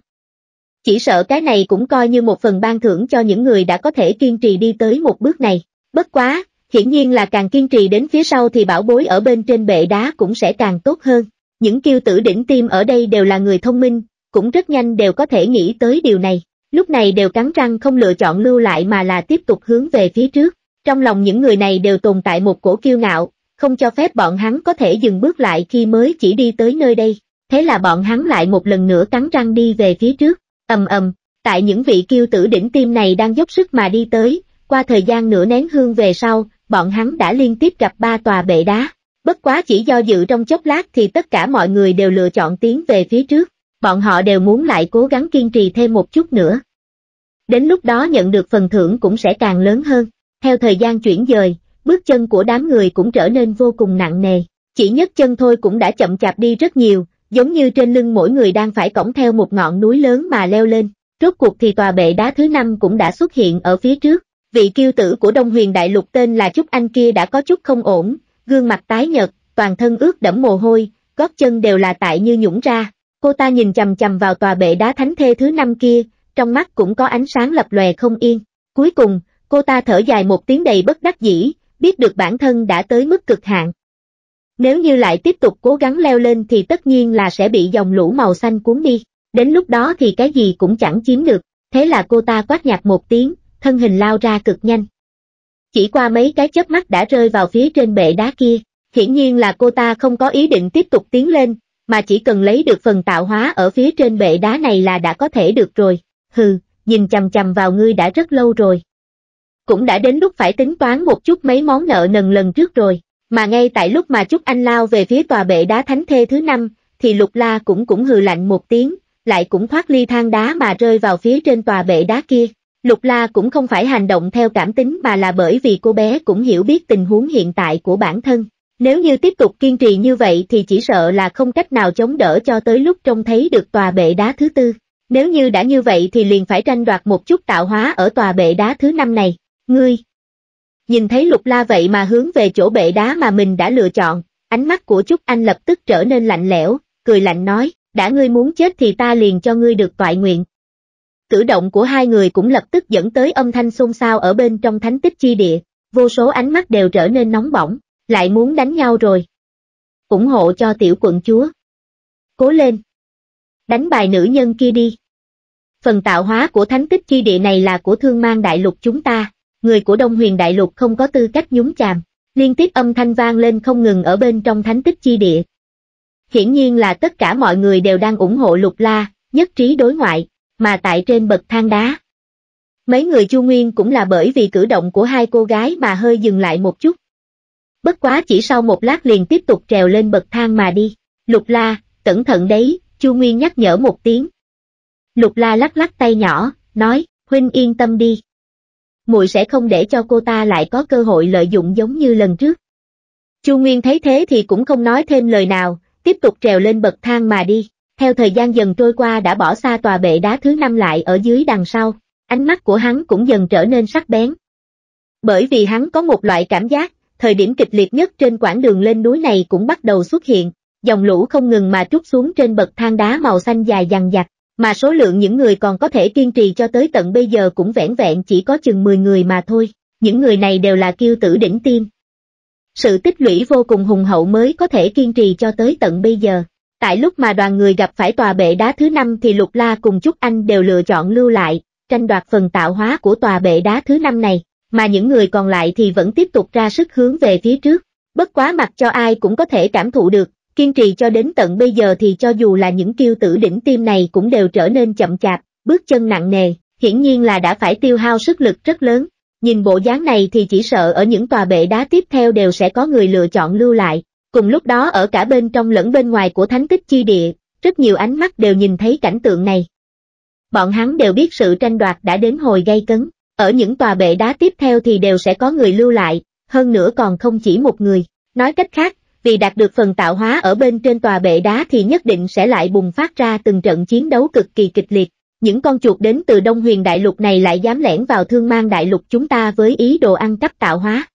Chỉ sợ cái này cũng coi như một phần ban thưởng cho những người đã có thể kiên trì đi tới một bước này. Bất quá, hiển nhiên là càng kiên trì đến phía sau thì bảo bối ở bên trên bệ đá cũng sẽ càng tốt hơn. Những kiêu tử đỉnh tim ở đây đều là người thông minh, cũng rất nhanh đều có thể nghĩ tới điều này. Lúc này đều cắn răng không lựa chọn lưu lại mà là tiếp tục hướng về phía trước. Trong lòng những người này đều tồn tại một cổ kiêu ngạo, không cho phép bọn hắn có thể dừng bước lại khi mới chỉ đi tới nơi đây. Thế là bọn hắn lại một lần nữa cắn răng đi về phía trước. Ầm ầm, tại những vị kiêu tử đỉnh tim này đang dốc sức mà đi tới, qua thời gian nửa nén hương về sau, bọn hắn đã liên tiếp gặp ba tòa bệ đá. Bất quá chỉ do dự trong chốc lát thì tất cả mọi người đều lựa chọn tiến về phía trước, bọn họ đều muốn lại cố gắng kiên trì thêm một chút nữa. Đến lúc đó nhận được phần thưởng cũng sẽ càng lớn hơn. Theo thời gian chuyển dời, bước chân của đám người cũng trở nên vô cùng nặng nề, chỉ nhấc chân thôi cũng đã chậm chạp đi rất nhiều. Giống như trên lưng mỗi người đang phải cõng theo một ngọn núi lớn mà leo lên, rốt cuộc thì tòa bệ đá thứ năm cũng đã xuất hiện ở phía trước. Vị kiêu tử của Đông Huyền Đại Lục tên là Trúc Anh kia đã có chút không ổn, gương mặt tái nhợt, toàn thân ướt đẫm mồ hôi, gót chân đều là tại như nhũng ra. Cô ta nhìn chằm chằm vào tòa bệ đá thánh thê thứ năm kia, trong mắt cũng có ánh sáng lập lòe không yên. Cuối cùng, cô ta thở dài một tiếng đầy bất đắc dĩ, biết được bản thân đã tới mức cực hạn. Nếu như lại tiếp tục cố gắng leo lên thì tất nhiên là sẽ bị dòng lũ màu xanh cuốn đi, đến lúc đó thì cái gì cũng chẳng chiếm được, thế là cô ta quát nhạt một tiếng, thân hình lao ra cực nhanh. Chỉ qua mấy cái chớp mắt đã rơi vào phía trên bệ đá kia, Hiển nhiên là cô ta không có ý định tiếp tục tiến lên, mà chỉ cần lấy được phần tạo hóa ở phía trên bệ đá này là đã có thể được rồi. Hừ, nhìn chằm chằm vào ngươi đã rất lâu rồi. Cũng đã đến lúc phải tính toán một chút mấy món nợ nần lần trước rồi. Mà ngay tại lúc mà Trúc Anh lao về phía tòa bệ đá thánh thê thứ năm, thì Lục La cũng cũng hừ lạnh một tiếng, lại cũng thoát ly thang đá mà rơi vào phía trên tòa bệ đá kia. Lục La cũng không phải hành động theo cảm tính mà là bởi vì cô bé cũng hiểu biết tình huống hiện tại của bản thân. Nếu như tiếp tục kiên trì như vậy thì chỉ sợ là không cách nào chống đỡ cho tới lúc trông thấy được tòa bệ đá thứ tư. Nếu như đã như vậy thì liền phải tranh đoạt một chút tạo hóa ở tòa bệ đá thứ năm này. Ngươi! Nhìn thấy Lục La vậy mà hướng về chỗ bệ đá mà mình đã lựa chọn, ánh mắt của Trúc Anh lập tức trở nên lạnh lẽo, cười lạnh nói, đã ngươi muốn chết thì ta liền cho ngươi được toại nguyện. Cử động của hai người cũng lập tức dẫn tới âm thanh xôn xao ở bên trong thánh tích chi địa, vô số ánh mắt đều trở nên nóng bỏng, lại muốn đánh nhau rồi. Ủng hộ cho tiểu quận chúa. Cố lên! Đánh bài nữ nhân kia đi. Phần tạo hóa của thánh tích chi địa này là của Thương Mang Đại Lục chúng ta. Người của Đông Huyền Đại Lục không có tư cách nhúng chàm, liên tiếp âm thanh vang lên không ngừng ở bên trong thánh tích chi địa. Hiển nhiên là tất cả mọi người đều đang ủng hộ Lục La, nhất trí đối ngoại, mà tại trên bậc thang đá. Mấy người Chu Nguyên cũng là bởi vì cử động của hai cô gái mà hơi dừng lại một chút. Bất quá chỉ sau một lát liền tiếp tục trèo lên bậc thang mà đi. Lục La, cẩn thận đấy, Chu Nguyên nhắc nhở một tiếng. Lục La lắc lắc tay nhỏ, nói, huynh yên tâm đi. Muội sẽ không để cho cô ta lại có cơ hội lợi dụng giống như lần trước. Chu Nguyên thấy thế thì cũng không nói thêm lời nào, tiếp tục trèo lên bậc thang mà đi. Theo thời gian dần trôi qua đã bỏ xa tòa bệ đá thứ năm lại ở dưới đằng sau, ánh mắt của hắn cũng dần trở nên sắc bén. Bởi vì hắn có một loại cảm giác, thời điểm kịch liệt nhất trên quãng đường lên núi này cũng bắt đầu xuất hiện, dòng lũ không ngừng mà trút xuống trên bậc thang đá màu xanh dài dằng dặc. Mà số lượng những người còn có thể kiên trì cho tới tận bây giờ cũng vẻn vẹn chỉ có chừng mười người mà thôi, những người này đều là kiêu tử đỉnh tim. Sự tích lũy vô cùng hùng hậu mới có thể kiên trì cho tới tận bây giờ. Tại lúc mà đoàn người gặp phải tòa bệ đá thứ năm thì Lục La cùng Trúc Anh đều lựa chọn lưu lại, tranh đoạt phần tạo hóa của tòa bệ đá thứ năm này, mà những người còn lại thì vẫn tiếp tục ra sức hướng về phía trước. Bất quá mặc cho ai cũng có thể cảm thụ được. Kiên trì cho đến tận bây giờ thì cho dù là những kiêu tử đỉnh tim này cũng đều trở nên chậm chạp, bước chân nặng nề, hiển nhiên là đã phải tiêu hao sức lực rất lớn. Nhìn bộ dáng này thì chỉ sợ ở những tòa bệ đá tiếp theo đều sẽ có người lựa chọn lưu lại. Cùng lúc đó ở cả bên trong lẫn bên ngoài của thánh tích chi địa, rất nhiều ánh mắt đều nhìn thấy cảnh tượng này. Bọn hắn đều biết sự tranh đoạt đã đến hồi gay cấn, ở những tòa bệ đá tiếp theo thì đều sẽ có người lưu lại, hơn nữa còn không chỉ một người. Nói cách khác, vì đạt được phần tạo hóa ở bên trên tòa bệ đá thì nhất định sẽ lại bùng phát ra từng trận chiến đấu cực kỳ kịch liệt. Những con chuột đến từ Đông Huyền Đại Lục này lại dám lẻn vào Thương Mang Đại Lục chúng ta với ý đồ ăn cắp tạo hóa.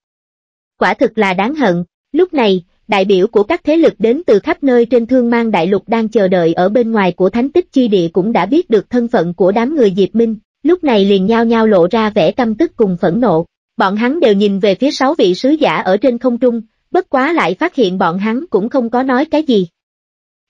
Quả thực là đáng hận. Lúc này, đại biểu của các thế lực đến từ khắp nơi trên Thương Mang Đại Lục đang chờ đợi ở bên ngoài của Thánh Tích Chi Địa cũng đã biết được thân phận của đám người Diệp Minh, lúc này liền nhao nhao lộ ra vẻ căm tức cùng phẫn nộ. Bọn hắn đều nhìn về phía sáu vị sứ giả ở trên không trung. Bất quá lại phát hiện bọn hắn cũng không có nói cái gì.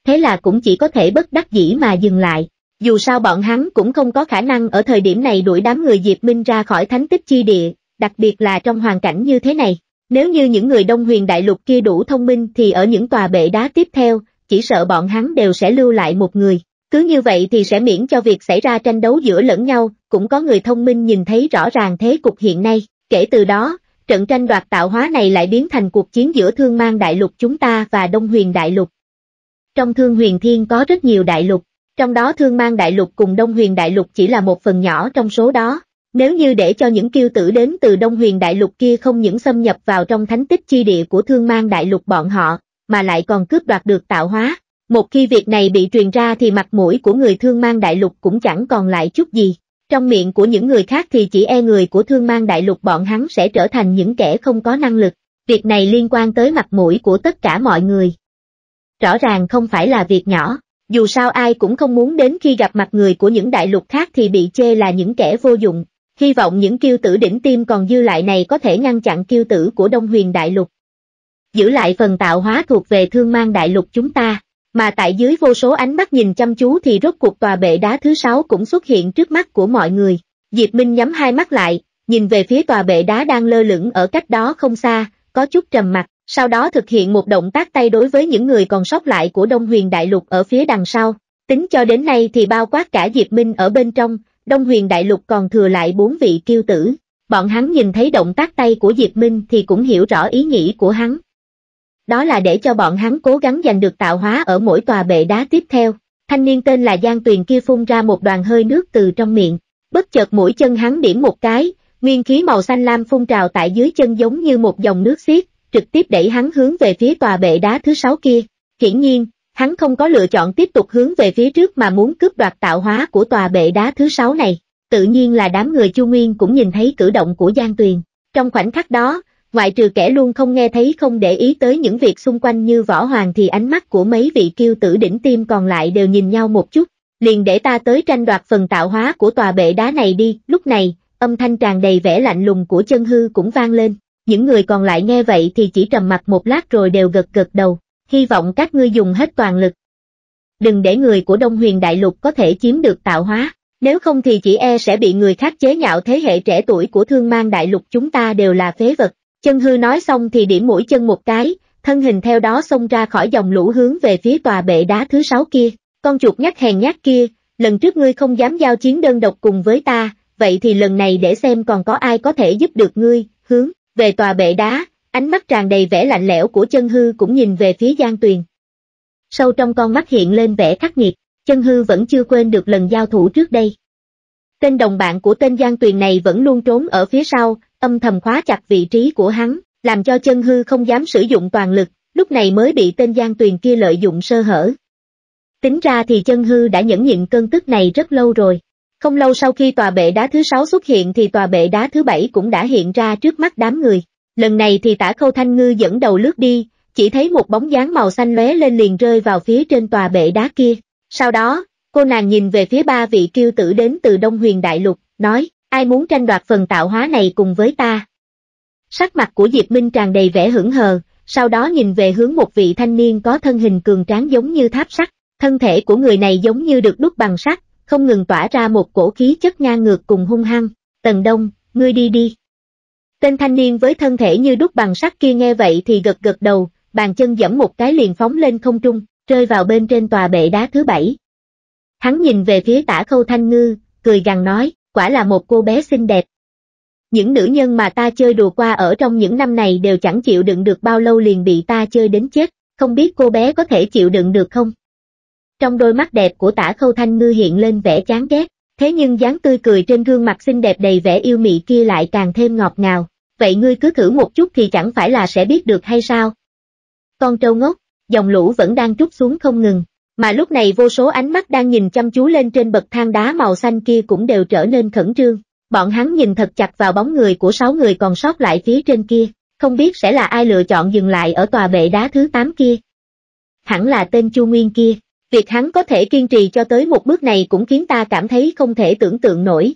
Thế là cũng chỉ có thể bất đắc dĩ mà dừng lại. Dù sao bọn hắn cũng không có khả năng ở thời điểm này đuổi đám người Diệp Minh ra khỏi thánh tích chi địa, đặc biệt là trong hoàn cảnh như thế này. Nếu như những người Đông Huyền Đại Lục kia đủ thông minh thì ở những tòa bệ đá tiếp theo, chỉ sợ bọn hắn đều sẽ lưu lại một người. Cứ như vậy thì sẽ miễn cho việc xảy ra tranh đấu giữa lẫn nhau, cũng có người thông minh nhìn thấy rõ ràng thế cục hiện nay. Kể từ đó, trận tranh đoạt tạo hóa này lại biến thành cuộc chiến giữa Thương Mang Đại Lục chúng ta và Đông Huyền Đại Lục. Trong Thương Huyền Thiên có rất nhiều đại lục, trong đó Thương Mang Đại Lục cùng Đông Huyền Đại Lục chỉ là một phần nhỏ trong số đó. Nếu như để cho những kiêu tử đến từ Đông Huyền Đại Lục kia không những xâm nhập vào trong thánh tích chi địa của Thương Mang Đại Lục bọn họ, mà lại còn cướp đoạt được tạo hóa, một khi việc này bị truyền ra thì mặt mũi của người Thương Mang Đại Lục cũng chẳng còn lại chút gì. Trong miệng của những người khác thì chỉ e người của Thương Mang Đại Lục bọn hắn sẽ trở thành những kẻ không có năng lực. Việc này liên quan tới mặt mũi của tất cả mọi người. Rõ ràng không phải là việc nhỏ, dù sao ai cũng không muốn đến khi gặp mặt người của những đại lục khác thì bị chê là những kẻ vô dụng. Hy vọng những kiêu tử đỉnh tim còn dư lại này có thể ngăn chặn kiêu tử của Đông Huyền Đại Lục. Giữ lại phần tạo hóa thuộc về Thương Mang Đại Lục chúng ta. Mà tại dưới vô số ánh mắt nhìn chăm chú thì rốt cuộc tòa bệ đá thứ sáu cũng xuất hiện trước mắt của mọi người. Diệp Minh nhắm hai mắt lại, nhìn về phía tòa bệ đá đang lơ lửng ở cách đó không xa, có chút trầm mặc, sau đó thực hiện một động tác tay đối với những người còn sót lại của Đông Huyền Đại Lục ở phía đằng sau. Tính cho đến nay thì bao quát cả Diệp Minh ở bên trong, Đông Huyền Đại Lục còn thừa lại bốn vị kiêu tử. Bọn hắn nhìn thấy động tác tay của Diệp Minh thì cũng hiểu rõ ý nghĩ của hắn. Đó là để cho bọn hắn cố gắng giành được tạo hóa ở mỗi tòa bệ đá tiếp theo. Thanh niên tên là Giang Tuyền kia phun ra một đoàn hơi nước từ trong miệng. Bất chợt mũi chân hắn điểm một cái, nguyên khí màu xanh lam phun trào tại dưới chân giống như một dòng nước xiết, trực tiếp đẩy hắn hướng về phía tòa bệ đá thứ sáu kia. Hiển nhiên, hắn không có lựa chọn tiếp tục hướng về phía trước mà muốn cướp đoạt tạo hóa của tòa bệ đá thứ sáu này. Tự nhiên là đám người Chu Nguyên cũng nhìn thấy cử động của Giang Tuyền. Trong khoảnh khắc đó, ngoại trừ kẻ luôn không nghe thấy không để ý tới những việc xung quanh như Võ Hoàng thì ánh mắt của mấy vị kiêu tử đỉnh tim còn lại đều nhìn nhau một chút. Liền để ta tới tranh đoạt phần tạo hóa của tòa bệ đá này đi. Lúc này, âm thanh tràn đầy vẻ lạnh lùng của Chân Hư cũng vang lên. Những người còn lại nghe vậy thì chỉ trầm mặt một lát rồi đều gật gật đầu. Hy vọng các ngươi dùng hết toàn lực. Đừng để người của Đông Huyền Đại Lục có thể chiếm được tạo hóa. Nếu không thì chỉ e sẽ bị người khác chế nhạo thế hệ trẻ tuổi của Thương Mang Đại Lục chúng ta đều là phế vật. Chân Hư nói xong thì điểm mũi chân một cái, thân hình theo đó xông ra khỏi dòng lũ hướng về phía tòa bệ đá thứ sáu kia. Con chuột nhắt hèn nhát kia, lần trước ngươi không dám giao chiến đơn độc cùng với ta, vậy thì lần này để xem còn có ai có thể giúp được ngươi. Hướng về tòa bệ đá, ánh mắt tràn đầy vẻ lạnh lẽo của Chân Hư cũng nhìn về phía Giang Tuyền. Sâu trong con mắt hiện lên vẻ khắc nghiệt. Chân Hư vẫn chưa quên được lần giao thủ trước đây. Tên đồng bạn của tên Giang Tuyền này vẫn luôn trốn ở phía sau, âm thầm khóa chặt vị trí của hắn, làm cho Chân Hư không dám sử dụng toàn lực, lúc này mới bị tên Giang Tuyền kia lợi dụng sơ hở. Tính ra thì Chân Hư đã nhẫn nhịn cơn tức này rất lâu rồi. Không lâu sau khi tòa bệ đá thứ sáu xuất hiện thì tòa bệ đá thứ bảy cũng đã hiện ra trước mắt đám người. Lần này thì Tả Khâu Thanh Ngư dẫn đầu lướt đi, chỉ thấy một bóng dáng màu xanh lóe lên liền rơi vào phía trên tòa bệ đá kia. Sau đó, cô nàng nhìn về phía ba vị kiêu tử đến từ Đông Huyền Đại Lục, nói, ai muốn tranh đoạt phần tạo hóa này cùng với ta? Sắc mặt của Diệp Minh tràn đầy vẻ hững hờ, sau đó nhìn về hướng một vị thanh niên có thân hình cường tráng giống như tháp sắt, thân thể của người này giống như được đúc bằng sắt, không ngừng tỏa ra một cổ khí chất ngang ngược cùng hung hăng. Tần Đông, ngươi đi đi. Tên thanh niên với thân thể như đúc bằng sắt kia nghe vậy thì gật gật đầu, bàn chân giẫm một cái liền phóng lên không trung, rơi vào bên trên tòa bệ đá thứ bảy. Hắn nhìn về phía Tả Khâu Thanh Ngư, cười gằn nói, quả là một cô bé xinh đẹp. Những nữ nhân mà ta chơi đùa qua ở trong những năm này đều chẳng chịu đựng được bao lâu liền bị ta chơi đến chết, không biết cô bé có thể chịu đựng được không? Trong đôi mắt đẹp của Tả Khâu Thanh Ngư hiện lên vẻ chán ghét, thế nhưng dáng tươi cười trên gương mặt xinh đẹp đầy vẻ yêu mị kia lại càng thêm ngọt ngào. Vậy ngươi cứ thử một chút thì chẳng phải là sẽ biết được hay sao? Con trâu ngốc. Dòng lũ vẫn đang trút xuống không ngừng, mà lúc này vô số ánh mắt đang nhìn chăm chú lên trên bậc thang đá màu xanh kia cũng đều trở nên khẩn trương. Bọn hắn nhìn thật chặt vào bóng người của sáu người còn sót lại phía trên kia, không biết sẽ là ai lựa chọn dừng lại ở tòa bệ đá thứ tám kia. Hẳn là tên Chu Nguyên kia, việc hắn có thể kiên trì cho tới một bước này cũng khiến ta cảm thấy không thể tưởng tượng nổi.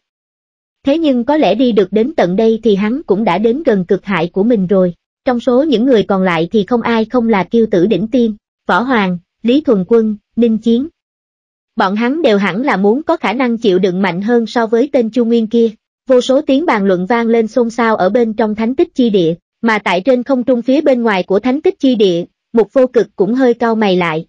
Thế nhưng có lẽ đi được đến tận đây thì hắn cũng đã đến gần cực hạn của mình rồi. Trong số những người còn lại thì không ai không là kiêu tử đỉnh tim, Võ Hoàng, Lý Thuần Quân, Ninh Chiến. Bọn hắn đều hẳn là muốn có khả năng chịu đựng mạnh hơn so với tên Chu Nguyên kia. Vô số tiếng bàn luận vang lên xôn xao ở bên trong Thánh Tích Chi Địa, mà tại trên không trung phía bên ngoài của Thánh Tích Chi Địa, Mục Vô Cực cũng hơi cau mày lại.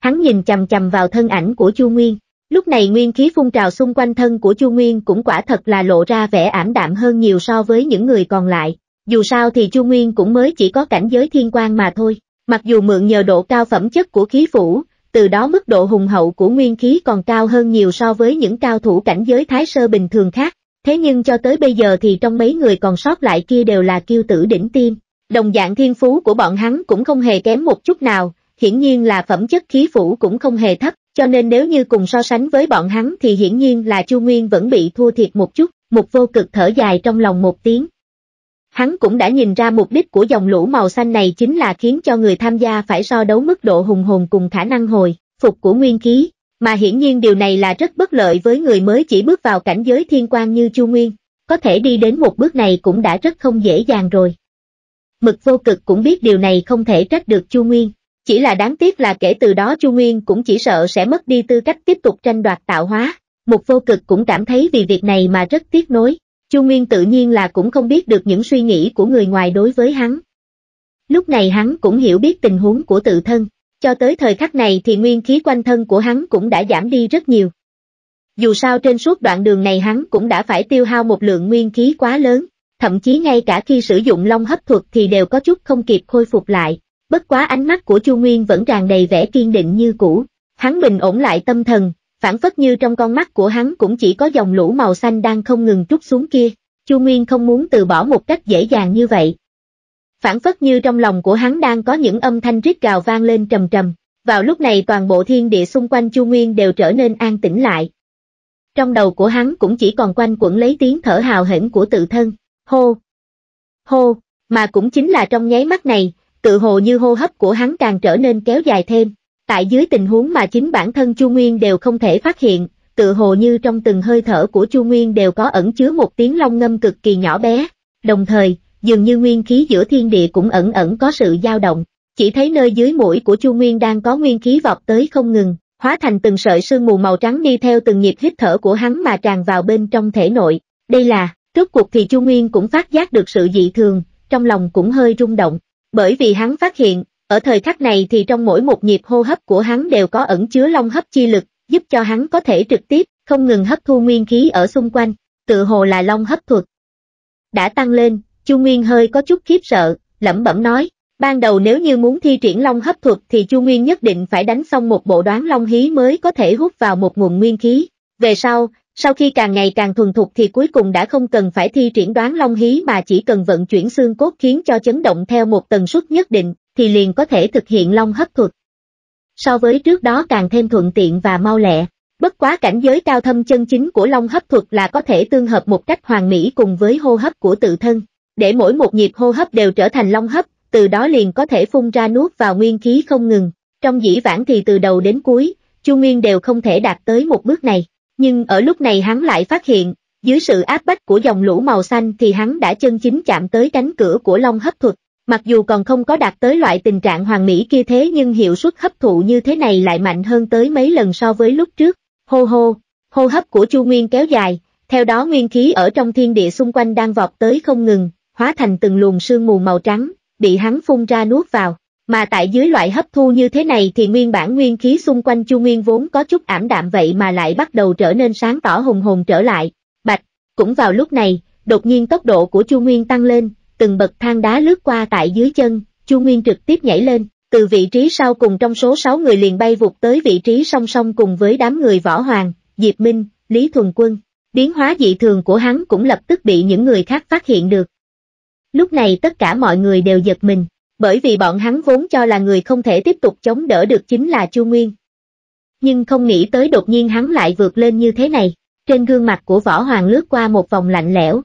Hắn nhìn chằm chằm vào thân ảnh của Chu Nguyên, lúc này nguyên khí phun trào xung quanh thân của Chu Nguyên cũng quả thật là lộ ra vẻ ảm đạm hơn nhiều so với những người còn lại. Dù sao thì Chu Nguyên cũng mới chỉ có cảnh giới thiên quan mà thôi, mặc dù mượn nhờ độ cao phẩm chất của khí phủ, từ đó mức độ hùng hậu của nguyên khí còn cao hơn nhiều so với những cao thủ cảnh giới thái sơ bình thường khác, thế nhưng cho tới bây giờ thì trong mấy người còn sót lại kia đều là kiêu tử đỉnh tim, đồng dạng thiên phú của bọn hắn cũng không hề kém một chút nào, hiển nhiên là phẩm chất khí phủ cũng không hề thấp, cho nên nếu như cùng so sánh với bọn hắn thì hiển nhiên là Chu Nguyên vẫn bị thua thiệt một chút. Mục Vô Cực thở dài trong lòng một tiếng. Hắn cũng đã nhìn ra mục đích của dòng lũ màu xanh này chính là khiến cho người tham gia phải so đấu mức độ hùng hồn cùng khả năng hồi phục của nguyên khí, mà hiển nhiên điều này là rất bất lợi với người mới chỉ bước vào cảnh giới thiên quan như Chu Nguyên, có thể đi đến một bước này cũng đã rất không dễ dàng rồi. Mục Vô Cực cũng biết điều này không thể trách được Chu Nguyên, chỉ là đáng tiếc là kể từ đó Chu Nguyên cũng chỉ sợ sẽ mất đi tư cách tiếp tục tranh đoạt tạo hóa, Mục Vô Cực cũng cảm thấy vì việc này mà rất tiếc nối. Chu Nguyên tự nhiên là cũng không biết được những suy nghĩ của người ngoài đối với hắn. Lúc này hắn cũng hiểu biết tình huống của tự thân, cho tới thời khắc này thì nguyên khí quanh thân của hắn cũng đã giảm đi rất nhiều. Dù sao trên suốt đoạn đường này hắn cũng đã phải tiêu hao một lượng nguyên khí quá lớn, thậm chí ngay cả khi sử dụng long hấp thuật thì đều có chút không kịp khôi phục lại, bất quá ánh mắt của Chu Nguyên vẫn tràn đầy vẻ kiên định như cũ, hắn bình ổn lại tâm thần, phảng phất như trong con mắt của hắn cũng chỉ có dòng lũ màu xanh đang không ngừng trút xuống kia, Chu Nguyên không muốn từ bỏ một cách dễ dàng như vậy. Phảng phất như trong lòng của hắn đang có những âm thanh rít gào vang lên trầm trầm, vào lúc này toàn bộ thiên địa xung quanh Chu Nguyên đều trở nên an tĩnh lại. Trong đầu của hắn cũng chỉ còn quanh quẩn lấy tiếng thở hào hển của tự thân, hô, hô, mà cũng chính là trong nháy mắt này, tự hồ như hô hấp của hắn càng trở nên kéo dài thêm, tại dưới tình huống mà chính bản thân Chu Nguyên đều không thể phát hiện, tự hồ như trong từng hơi thở của Chu Nguyên đều có ẩn chứa một tiếng long ngâm cực kỳ nhỏ bé, đồng thời, dường như nguyên khí giữa thiên địa cũng ẩn ẩn có sự dao động, chỉ thấy nơi dưới mũi của Chu Nguyên đang có nguyên khí vọt tới không ngừng, hóa thành từng sợi sương mù màu trắng đi theo từng nhịp hít thở của hắn mà tràn vào bên trong thể nội. Đây là, rốt cuộc thì Chu Nguyên cũng phát giác được sự dị thường, trong lòng cũng hơi rung động, bởi vì hắn phát hiện, ở thời khắc này thì trong mỗi một nhịp hô hấp của hắn đều có ẩn chứa long hấp chi lực, giúp cho hắn có thể trực tiếp, không ngừng hấp thu nguyên khí ở xung quanh, tựa hồ là long hấp thuật đã tăng lên. Chu Nguyên hơi có chút khiếp sợ, lẩm bẩm nói, ban đầu nếu như muốn thi triển long hấp thuật thì Chu Nguyên nhất định phải đánh xong một bộ đoán long hí mới có thể hút vào một nguồn nguyên khí. Về sau, sau khi càng ngày càng thuần thục thì cuối cùng đã không cần phải thi triển đoán long hí mà chỉ cần vận chuyển xương cốt khiến cho chấn động theo một tần suất nhất định, thì liền có thể thực hiện long hấp thuật. So với trước đó càng thêm thuận tiện và mau lẹ, bất quá cảnh giới cao thâm chân chính của long hấp thuật là có thể tương hợp một cách hoàn mỹ cùng với hô hấp của tự thân, để mỗi một nhịp hô hấp đều trở thành long hấp, từ đó liền có thể phun ra nuốt vào nguyên khí không ngừng. Trong dĩ vãng thì từ đầu đến cuối, Chu Nguyên đều không thể đạt tới một bước này, nhưng ở lúc này hắn lại phát hiện, dưới sự áp bách của dòng lũ màu xanh thì hắn đã chân chính chạm tới cánh cửa của long hấp thuật, mặc dù còn không có đạt tới loại tình trạng hoàn mỹ kia thế nhưng hiệu suất hấp thụ như thế này lại mạnh hơn tới mấy lần so với lúc trước. Hô hô, hô hấp của Chu Nguyên kéo dài, theo đó nguyên khí ở trong thiên địa xung quanh đang vọt tới không ngừng, hóa thành từng luồng sương mù màu trắng, bị hắn phun ra nuốt vào, mà tại dưới loại hấp thu như thế này thì nguyên bản nguyên khí xung quanh Chu Nguyên vốn có chút ảm đạm vậy mà lại bắt đầu trở nên sáng tỏ hùng hồn trở lại. Bạch, cũng vào lúc này, đột nhiên tốc độ của Chu Nguyên tăng lên, từng bậc thang đá lướt qua tại dưới chân, Chu Nguyên trực tiếp nhảy lên, từ vị trí sau cùng trong số sáu người liền bay vụt tới vị trí song song cùng với đám người Võ Hoàng, Diệp Minh, Lý Thuần Quân. Biến hóa dị thường của hắn cũng lập tức bị những người khác phát hiện được. Lúc này tất cả mọi người đều giật mình, bởi vì bọn hắn vốn cho là người không thể tiếp tục chống đỡ được chính là Chu Nguyên. Nhưng không nghĩ tới đột nhiên hắn lại vượt lên như thế này, trên gương mặt của Võ Hoàng lướt qua một vòng lạnh lẽo.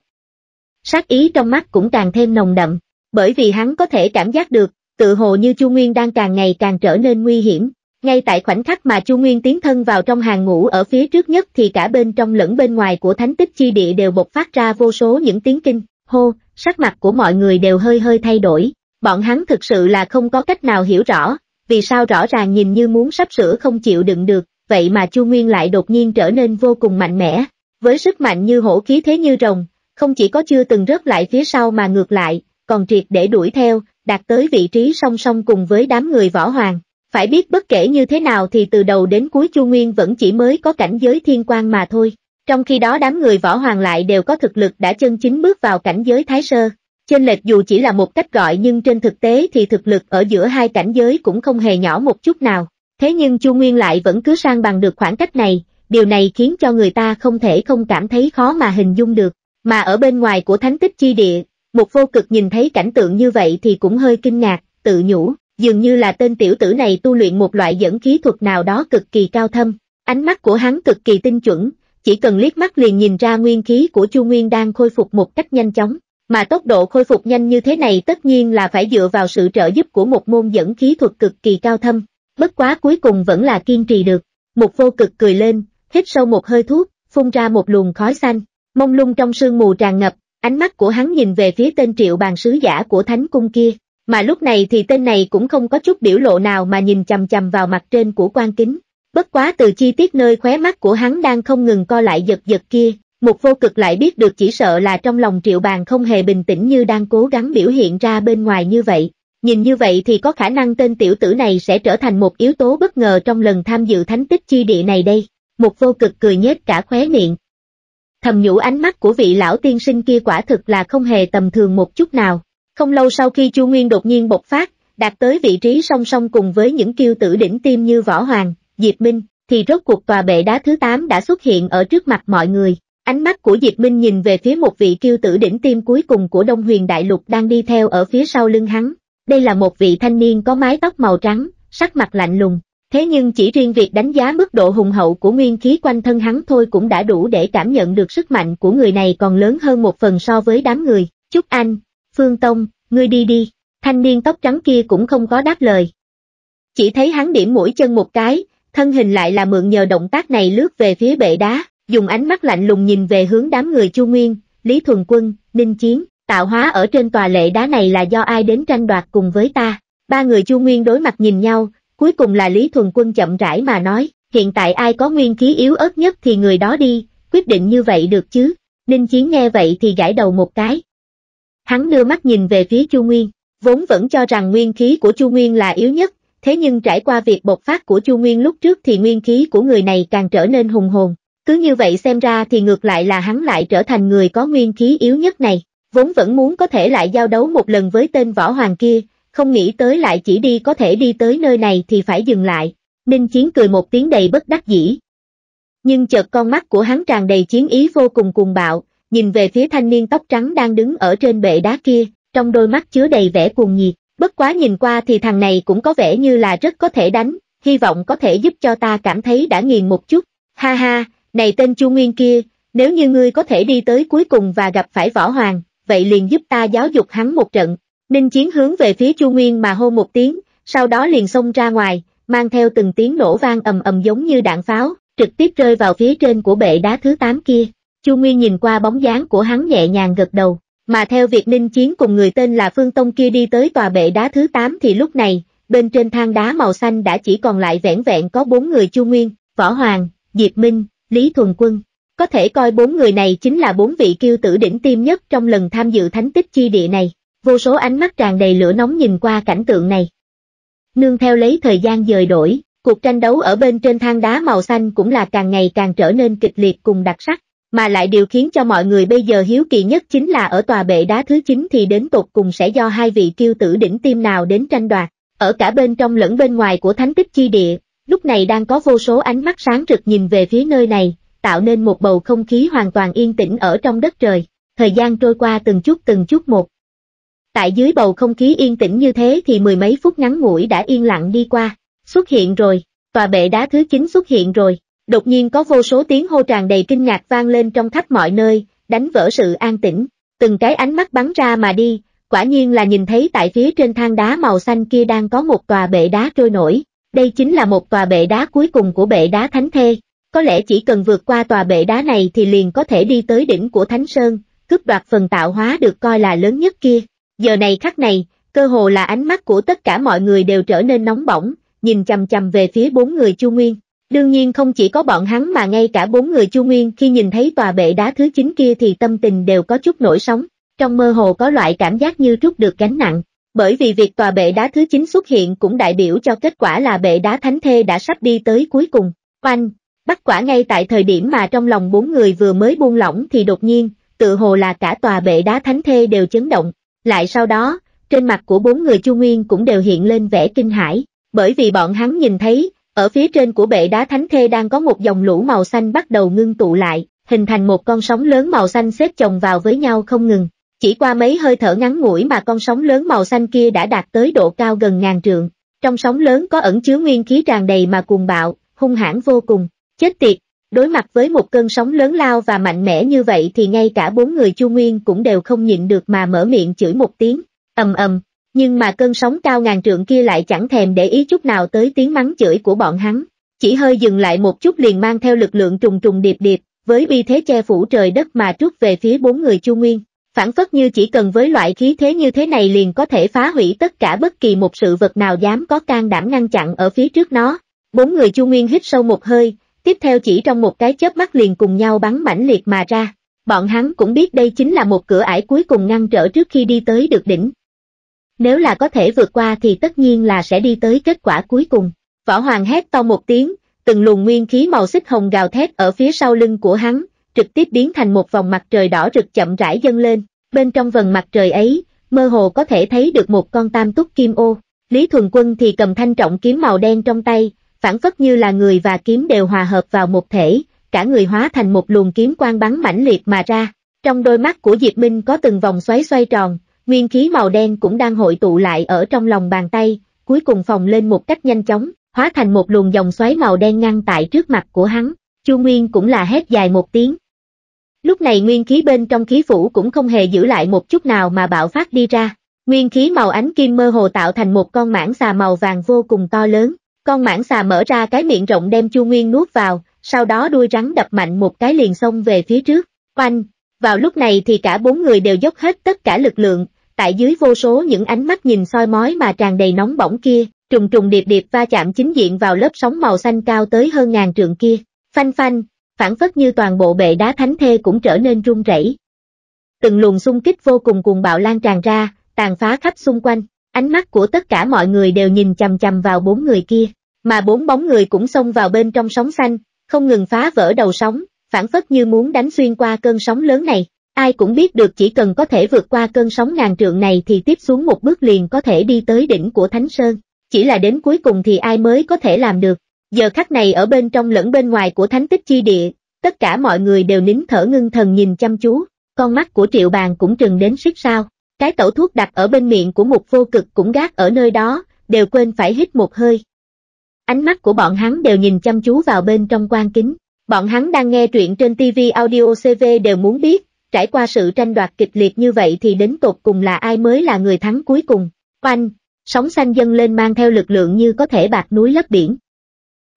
Sát ý trong mắt cũng càng thêm nồng đậm, bởi vì hắn có thể cảm giác được, tự hồ như Chu Nguyên đang càng ngày càng trở nên nguy hiểm. Ngay tại khoảnh khắc mà Chu Nguyên tiến thân vào trong hàng ngũ ở phía trước nhất thì cả bên trong lẫn bên ngoài của Thánh Tích Chi Địa đều bộc phát ra vô số những tiếng kinh, hô. Sắc mặt của mọi người đều hơi hơi thay đổi, bọn hắn thực sự là không có cách nào hiểu rõ, vì sao rõ ràng nhìn như muốn sắp sửa không chịu đựng được, vậy mà Chu Nguyên lại đột nhiên trở nên vô cùng mạnh mẽ, với sức mạnh như hổ khí thế như rồng, không chỉ có chưa từng rớt lại phía sau mà ngược lại, còn triệt để đuổi theo, đạt tới vị trí song song cùng với đám người Võ Hoàng. Phải biết bất kể như thế nào thì từ đầu đến cuối Chu Nguyên vẫn chỉ mới có cảnh giới thiên quan mà thôi. Trong khi đó đám người Võ Hoàng lại đều có thực lực đã chân chính bước vào cảnh giới Thái Sơ, chênh lệch dù chỉ là một cách gọi nhưng trên thực tế thì thực lực ở giữa hai cảnh giới cũng không hề nhỏ một chút nào, thế nhưng Chu Nguyên lại vẫn cứ san bằng được khoảng cách này, điều này khiến cho người ta không thể không cảm thấy khó mà hình dung được, mà ở bên ngoài của Thánh Tích Chi Địa, Mục Vô Cực nhìn thấy cảnh tượng như vậy thì cũng hơi kinh ngạc, tự nhủ, dường như là tên tiểu tử này tu luyện một loại dẫn khí thuật nào đó cực kỳ cao thâm, ánh mắt của hắn cực kỳ tinh chuẩn. Chỉ cần liếc mắt liền nhìn ra nguyên khí của Chu Nguyên đang khôi phục một cách nhanh chóng, mà tốc độ khôi phục nhanh như thế này tất nhiên là phải dựa vào sự trợ giúp của một môn dẫn khí thuật cực kỳ cao thâm, bất quá cuối cùng vẫn là kiên trì được. Mục Vô Cực cười lên, hít sâu một hơi thuốc, phun ra một luồng khói xanh, mông lung trong sương mù tràn ngập, ánh mắt của hắn nhìn về phía tên Triệu Bàn sứ giả của Thánh Cung kia, mà lúc này thì tên này cũng không có chút biểu lộ nào mà nhìn chằm chằm vào mặt trên của quan kính. Bất quá từ chi tiết nơi khóe mắt của hắn đang không ngừng co lại giật giật kia, Mục Vô Cực lại biết được chỉ sợ là trong lòng Triệu Bàn không hề bình tĩnh như đang cố gắng biểu hiện ra bên ngoài như vậy. Nhìn như vậy thì có khả năng tên tiểu tử này sẽ trở thành một yếu tố bất ngờ trong lần tham dự thánh tích chi địa này đây. Mục Vô Cực cười nhếch cả khóe miệng. Thầm nhủ ánh mắt của vị lão tiên sinh kia quả thực là không hề tầm thường một chút nào. Không lâu sau khi Chu Nguyên đột nhiên bộc phát, đạt tới vị trí song song cùng với những kiêu tử đỉnh tiêm như Võ Hoàng, Diệp Minh, thì rốt cuộc tòa bệ đá thứ tám đã xuất hiện ở trước mặt mọi người. Ánh mắt của Diệp Minh nhìn về phía một vị kiêu tử đỉnh tiêm cuối cùng của Đông Huyền Đại Lục đang đi theo ở phía sau lưng hắn. Đây là một vị thanh niên có mái tóc màu trắng, sắc mặt lạnh lùng. Thế nhưng chỉ riêng việc đánh giá mức độ hùng hậu của nguyên khí quanh thân hắn thôi cũng đã đủ để cảm nhận được sức mạnh của người này còn lớn hơn một phần so với đám người. Chúc anh, Phương Tông, ngươi đi đi. Thanh niên tóc trắng kia cũng không có đáp lời. Chỉ thấy hắn điểm mũi chân một cái, thân hình lại là mượn nhờ động tác này lướt về phía bệ đá, dùng ánh mắt lạnh lùng nhìn về hướng đám người Chu Nguyên, Lý Thuần Quân, Ninh Chiến. Tạo hóa ở trên tòa lệ đá này là do ai đến tranh đoạt cùng với ta? Ba người Chu Nguyên đối mặt nhìn nhau, cuối cùng là Lý Thuần Quân chậm rãi mà nói, hiện tại ai có nguyên khí yếu ớt nhất thì người đó đi, quyết định như vậy được chứ? Ninh Chiến nghe vậy thì gãi đầu một cái. Hắn đưa mắt nhìn về phía Chu Nguyên, vốn vẫn cho rằng nguyên khí của Chu Nguyên là yếu nhất, thế nhưng trải qua việc bộc phát của Chu Nguyên lúc trước thì nguyên khí của người này càng trở nên hùng hồn, cứ như vậy xem ra thì ngược lại là hắn lại trở thành người có nguyên khí yếu nhất này. Vốn vẫn muốn có thể lại giao đấu một lần với tên Võ Hoàng kia, không nghĩ tới lại chỉ đi có thể đi tới nơi này thì phải dừng lại. Ninh Chiến cười một tiếng đầy bất đắc dĩ. Nhưng chợt con mắt của hắn tràn đầy chiến ý vô cùng cuồng bạo, nhìn về phía thanh niên tóc trắng đang đứng ở trên bệ đá kia, trong đôi mắt chứa đầy vẻ cuồng nhiệt. Bất quá nhìn qua thì thằng này cũng có vẻ như là rất có thể đánh, hy vọng có thể giúp cho ta cảm thấy đã nghiền một chút. Ha ha, này tên Chu Nguyên kia, nếu như ngươi có thể đi tới cuối cùng và gặp phải Võ Hoàng, vậy liền giúp ta giáo dục hắn một trận. Ninh Chiến hướng về phía Chu Nguyên mà hô một tiếng, sau đó liền xông ra ngoài, mang theo từng tiếng nổ vang ầm ầm giống như đạn pháo, trực tiếp rơi vào phía trên của bệ đá thứ tám kia. Chu Nguyên nhìn qua bóng dáng của hắn nhẹ nhàng gật đầu, mà theo việc Ninh Chiến cùng người tên là Phương Tông kia đi tới tòa bệ đá thứ tám thì lúc này, bên trên thang đá màu xanh đã chỉ còn lại vẻn vẹn có bốn người Chu Nguyên, Võ Hoàng, Diệp Minh, Lý Thuần Quân. Có thể coi bốn người này chính là bốn vị kiêu tử đỉnh tiêm nhất trong lần tham dự thánh tích chi địa này. Vô số ánh mắt tràn đầy lửa nóng nhìn qua cảnh tượng này. Nương theo lấy thời gian dời đổi, cuộc tranh đấu ở bên trên thang đá màu xanh cũng là càng ngày càng trở nên kịch liệt cùng đặc sắc, mà lại điều khiến cho mọi người bây giờ hiếu kỳ nhất chính là ở tòa bệ đá thứ chín thì đến tột cùng sẽ do hai vị kiêu tử đỉnh tiêm nào đến tranh đoạt. Ở cả bên trong lẫn bên ngoài của thánh tích chi địa, lúc này đang có vô số ánh mắt sáng rực nhìn về phía nơi này, tạo nên một bầu không khí hoàn toàn yên tĩnh ở trong đất trời. Thời gian trôi qua từng chút từng chút một. Tại dưới bầu không khí yên tĩnh như thế thì mười mấy phút ngắn ngủi đã yên lặng đi qua. Xuất hiện rồi, tòa bệ đá thứ chín xuất hiện rồi. Đột nhiên có vô số tiếng hô tràn đầy kinh ngạc vang lên trong khắp mọi nơi, đánh vỡ sự an tĩnh. Từng cái ánh mắt bắn ra mà đi, quả nhiên là nhìn thấy tại phía trên thang đá màu xanh kia đang có một tòa bệ đá trôi nổi. Đây chính là một tòa bệ đá cuối cùng của bệ đá Thánh Thê. Có lẽ chỉ cần vượt qua tòa bệ đá này thì liền có thể đi tới đỉnh của Thánh Sơn, cướp đoạt phần tạo hóa được coi là lớn nhất kia. Giờ này khắc này, cơ hồ là ánh mắt của tất cả mọi người đều trở nên nóng bỏng, nhìn chằm chằm về phía bốn người Chu Nguyên. Đương nhiên không chỉ có bọn hắn mà ngay cả bốn người Chu Nguyên khi nhìn thấy tòa bệ đá thứ chín kia thì tâm tình đều có chút nổi sóng, trong mơ hồ có loại cảm giác như trút được gánh nặng. Bởi vì việc tòa bệ đá thứ chín xuất hiện cũng đại biểu cho kết quả là bệ đá Thánh Thê đã sắp đi tới cuối cùng. Oanh! Bắt quả ngay tại thời điểm mà trong lòng bốn người vừa mới buông lỏng thì đột nhiên, tự hồ là cả tòa bệ đá Thánh Thê đều chấn động. Lại sau đó, trên mặt của bốn người Chu Nguyên cũng đều hiện lên vẻ kinh hãi, bởi vì bọn hắn nhìn thấy, ở phía trên của bệ đá Thánh Thê đang có một dòng lũ màu xanh bắt đầu ngưng tụ lại, hình thành một con sóng lớn màu xanh xếp chồng vào với nhau không ngừng. Chỉ qua mấy hơi thở ngắn ngủi mà con sóng lớn màu xanh kia đã đạt tới độ cao gần ngàn trượng. Trong sóng lớn có ẩn chứa nguyên khí tràn đầy mà cuồng bạo, hung hãn vô cùng. Chết tiệt, đối mặt với một cơn sóng lớn lao và mạnh mẽ như vậy thì ngay cả bốn người Chu Nguyên cũng đều không nhịn được mà mở miệng chửi một tiếng, ầm ầm, nhưng mà cơn sóng cao ngàn trượng kia lại chẳng thèm để ý chút nào tới tiếng mắng chửi của bọn hắn, chỉ hơi dừng lại một chút liền mang theo lực lượng trùng trùng điệp điệp, với uy thế che phủ trời đất mà trút về phía bốn người Chu Nguyên, phảng phất như chỉ cần với loại khí thế như thế này liền có thể phá hủy tất cả bất kỳ một sự vật nào dám có can đảm ngăn chặn ở phía trước nó. Bốn người Chu Nguyên hít sâu một hơi, tiếp theo chỉ trong một cái chớp mắt liền cùng nhau bắn mãnh liệt mà ra, bọn hắn cũng biết đây chính là một cửa ải cuối cùng ngăn trở trước khi đi tới được đỉnh. nếu là có thể vượt qua thì tất nhiên là sẽ đi tới kết quả cuối cùng. Võ Hoàng hét to một tiếng, từng luồng nguyên khí màu xích hồng gào thét ở phía sau lưng của hắn, trực tiếp biến thành một vòng mặt trời đỏ rực chậm rãi dâng lên, bên trong vầng mặt trời ấy, mơ hồ có thể thấy được một con tam túc kim ô. Lý Thuần Quân thì cầm thanh trọng kiếm màu đen trong tay, phảng phất như là người và kiếm đều hòa hợp vào một thể, cả người hóa thành một luồng kiếm quang bắn mãnh liệt mà ra. Trong đôi mắt của Diệp Minh có từng vòng xoáy xoay tròn, nguyên khí màu đen cũng đang hội tụ lại ở trong lòng bàn tay, cuối cùng phồng lên một cách nhanh chóng, hóa thành một luồng dòng xoáy màu đen ngăn tại trước mặt của hắn. Chu Nguyên cũng là hét dài một tiếng. Lúc này nguyên khí bên trong khí phủ cũng không hề giữ lại một chút nào mà bạo phát đi ra. Nguyên khí màu ánh kim mơ hồ tạo thành một con mãng xà màu vàng vô cùng to lớn. Con mãng xà mở ra cái miệng rộng đem Chu Nguyên nuốt vào, sau đó đuôi rắn đập mạnh một cái liền xông về phía trước. Oanh! Vào lúc này thì cả bốn người đều dốc hết tất cả lực lượng, tại dưới vô số những ánh mắt nhìn soi mói mà tràn đầy nóng bỏng kia, trùng trùng điệp điệp va chạm chính diện vào lớp sóng màu xanh cao tới hơn ngàn trượng kia. Phanh phanh, phảng phất như toàn bộ bệ đá thánh thê cũng trở nên rung rẩy. Từng luồng xung kích vô cùng cuồng bạo lan tràn ra, tàn phá khắp xung quanh, ánh mắt của tất cả mọi người đều nhìn chằm chằm vào bốn người kia, mà bốn bóng người cũng xông vào bên trong sóng xanh, không ngừng phá vỡ đầu sóng, phảng phất như muốn đánh xuyên qua cơn sóng lớn này. Ai cũng biết được chỉ cần có thể vượt qua cơn sóng ngàn trượng này thì tiếp xuống một bước liền có thể đi tới đỉnh của Thánh Sơn, chỉ là đến cuối cùng thì ai mới có thể làm được. Giờ khắc này ở bên trong lẫn bên ngoài của Thánh Tích Chi Địa, tất cả mọi người đều nín thở ngưng thần nhìn chăm chú, con mắt của Triệu Bàn cũng trừng đến suýt sao, cái tẩu thuốc đặt ở bên miệng của Mục Vô Cực cũng gác ở nơi đó, đều quên phải hít một hơi. Ánh mắt của bọn hắn đều nhìn chăm chú vào bên trong quan kính, bọn hắn đang nghe truyện trên ti vi Audio xê vê đều muốn biết, trải qua sự tranh đoạt kịch liệt như vậy thì đến tột cùng là ai mới là người thắng cuối cùng. Oanh, sóng xanh dâng lên mang theo lực lượng như có thể bạc núi lấp biển.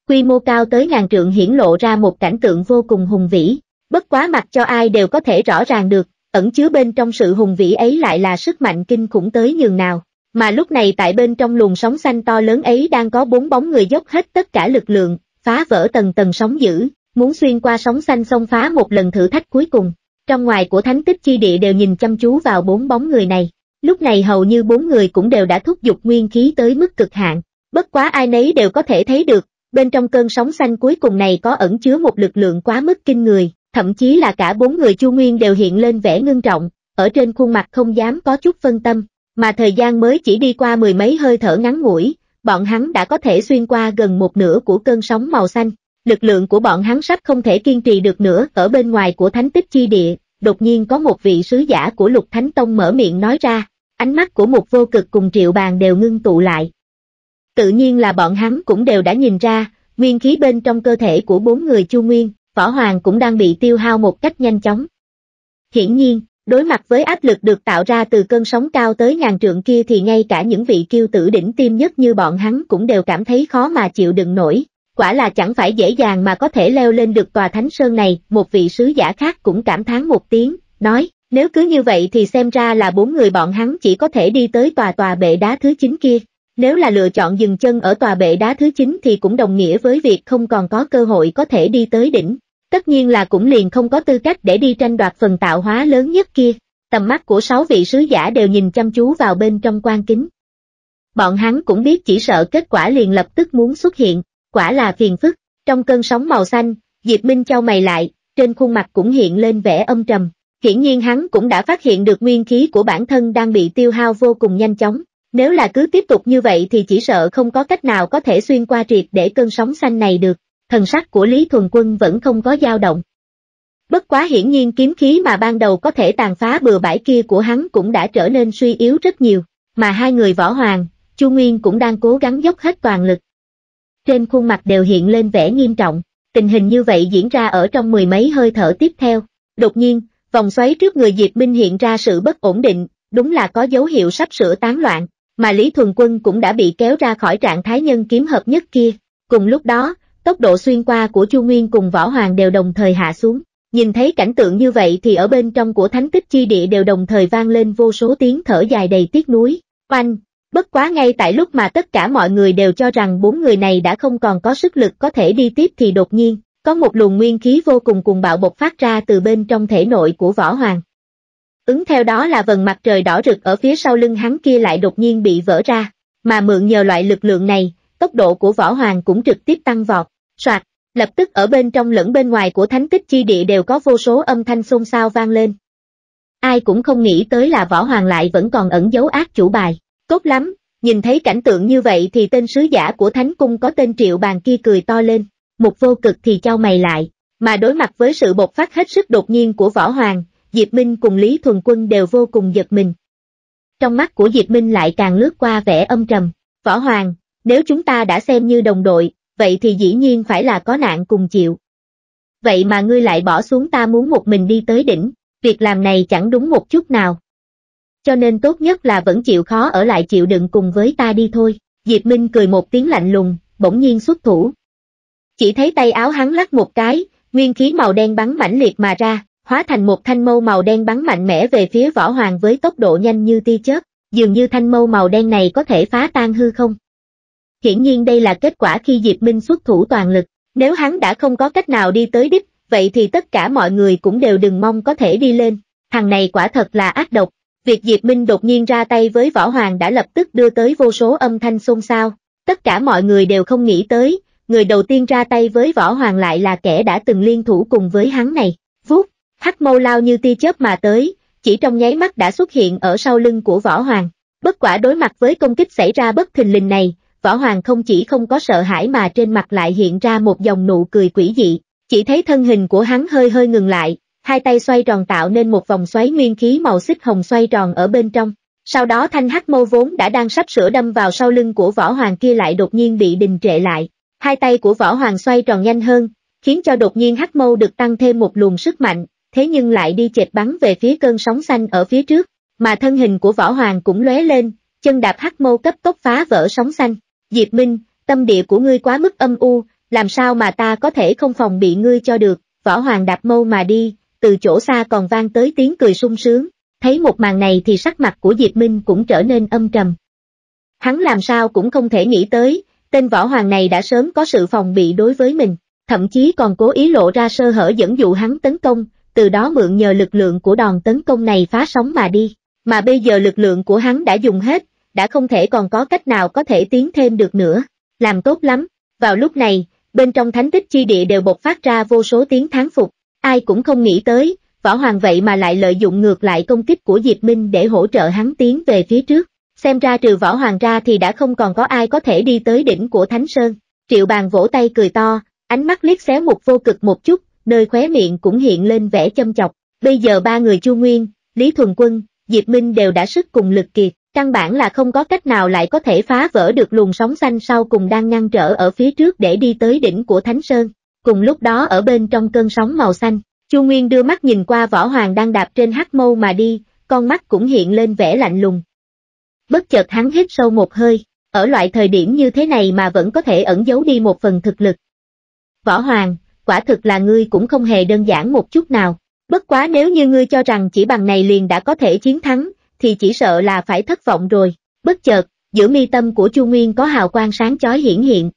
Quy mô cao tới ngàn trượng hiển lộ ra một cảnh tượng vô cùng hùng vĩ, bất quá mặc cho ai đều có thể rõ ràng được, ẩn chứa bên trong sự hùng vĩ ấy lại là sức mạnh kinh khủng tới nhường nào. Mà lúc này tại bên trong luồng sóng xanh to lớn ấy đang có bốn bóng người dốc hết tất cả lực lượng, phá vỡ tầng tầng sóng dữ, muốn xuyên qua sóng xanh xông phá một lần thử thách cuối cùng. Trong ngoài của Thánh Tích Chi Địa đều nhìn chăm chú vào bốn bóng người này, lúc này hầu như bốn người cũng đều đã thúc giục nguyên khí tới mức cực hạn, bất quá ai nấy đều có thể thấy được. Bên trong cơn sóng xanh cuối cùng này có ẩn chứa một lực lượng quá mức kinh người, thậm chí là cả bốn người Chu Nguyên đều hiện lên vẻ ngưng trọng, ở trên khuôn mặt không dám có chút phân tâm, mà thời gian mới chỉ đi qua mười mấy hơi thở ngắn ngủi, bọn hắn đã có thể xuyên qua gần một nửa của cơn sóng màu xanh, lực lượng của bọn hắn sắp không thể kiên trì được nữa. Ở bên ngoài của Thánh Tích Chi Địa, đột nhiên có một vị sứ giả của Lục Thánh Tông mở miệng nói ra, ánh mắt của Mục Vô Cực cùng Triệu Bàn đều ngưng tụ lại. Tự nhiên là bọn hắn cũng đều đã nhìn ra, nguyên khí bên trong cơ thể của bốn người Chu Nguyên, Võ Hoàng cũng đang bị tiêu hao một cách nhanh chóng. Hiển nhiên, đối mặt với áp lực được tạo ra từ cơn sóng cao tới ngàn trượng kia thì ngay cả những vị kiêu tử đỉnh tiêm nhất như bọn hắn cũng đều cảm thấy khó mà chịu đựng nổi. Quả là chẳng phải dễ dàng mà có thể leo lên được tòa Thánh Sơn này, một vị sứ giả khác cũng cảm thán một tiếng, nói, nếu cứ như vậy thì xem ra là bốn người bọn hắn chỉ có thể đi tới tòa tòa bệ đá thứ chín kia. Nếu là lựa chọn dừng chân ở tòa bệ đá thứ chín thì cũng đồng nghĩa với việc không còn có cơ hội có thể đi tới đỉnh, tất nhiên là cũng liền không có tư cách để đi tranh đoạt phần tạo hóa lớn nhất kia. Tầm mắt của sáu vị sứ giả đều nhìn chăm chú vào bên trong quan kính. Bọn hắn cũng biết chỉ sợ kết quả liền lập tức muốn xuất hiện, quả là phiền phức. Trong cơn sóng màu xanh, Diệp Minh chau mày lại, trên khuôn mặt cũng hiện lên vẻ âm trầm, hiển nhiên hắn cũng đã phát hiện được nguyên khí của bản thân đang bị tiêu hao vô cùng nhanh chóng. Nếu là cứ tiếp tục như vậy thì chỉ sợ không có cách nào có thể xuyên qua triệt để cơn sóng xanh này được. Thần sắc của Lý Thuần Quân vẫn không có dao động. Bất quá hiển nhiên kiếm khí mà ban đầu có thể tàn phá bừa bãi kia của hắn cũng đã trở nên suy yếu rất nhiều, mà hai người Võ Hoàng, Chu Nguyên cũng đang cố gắng dốc hết toàn lực. Trên khuôn mặt đều hiện lên vẻ nghiêm trọng, tình hình như vậy diễn ra ở trong mười mấy hơi thở tiếp theo. Đột nhiên, vòng xoáy trước người Diệp Minh hiện ra sự bất ổn định, đúng là có dấu hiệu sắp sửa tán loạn. Mà Lý Thuần Quân cũng đã bị kéo ra khỏi trạng thái nhân kiếm hợp nhất kia. Cùng lúc đó, tốc độ xuyên qua của Chu Nguyên cùng Võ Hoàng đều đồng thời hạ xuống. Nhìn thấy cảnh tượng như vậy thì ở bên trong của Thánh Tích Chi Địa đều đồng thời vang lên vô số tiếng thở dài đầy tiếc nuối. Oanh! Bất quá ngay tại lúc mà tất cả mọi người đều cho rằng bốn người này đã không còn có sức lực có thể đi tiếp thì đột nhiên, có một luồng nguyên khí vô cùng cuồng bạo bộc phát ra từ bên trong thể nội của Võ Hoàng. Ứng theo đó là vầng mặt trời đỏ rực ở phía sau lưng hắn kia lại đột nhiên bị vỡ ra, mà mượn nhờ loại lực lượng này, tốc độ của Võ Hoàng cũng trực tiếp tăng vọt. Soạt, lập tức ở bên trong lẫn bên ngoài của Thánh Tích Chi Địa đều có vô số âm thanh xôn xao vang lên. Ai cũng không nghĩ tới là Võ Hoàng lại vẫn còn ẩn giấu ác chủ bài. Tốt lắm, nhìn thấy cảnh tượng như vậy thì tên sứ giả của Thánh Cung có tên Triệu Bàn kia cười to lên, Mục Vô Cực thì chau mày lại, mà đối mặt với sự bộc phát hết sức đột nhiên của Võ Hoàng, Diệp Minh cùng Lý Thuần Quân đều vô cùng giật mình. Trong mắt của Diệp Minh lại càng lướt qua vẻ âm trầm. Võ Hoàng, nếu chúng ta đã xem như đồng đội, vậy thì dĩ nhiên phải là có nạn cùng chịu. Vậy mà ngươi lại bỏ xuống ta muốn một mình đi tới đỉnh, việc làm này chẳng đúng một chút nào. Cho nên tốt nhất là vẫn chịu khó ở lại chịu đựng cùng với ta đi thôi. Diệp Minh cười một tiếng lạnh lùng, bỗng nhiên xuất thủ. Chỉ thấy tay áo hắn lắc một cái, nguyên khí màu đen bắn mãnh liệt mà ra, hóa thành một thanh mâu màu đen bắn mạnh mẽ về phía Võ Hoàng với tốc độ nhanh như tia chớp, dường như thanh mâu màu đen này có thể phá tan hư không. Hiển nhiên đây là kết quả khi Diệp Minh xuất thủ toàn lực, nếu hắn đã không có cách nào đi tới đích, vậy thì tất cả mọi người cũng đều đừng mong có thể đi lên, thằng này quả thật là ác độc. Việc Diệp Minh đột nhiên ra tay với Võ Hoàng đã lập tức đưa tới vô số âm thanh xôn xao, tất cả mọi người đều không nghĩ tới, người đầu tiên ra tay với Võ Hoàng lại là kẻ đã từng liên thủ cùng với hắn này. Vút, hắc mâu lao như tia chớp mà tới, chỉ trong nháy mắt đã xuất hiện ở sau lưng của Võ Hoàng. Bất quả đối mặt với công kích xảy ra bất thình lình này, Võ Hoàng không chỉ không có sợ hãi mà trên mặt lại hiện ra một dòng nụ cười quỷ dị, chỉ thấy thân hình của hắn hơi hơi ngừng lại. Hai tay xoay tròn tạo nên một vòng xoáy nguyên khí màu xích hồng xoay tròn ở bên trong. Sau đó thanh hắc mâu vốn đã đang sắp sửa đâm vào sau lưng của Võ Hoàng kia lại đột nhiên bị đình trệ lại. Hai tay của Võ Hoàng xoay tròn nhanh hơn, khiến cho đột nhiên hắc mâu được tăng thêm một luồng sức mạnh, thế nhưng lại đi chệch bắn về phía cơn sóng xanh ở phía trước. Mà thân hình của Võ Hoàng cũng lóe lên, chân đạp hắc mâu cấp tốc phá vỡ sóng xanh. Diệp Minh, tâm địa của ngươi quá mức âm u, làm sao mà ta có thể không phòng bị ngươi cho được. Võ Hoàng đạp mâu mà đi. Từ chỗ xa còn vang tới tiếng cười sung sướng, thấy một màn này thì sắc mặt của Diệp Minh cũng trở nên âm trầm. Hắn làm sao cũng không thể nghĩ tới, tên Võ Hoàng này đã sớm có sự phòng bị đối với mình, thậm chí còn cố ý lộ ra sơ hở dẫn dụ hắn tấn công, từ đó mượn nhờ lực lượng của đòn tấn công này phá sóng mà đi, mà bây giờ lực lượng của hắn đã dùng hết, đã không thể còn có cách nào có thể tiến thêm được nữa. Làm tốt lắm, vào lúc này, bên trong Thánh Tích Chi Địa đều bộc phát ra vô số tiếng thán phục. Ai cũng không nghĩ tới, Võ Hoàng vậy mà lại lợi dụng ngược lại công kích của Diệp Minh để hỗ trợ hắn tiến về phía trước. Xem ra trừ Võ Hoàng ra thì đã không còn có ai có thể đi tới đỉnh của Thánh Sơn. Triệu Bàn vỗ tay cười to, ánh mắt liếc xéo Mục Vô Cực một chút, nơi khóe miệng cũng hiện lên vẻ châm chọc. Bây giờ ba người Chu Nguyên, Lý Thuần Quân, Diệp Minh đều đã sức cùng lực kiệt, căn bản là không có cách nào lại có thể phá vỡ được luồng sóng xanh sau cùng đang ngăn trở ở phía trước để đi tới đỉnh của Thánh Sơn. Cùng lúc đó ở bên trong cơn sóng màu xanh, Chu Nguyên đưa mắt nhìn qua Võ Hoàng đang đạp trên hắc mâu mà đi, con mắt cũng hiện lên vẻ lạnh lùng. Bất chợt hắn hít sâu một hơi, ở loại thời điểm như thế này mà vẫn có thể ẩn giấu đi một phần thực lực. Võ Hoàng, quả thực là ngươi cũng không hề đơn giản một chút nào, bất quá nếu như ngươi cho rằng chỉ bằng này liền đã có thể chiến thắng, thì chỉ sợ là phải thất vọng rồi. Bất chợt, giữa mi tâm của Chu Nguyên có hào quang sáng chói hiển hiện.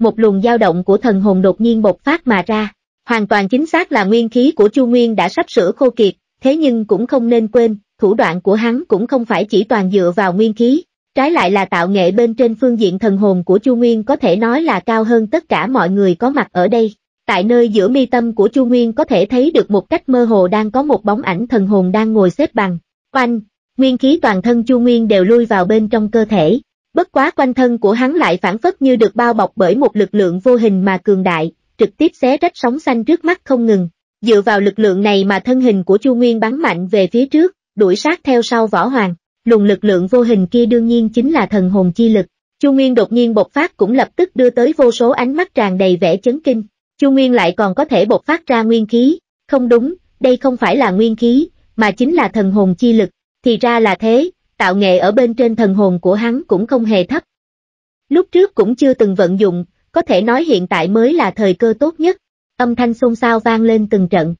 Một luồng dao động của thần hồn đột nhiên bộc phát mà ra, hoàn toàn chính xác là nguyên khí của Chu Nguyên đã sắp sửa khô kiệt, thế nhưng cũng không nên quên, thủ đoạn của hắn cũng không phải chỉ toàn dựa vào nguyên khí, trái lại là tạo nghệ bên trên phương diện thần hồn của Chu Nguyên có thể nói là cao hơn tất cả mọi người có mặt ở đây. Tại nơi giữa mi tâm của Chu Nguyên có thể thấy được một cách mơ hồ đang có một bóng ảnh thần hồn đang ngồi xếp bằng. Oanh, nguyên khí toàn thân Chu Nguyên đều lui vào bên trong cơ thể. Bất quá quanh thân của hắn lại phản phất như được bao bọc bởi một lực lượng vô hình mà cường đại, trực tiếp xé rách sóng xanh trước mắt không ngừng. Dựa vào lực lượng này mà thân hình của Chu Nguyên bắn mạnh về phía trước, đuổi sát theo sau Võ Hoàng. Luồng lực lượng vô hình kia đương nhiên chính là thần hồn chi lực. Chu Nguyên đột nhiên bộc phát cũng lập tức đưa tới vô số ánh mắt tràn đầy vẻ chấn kinh. Chu Nguyên lại còn có thể bộc phát ra nguyên khí, không đúng, đây không phải là nguyên khí, mà chính là thần hồn chi lực, thì ra là thế. Tạo nghệ ở bên trên thần hồn của hắn cũng không hề thấp. Lúc trước cũng chưa từng vận dụng, có thể nói hiện tại mới là thời cơ tốt nhất. Âm thanh xôn xao vang lên từng trận.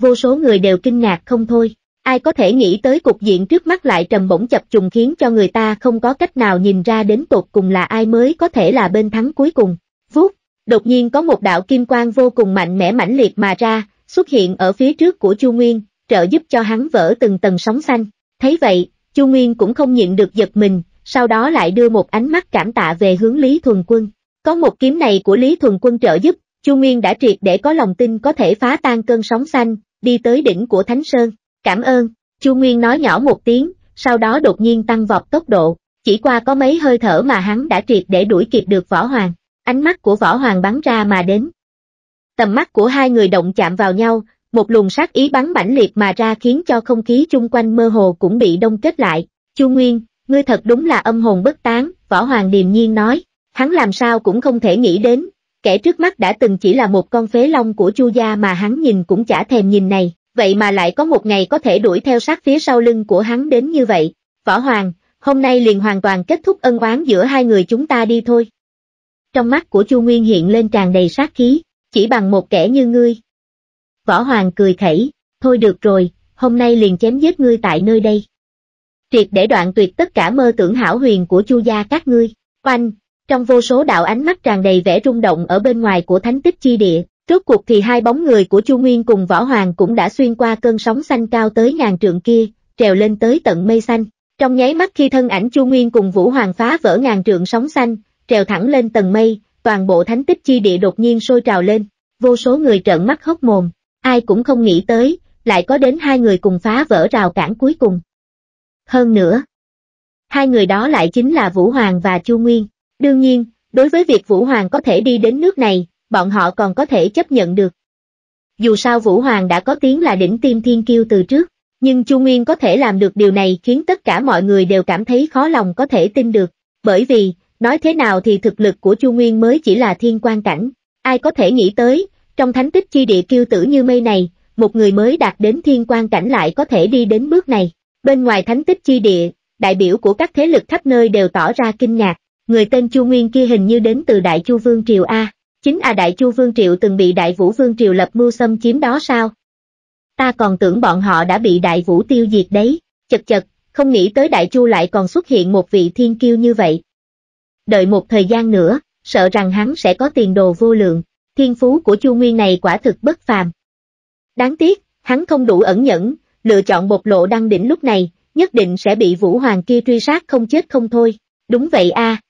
Vô số người đều kinh ngạc không thôi, ai có thể nghĩ tới cục diện trước mắt lại trầm bổng chập trùng khiến cho người ta không có cách nào nhìn ra đến tột cùng là ai mới có thể là bên thắng cuối cùng. Vút, đột nhiên có một đạo kim quang vô cùng mạnh mẽ mãnh liệt mà ra, xuất hiện ở phía trước của Chu Nguyên, trợ giúp cho hắn vỡ từng tầng sóng xanh. Thấy vậy, Chu Nguyên cũng không nhịn được giật mình, sau đó lại đưa một ánh mắt cảm tạ về hướng Lý Thuần Quân. Có một kiếm này của Lý Thuần Quân trợ giúp, Chu Nguyên đã triệt để có lòng tin có thể phá tan cơn sóng xanh, đi tới đỉnh của Thánh Sơn. Cảm ơn, Chu Nguyên nói nhỏ một tiếng, sau đó đột nhiên tăng vọt tốc độ, chỉ qua có mấy hơi thở mà hắn đã triệt để đuổi kịp được Võ Hoàng. Ánh mắt của Võ Hoàng bắn ra mà đến. Tầm mắt của hai người động chạm vào nhau, một luồng sát ý bắn mãnh liệt mà ra khiến cho không khí chung quanh mơ hồ cũng bị đông kết lại. Chu Nguyên, ngươi thật đúng là âm hồn bất tán, Võ Hoàng điềm nhiên nói, hắn làm sao cũng không thể nghĩ đến, kẻ trước mắt đã từng chỉ là một con phế long của Chu gia mà hắn nhìn cũng chả thèm nhìn này, vậy mà lại có một ngày có thể đuổi theo sát phía sau lưng của hắn đến như vậy. Võ Hoàng, hôm nay liền hoàn toàn kết thúc ân oán giữa hai người chúng ta đi thôi. Trong mắt của Chu Nguyên hiện lên tràn đầy sát khí, chỉ bằng một kẻ như ngươi. Võ Hoàng cười khẩy, thôi được rồi, hôm nay liền chém giết ngươi tại nơi đây. Triệt để đoạn tuyệt tất cả mơ tưởng hảo huyền của Chu gia các ngươi. Oanh, trong vô số đạo ánh mắt tràn đầy vẻ rung động ở bên ngoài của Thánh Tích Chi Địa, rốt cuộc thì hai bóng người của Chu Nguyên cùng Võ Hoàng cũng đã xuyên qua cơn sóng xanh cao tới ngàn trượng kia, trèo lên tới tận mây xanh. Trong nháy mắt khi thân ảnh Chu Nguyên cùng Vũ Hoàng phá vỡ ngàn trượng sóng xanh, trèo thẳng lên tầng mây, toàn bộ Thánh Tích Chi Địa đột nhiên sôi trào lên, vô số người trợn mắt hốc mồm, ai cũng không nghĩ tới, lại có đến hai người cùng phá vỡ rào cản cuối cùng. Hơn nữa, hai người đó lại chính là Vũ Hoàng và Chu Nguyên. Đương nhiên, đối với việc Vũ Hoàng có thể đi đến nước này, bọn họ còn có thể chấp nhận được. Dù sao Vũ Hoàng đã có tiếng là đỉnh tim thiên kiêu từ trước, nhưng Chu Nguyên có thể làm được điều này khiến tất cả mọi người đều cảm thấy khó lòng có thể tin được, bởi vì, nói thế nào thì thực lực của Chu Nguyên mới chỉ là thiên quan cảnh, ai có thể nghĩ tới, trong Thánh Tích Chi Địa kiêu tử như mây này, một người mới đạt đến thiên quan cảnh lại có thể đi đến bước này. Bên ngoài Thánh Tích Chi Địa, đại biểu của các thế lực khắp nơi đều tỏ ra kinh ngạc, người tên Chu Nguyên kia hình như đến từ Đại Chu Vương Triều a, chính à Đại Chu Vương Triều từng bị Đại Vũ Vương Triều lập mưu xâm chiếm đó sao? Ta còn tưởng bọn họ đã bị Đại Vũ tiêu diệt đấy, chật chật, không nghĩ tới Đại Chu lại còn xuất hiện một vị thiên kiêu như vậy. Đợi một thời gian nữa, sợ rằng hắn sẽ có tiền đồ vô lượng, thiên phú của Chu Nguyên này quả thực bất phàm. Đáng tiếc, hắn không đủ ẩn nhẫn, lựa chọn bộc lộ đăng đỉnh lúc này, nhất định sẽ bị Vũ Hoàng kia truy sát không chết không thôi. Đúng vậy a. À.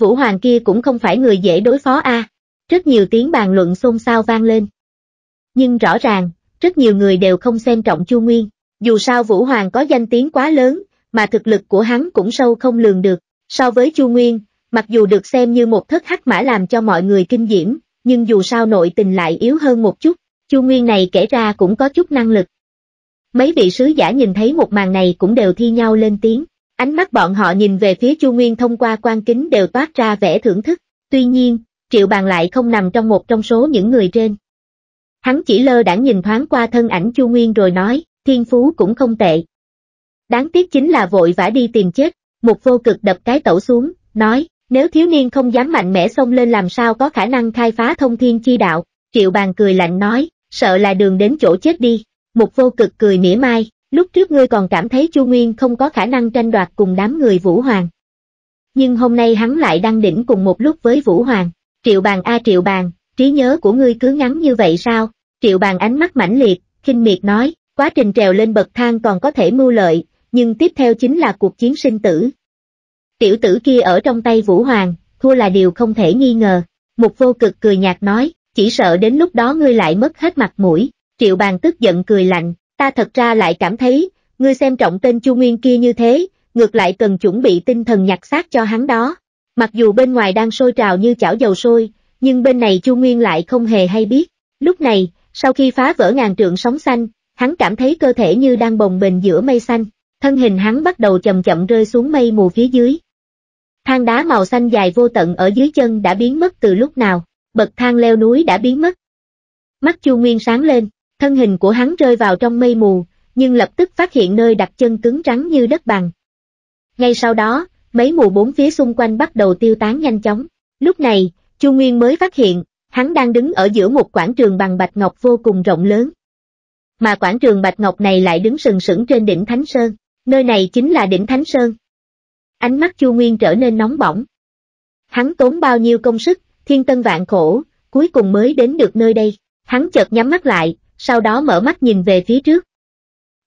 Vũ Hoàng kia cũng không phải người dễ đối phó a. À. Rất nhiều tiếng bàn luận xôn xao vang lên. Nhưng rõ ràng, rất nhiều người đều không xem trọng Chu Nguyên, dù sao Vũ Hoàng có danh tiếng quá lớn, mà thực lực của hắn cũng sâu không lường được. So với Chu Nguyên, mặc dù được xem như một thất hắc mã làm cho mọi người kinh diễm, nhưng dù sao nội tình lại yếu hơn một chút, Chu Nguyên này kể ra cũng có chút năng lực. Mấy vị sứ giả nhìn thấy một màn này cũng đều thi nhau lên tiếng, ánh mắt bọn họ nhìn về phía Chu Nguyên thông qua quan kính đều toát ra vẻ thưởng thức, tuy nhiên, Triệu Bàn lại không nằm trong một trong số những người trên. Hắn chỉ lơ đãng nhìn thoáng qua thân ảnh Chu Nguyên rồi nói, thiên phú cũng không tệ. Đáng tiếc chính là vội vã đi tìm chết. Mục Vô Cực đập cái tẩu xuống, nói, nếu thiếu niên không dám mạnh mẽ xông lên làm sao có khả năng khai phá thông thiên chi đạo. Triệu Bàn cười lạnh nói, sợ là đường đến chỗ chết đi. Mục Vô Cực cười mỉa mai, lúc trước ngươi còn cảm thấy Chu Nguyên không có khả năng tranh đoạt cùng đám người Vũ Hoàng. Nhưng hôm nay hắn lại đang đỉnh cùng một lúc với Vũ Hoàng. Triệu Bàn a Triệu Bàn, trí nhớ của ngươi cứ ngắn như vậy sao? Triệu Bàn ánh mắt mãnh liệt, khinh miệt nói, quá trình trèo lên bậc thang còn có thể mưu lợi, nhưng tiếp theo chính là cuộc chiến sinh tử. Tiểu tử kia ở trong tay Vũ Hoàng, thua là điều không thể nghi ngờ. Mục Vô Cực cười nhạt nói, chỉ sợ đến lúc đó ngươi lại mất hết mặt mũi. Triệu Bàn tức giận cười lạnh, ta thật ra lại cảm thấy, ngươi xem trọng tên Chu Nguyên kia như thế, ngược lại cần chuẩn bị tinh thần nhặt xác cho hắn đó. Mặc dù bên ngoài đang sôi trào như chảo dầu sôi, nhưng bên này Chu Nguyên lại không hề hay biết. Lúc này, sau khi phá vỡ ngàn trượng sóng xanh, hắn cảm thấy cơ thể như đang bồng bềnh giữa mây xanh. Thân hình hắn bắt đầu chậm chậm rơi xuống mây mù phía dưới. Thang đá màu xanh dài vô tận ở dưới chân đã biến mất từ lúc nào, bậc thang leo núi đã biến mất. Mắt Chu Nguyên sáng lên, thân hình của hắn rơi vào trong mây mù, nhưng lập tức phát hiện nơi đặt chân cứng rắn như đất bằng. Ngay sau đó, mấy mù bốn phía xung quanh bắt đầu tiêu tán nhanh chóng. Lúc này, Chu Nguyên mới phát hiện, hắn đang đứng ở giữa một quảng trường bằng bạch ngọc vô cùng rộng lớn. Mà quảng trường bạch ngọc này lại đứng sừng sững trên đỉnh Thánh Sơn. Nơi này chính là đỉnh Thánh Sơn. Ánh mắt Chu Nguyên trở nên nóng bỏng. Hắn tốn bao nhiêu công sức, thiên tân vạn khổ, cuối cùng mới đến được nơi đây. Hắn chợt nhắm mắt lại, sau đó mở mắt nhìn về phía trước.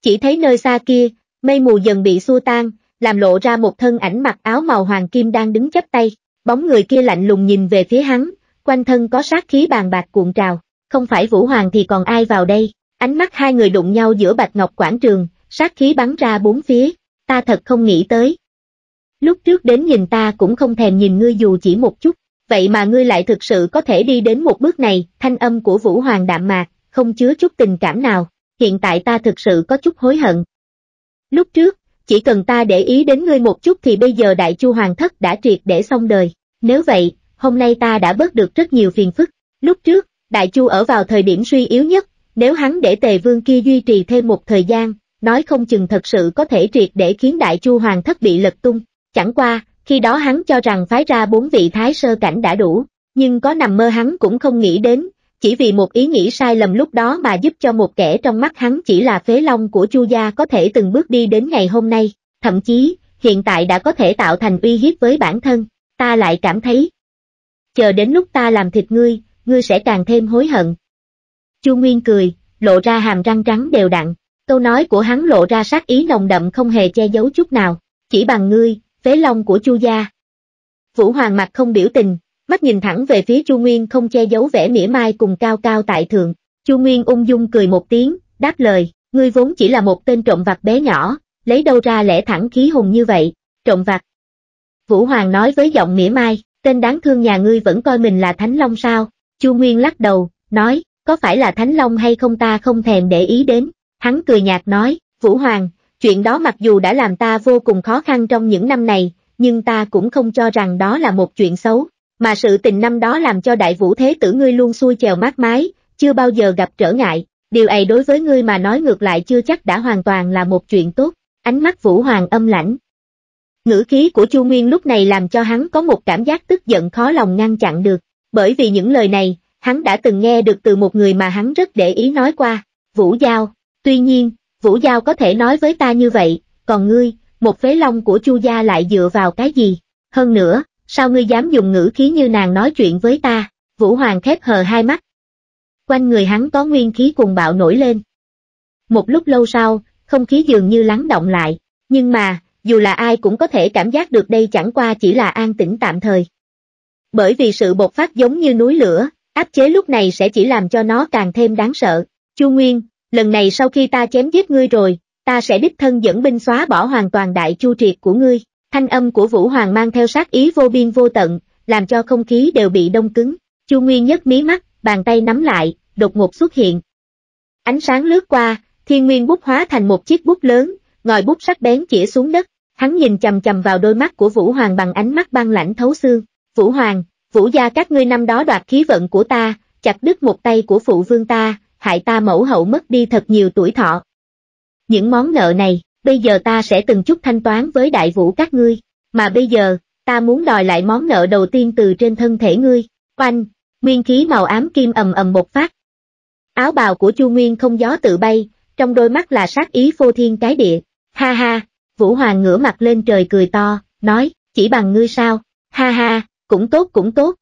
Chỉ thấy nơi xa kia, mây mù dần bị xua tan, làm lộ ra một thân ảnh mặc áo màu hoàng kim đang đứng chắp tay, bóng người kia lạnh lùng nhìn về phía hắn, quanh thân có sát khí bàn bạc cuộn trào, không phải Vũ Hoàng thì còn ai vào đây, ánh mắt hai người đụng nhau giữa bạch ngọc quảng trường, sát khí bắn ra bốn phía, ta thật không nghĩ tới. Lúc trước đến nhìn ta cũng không thèm nhìn ngươi dù chỉ một chút, vậy mà ngươi lại thực sự có thể đi đến một bước này, thanh âm của Vũ Hoàng đạm mạc, không chứa chút tình cảm nào, hiện tại ta thực sự có chút hối hận. Lúc trước, chỉ cần ta để ý đến ngươi một chút thì bây giờ Đại Chu Hoàng thất đã triệt để xong đời, nếu vậy, hôm nay ta đã bớt được rất nhiều phiền phức. Lúc trước, Đại Chu ở vào thời điểm suy yếu nhất, nếu hắn để Tề Vương kia duy trì thêm một thời gian, nói không chừng thật sự có thể triệt để khiến Đại Chu Hoàng thất bị lật tung. Chẳng qua, khi đó hắn cho rằng phái ra bốn vị thái sơ cảnh đã đủ, nhưng có nằm mơ hắn cũng không nghĩ đến, chỉ vì một ý nghĩ sai lầm lúc đó mà giúp cho một kẻ trong mắt hắn chỉ là phế long của Chu gia có thể từng bước đi đến ngày hôm nay, thậm chí, hiện tại đã có thể tạo thành uy hiếp với bản thân, ta lại cảm thấy. Chờ đến lúc ta làm thịt ngươi, ngươi sẽ càng thêm hối hận. Chu Nguyên cười, lộ ra hàm răng trắng đều đặn, câu nói của hắn lộ ra sát ý nồng đậm không hề che giấu chút nào, chỉ bằng ngươi. Phế long của Chu gia. Vũ Hoàng mặt không biểu tình, mắt nhìn thẳng về phía Chu Nguyên không che giấu vẻ mỉa mai cùng cao cao tại thượng. Chu Nguyên ung dung cười một tiếng, đáp lời, ngươi vốn chỉ là một tên trộm vặt bé nhỏ, lấy đâu ra lẽ thẳng khí hùng như vậy, trộm vặt. Vũ Hoàng nói với giọng mỉa mai, tên đáng thương nhà ngươi vẫn coi mình là Thánh Long sao? Chu Nguyên lắc đầu, nói, có phải là Thánh Long hay không ta không thèm để ý đến. Hắn cười nhạt nói, Vũ Hoàng, chuyện đó mặc dù đã làm ta vô cùng khó khăn trong những năm này, nhưng ta cũng không cho rằng đó là một chuyện xấu, mà sự tình năm đó làm cho Đại Vũ Thế Tử ngươi luôn xuôi chèo mát mái, chưa bao giờ gặp trở ngại, điều ấy đối với ngươi mà nói ngược lại chưa chắc đã hoàn toàn là một chuyện tốt, ánh mắt Vũ Hoàng âm lãnh. Ngữ khí của Chu Nguyên lúc này làm cho hắn có một cảm giác tức giận khó lòng ngăn chặn được, bởi vì những lời này, hắn đã từng nghe được từ một người mà hắn rất để ý nói qua, Vũ Dao, tuy nhiên, Vũ Dao có thể nói với ta như vậy, còn ngươi, một phế long của Chu gia lại dựa vào cái gì? Hơn nữa, sao ngươi dám dùng ngữ khí như nàng nói chuyện với ta? Vũ Hoàng khép hờ hai mắt. Quanh người hắn có nguyên khí cuồng bạo nổi lên. Một lúc lâu sau, không khí dường như lắng động lại, nhưng mà, dù là ai cũng có thể cảm giác được đây chẳng qua chỉ là an tĩnh tạm thời. Bởi vì sự bộc phát giống như núi lửa, áp chế lúc này sẽ chỉ làm cho nó càng thêm đáng sợ. Chu Nguyên, lần này sau khi ta chém giết ngươi rồi, ta sẽ đích thân dẫn binh xóa bỏ hoàn toàn Đại Chu triệt của ngươi. Thanh âm của Vũ Hoàng mang theo sát ý vô biên vô tận, làm cho không khí đều bị đông cứng. Chu Nguyên nhấc mí mắt, bàn tay nắm lại, đột ngột xuất hiện. Ánh sáng lướt qua, Thiên Nguyên Bút hóa thành một chiếc bút lớn, ngòi bút sắc bén chĩa xuống đất. Hắn nhìn chằm chằm vào đôi mắt của Vũ Hoàng bằng ánh mắt băng lãnh thấu xương. Vũ Hoàng, Vũ gia các ngươi năm đó đoạt khí vận của ta, chặt đứt một tay của phụ vương ta, hại ta mẫu hậu mất đi thật nhiều tuổi thọ. Những món nợ này, bây giờ ta sẽ từng chút thanh toán với Đại Vũ các ngươi, mà bây giờ, ta muốn đòi lại món nợ đầu tiên từ trên thân thể ngươi. Oanh, nguyên khí màu ám kim ầm ầm một phát. Áo bào của Chu Nguyên không gió tự bay, trong đôi mắt là sát ý phô thiên cái địa. Ha ha, Vũ Hoàng ngửa mặt lên trời cười to, nói, chỉ bằng ngươi sao? Ha ha, cũng tốt cũng tốt.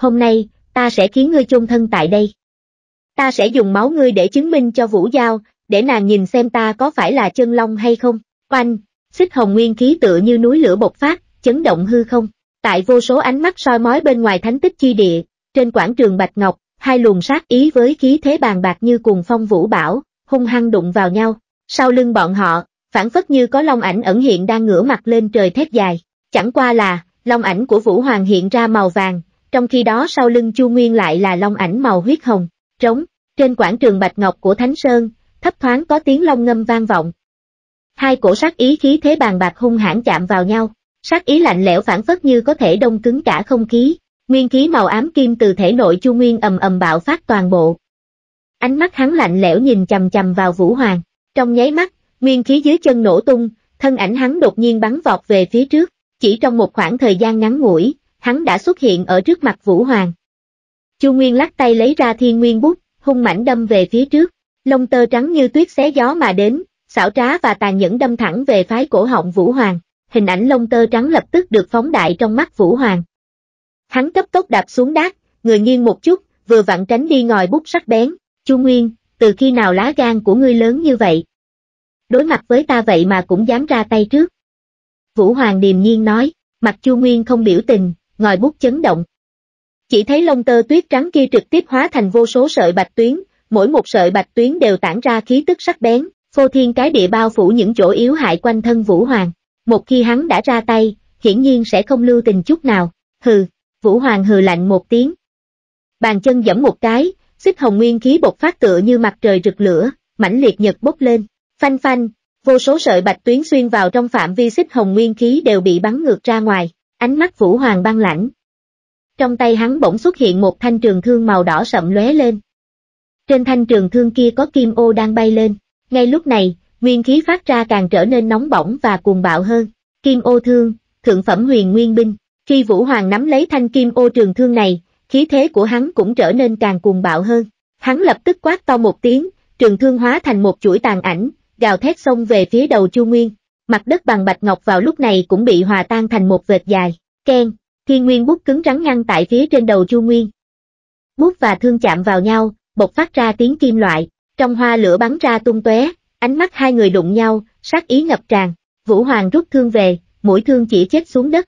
Hôm nay, ta sẽ khiến ngươi chôn thân tại đây. Ta sẽ dùng máu ngươi để chứng minh cho Vũ Dao, để nàng nhìn xem ta có phải là chân long hay không. Oanh, xích hồng nguyên khí tựa như núi lửa bộc phát, chấn động hư không. Tại vô số ánh mắt soi mói bên ngoài Thánh Tích Chi Địa, trên quảng trường bạch ngọc, hai luồng sát ý với khí thế bàn bạc như cuồng phong vũ bão, hung hăng đụng vào nhau. Sau lưng bọn họ, phảng phất như có long ảnh ẩn hiện đang ngửa mặt lên trời thét dài. Chẳng qua là, long ảnh của Vũ Hoàng hiện ra màu vàng, trong khi đó sau lưng Chu Nguyên lại là long ảnh màu huyết hồng. Trống, trên quảng trường bạch ngọc của Thánh Sơn, thấp thoáng có tiếng long ngâm vang vọng. Hai cổ sát ý khí thế bàn bạc hung hãn chạm vào nhau, sát ý lạnh lẽo phảng phất như có thể đông cứng cả không khí, nguyên khí màu ám kim từ thể nội Chu Nguyên ầm ầm bạo phát toàn bộ. Ánh mắt hắn lạnh lẽo nhìn chằm chằm vào Vũ Hoàng, trong nháy mắt, nguyên khí dưới chân nổ tung, thân ảnh hắn đột nhiên bắn vọt về phía trước, chỉ trong một khoảng thời gian ngắn ngủi, hắn đã xuất hiện ở trước mặt Vũ Hoàng. Chu Nguyên lắc tay lấy ra Thiên Nguyên Bút, hung mãnh đâm về phía trước, lông tơ trắng như tuyết xé gió mà đến, xảo trá và tàn nhẫn đâm thẳng về phái cổ họng Vũ Hoàng, hình ảnh lông tơ trắng lập tức được phóng đại trong mắt Vũ Hoàng. Hắn cấp tốc đạp xuống đát, người nghiêng một chút, vừa vặn tránh đi ngòi bút sắc bén. Chu Nguyên, từ khi nào lá gan của ngươi lớn như vậy? đối mặt với ta vậy mà cũng dám ra tay trước. Vũ Hoàng điềm nhiên nói, mặt Chu Nguyên không biểu tình, ngòi bút chấn động. Chỉ thấy lông tơ tuyết trắng kia trực tiếp hóa thành vô số sợi bạch tuyến, mỗi một sợi bạch tuyến đều tản ra khí tức sắc bén, phô thiên cái địa bao phủ những chỗ yếu hại quanh thân Vũ Hoàng. Một khi hắn đã ra tay, hiển nhiên sẽ không lưu tình chút nào. Hừ, Vũ Hoàng hừ lạnh một tiếng. Bàn chân giẫm một cái, xích hồng nguyên khí bộc phát tựa như mặt trời rực lửa, mãnh liệt nhật bốc lên. Phanh phanh, vô số sợi bạch tuyến xuyên vào trong phạm vi xích hồng nguyên khí đều bị bắn ngược ra ngoài, ánh mắt Vũ Hoàng băng lãnh. Trong tay hắn bỗng xuất hiện một thanh trường thương màu đỏ sậm lóe lên. Trên thanh trường thương kia có kim ô đang bay lên, ngay lúc này, nguyên khí phát ra càng trở nên nóng bỏng và cuồng bạo hơn. Kim ô thương, thượng phẩm huyền nguyên binh, khi Vũ Hoàng nắm lấy thanh kim ô trường thương này, khí thế của hắn cũng trở nên càng cuồng bạo hơn. Hắn lập tức quát to một tiếng, trường thương hóa thành một chuỗi tàn ảnh, gào thét xông về phía đầu Chu Nguyên. Mặt đất bằng bạch ngọc vào lúc này cũng bị hòa tan thành một vệt dài. Keng, Thiên Nguyên bút cứng rắn ngăn tại phía trên đầu Chu Nguyên. Bút và thương chạm vào nhau, bộc phát ra tiếng kim loại, trong hoa lửa bắn ra tung tóe, ánh mắt hai người đụng nhau, sát ý ngập tràn. Vũ Hoàng rút thương về, mũi thương chỉ chết xuống đất.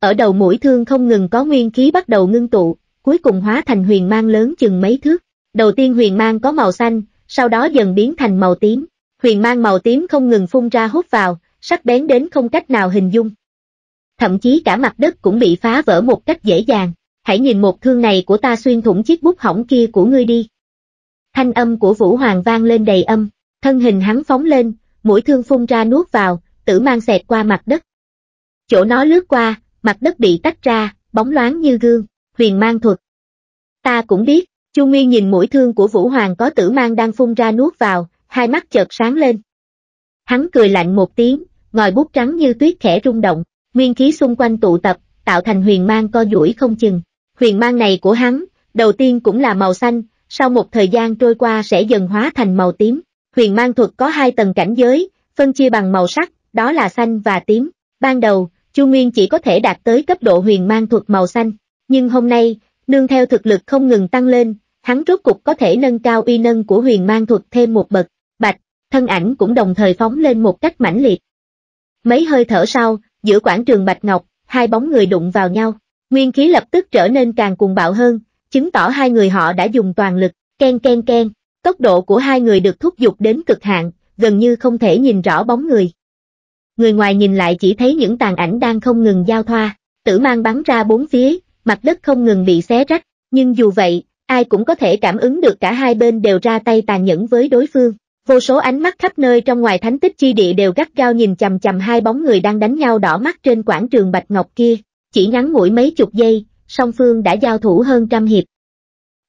Ở đầu mũi thương không ngừng có nguyên khí bắt đầu ngưng tụ, cuối cùng hóa thành huyền mang lớn chừng mấy thước. Đầu tiên huyền mang có màu xanh, sau đó dần biến thành màu tím. Huyền mang màu tím không ngừng phun ra hút vào, sắc bén đến không cách nào hình dung. Thậm chí cả mặt đất cũng bị phá vỡ một cách dễ dàng. Hãy nhìn một thương này của ta xuyên thủng chiếc bút hỏng kia của ngươi đi. Thanh âm của Vũ Hoàng vang lên đầy âm, thân hình hắn phóng lên, mũi thương phun ra nuốt vào, tử mang xẹt qua mặt đất. Chỗ nó lướt qua, mặt đất bị tách ra, bóng loáng như gương. Huyền mang thuật. Ta cũng biết. Chu Nguyên nhìn mũi thương của Vũ Hoàng có tử mang đang phun ra nuốt vào, hai mắt chợt sáng lên. Hắn cười lạnh một tiếng, ngòi bút trắng như tuyết khẽ rung động, nguyên khí xung quanh tụ tập, tạo thành huyền mang co duỗi không chừng. Huyền mang này của hắn, đầu tiên cũng là màu xanh, sau một thời gian trôi qua sẽ dần hóa thành màu tím. Huyền mang thuật có hai tầng cảnh giới, phân chia bằng màu sắc, đó là xanh và tím. Ban đầu, Chu Nguyên chỉ có thể đạt tới cấp độ huyền mang thuật màu xanh, nhưng hôm nay, nương theo thực lực không ngừng tăng lên, hắn rốt cục có thể nâng cao uy năng của huyền mang thuật thêm một bậc. Bạch, thân ảnh cũng đồng thời phóng lên một cách mãnh liệt. Mấy hơi thở sau, giữa quảng trường bạch ngọc, hai bóng người đụng vào nhau, nguyên khí lập tức trở nên càng cuồng bạo hơn, chứng tỏ hai người họ đã dùng toàn lực. Ken ken ken, tốc độ của hai người được thúc giục đến cực hạn, gần như không thể nhìn rõ bóng người. Người ngoài nhìn lại chỉ thấy những tàn ảnh đang không ngừng giao thoa, tử mang bắn ra bốn phía, mặt đất không ngừng bị xé rách, nhưng dù vậy, ai cũng có thể cảm ứng được cả hai bên đều ra tay tàn nhẫn với đối phương. Vô số ánh mắt khắp nơi trong ngoài thánh tích chi địa đều gắt gao nhìn chằm chằm hai bóng người đang đánh nhau đỏ mắt trên quảng trường bạch ngọc kia. Chỉ ngắn ngủi mấy chục giây, song phương đã giao thủ hơn trăm hiệp.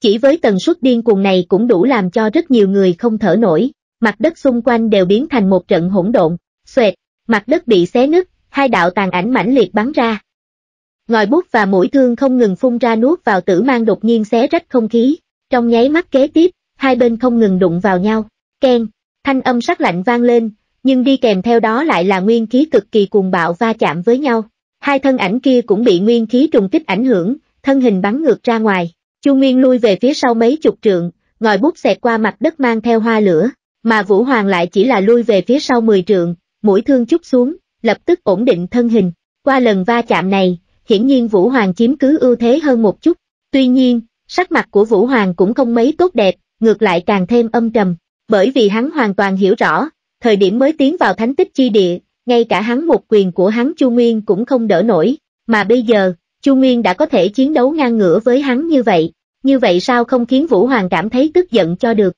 Chỉ với tần suất điên cuồng này cũng đủ làm cho rất nhiều người không thở nổi. Mặt đất xung quanh đều biến thành một trận hỗn độn. Xoẹt, mặt đất bị xé nứt, hai đạo tàn ảnh mãnh liệt bắn ra. Ngòi bút và mũi thương không ngừng phun ra nuốt vào tử mang đột nhiên xé rách không khí. Trong nháy mắt kế tiếp, hai bên không ngừng đụng vào nhau. Keng, thanh âm sắc lạnh vang lên, nhưng đi kèm theo đó lại là nguyên khí cực kỳ cuồng bạo va chạm với nhau. Hai thân ảnh kia cũng bị nguyên khí trùng kích ảnh hưởng, thân hình bắn ngược ra ngoài. Chu Nguyên lui về phía sau mấy chục trượng, ngòi bút xẹt qua mặt đất mang theo hoa lửa, mà Vũ Hoàng lại chỉ là lui về phía sau mười trượng, mũi thương chút xuống, lập tức ổn định thân hình. Qua lần va chạm này, hiển nhiên Vũ Hoàng chiếm cứ ưu thế hơn một chút. Tuy nhiên, sắc mặt của Vũ Hoàng cũng không mấy tốt đẹp, ngược lại càng thêm âm trầm. Bởi vì hắn hoàn toàn hiểu rõ, thời điểm mới tiến vào thánh tích chi địa, ngay cả hắn một quyền của hắn Chu Nguyên cũng không đỡ nổi, mà bây giờ, Chu Nguyên đã có thể chiến đấu ngang ngửa với hắn như vậy, như vậy sao không khiến Vũ Hoàng cảm thấy tức giận cho được.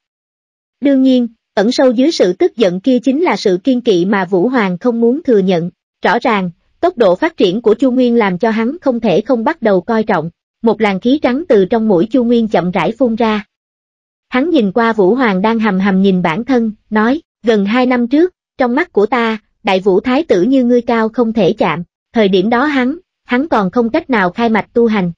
Đương nhiên, ẩn sâu dưới sự tức giận kia chính là sự kiên kỵ mà Vũ Hoàng không muốn thừa nhận, rõ ràng, tốc độ phát triển của Chu Nguyên làm cho hắn không thể không bắt đầu coi trọng, một làn khí trắng từ trong mũi Chu Nguyên chậm rãi phun ra. Hắn nhìn qua Vũ Hoàng đang hầm hầm nhìn bản thân, nói, gần hai năm trước, trong mắt của ta, đại vũ thái tử như ngươi cao không thể chạm, thời điểm đó hắn, hắn còn không cách nào khai mạch tu hành.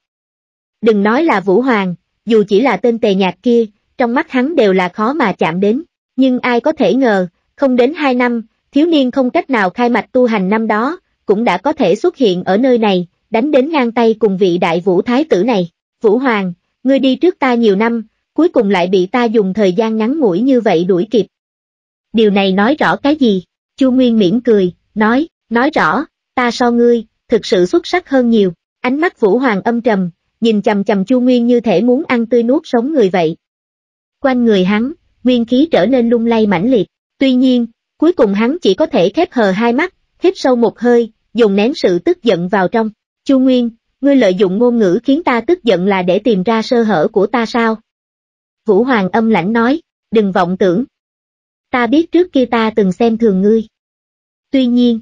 Đừng nói là Vũ Hoàng, dù chỉ là tên tề nhạc kia, trong mắt hắn đều là khó mà chạm đến, nhưng ai có thể ngờ, không đến hai năm, thiếu niên không cách nào khai mạch tu hành năm đó, cũng đã có thể xuất hiện ở nơi này, đánh đến ngang tay cùng vị đại vũ thái tử này. Vũ Hoàng, ngươi đi trước ta nhiều năm, cuối cùng lại bị ta dùng thời gian ngắn ngủi như vậy đuổi kịp. Điều này nói rõ cái gì? Chu Nguyên mỉm cười, nói, nói rõ, ta so ngươi, thực sự xuất sắc hơn nhiều. Ánh mắt Vũ Hoàng âm trầm, nhìn chầm chầm Chu Nguyên như thể muốn ăn tươi nuốt sống người vậy. Quanh người hắn, nguyên khí trở nên lung lay mãnh liệt, tuy nhiên, cuối cùng hắn chỉ có thể khép hờ hai mắt, hít sâu một hơi, dùng nén sự tức giận vào trong. Chu Nguyên, ngươi lợi dụng ngôn ngữ khiến ta tức giận là để tìm ra sơ hở của ta sao? Vũ Hoàng âm lãnh nói, đừng vọng tưởng. Ta biết trước kia ta từng xem thường ngươi. Tuy nhiên,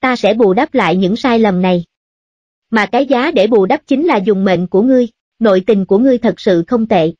ta sẽ bù đắp lại những sai lầm này. Mà cái giá để bù đắp chính là dùng mệnh của ngươi, nội tình của ngươi thật sự không tệ.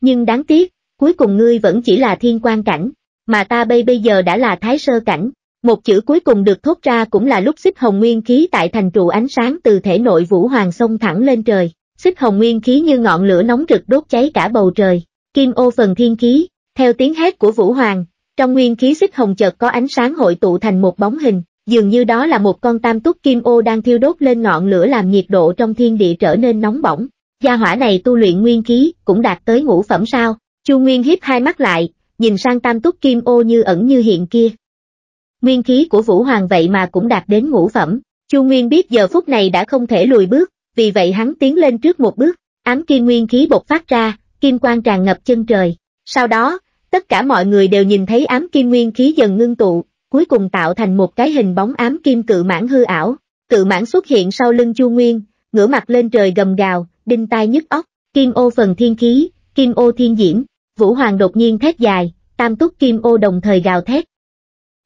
Nhưng đáng tiếc, cuối cùng ngươi vẫn chỉ là thiên quan cảnh, mà ta bây bây giờ đã là thái sơ cảnh. Một chữ cuối cùng được thốt ra cũng là lúc xích hồng nguyên khí tại thành trụ ánh sáng từ thể nội Vũ Hoàng xông thẳng lên trời. Xích hồng nguyên khí như ngọn lửa nóng rực đốt cháy cả bầu trời. Kim ô phần thiên khí, theo tiếng hét của Vũ Hoàng, trong nguyên khí xích hồng chợt có ánh sáng hội tụ thành một bóng hình, dường như đó là một con tam túc kim ô đang thiêu đốt lên ngọn lửa làm nhiệt độ trong thiên địa trở nên nóng bỏng. Gia hỏa này tu luyện nguyên khí cũng đạt tới ngũ phẩm sao? Chu Nguyên híp hai mắt lại, nhìn sang tam túc kim ô như ẩn như hiện kia. Nguyên khí của Vũ Hoàng vậy mà cũng đạt đến ngũ phẩm. Chu Nguyên biết giờ phút này đã không thể lùi bước, vì vậy hắn tiến lên trước một bước, ám kim nguyên khí bộc phát ra, kim quang tràn ngập chân trời. Sau đó, tất cả mọi người đều nhìn thấy ám kim nguyên khí dần ngưng tụ, cuối cùng tạo thành một cái hình bóng ám kim cự mãng hư ảo. Cự mãng xuất hiện sau lưng Chu Nguyên, ngửa mặt lên trời gầm gào, đinh tai nhức óc, kim ô phần thiên khí, kim ô thiên diễm. Vũ Hoàng đột nhiên thét dài, tam túc kim ô đồng thời gào thét.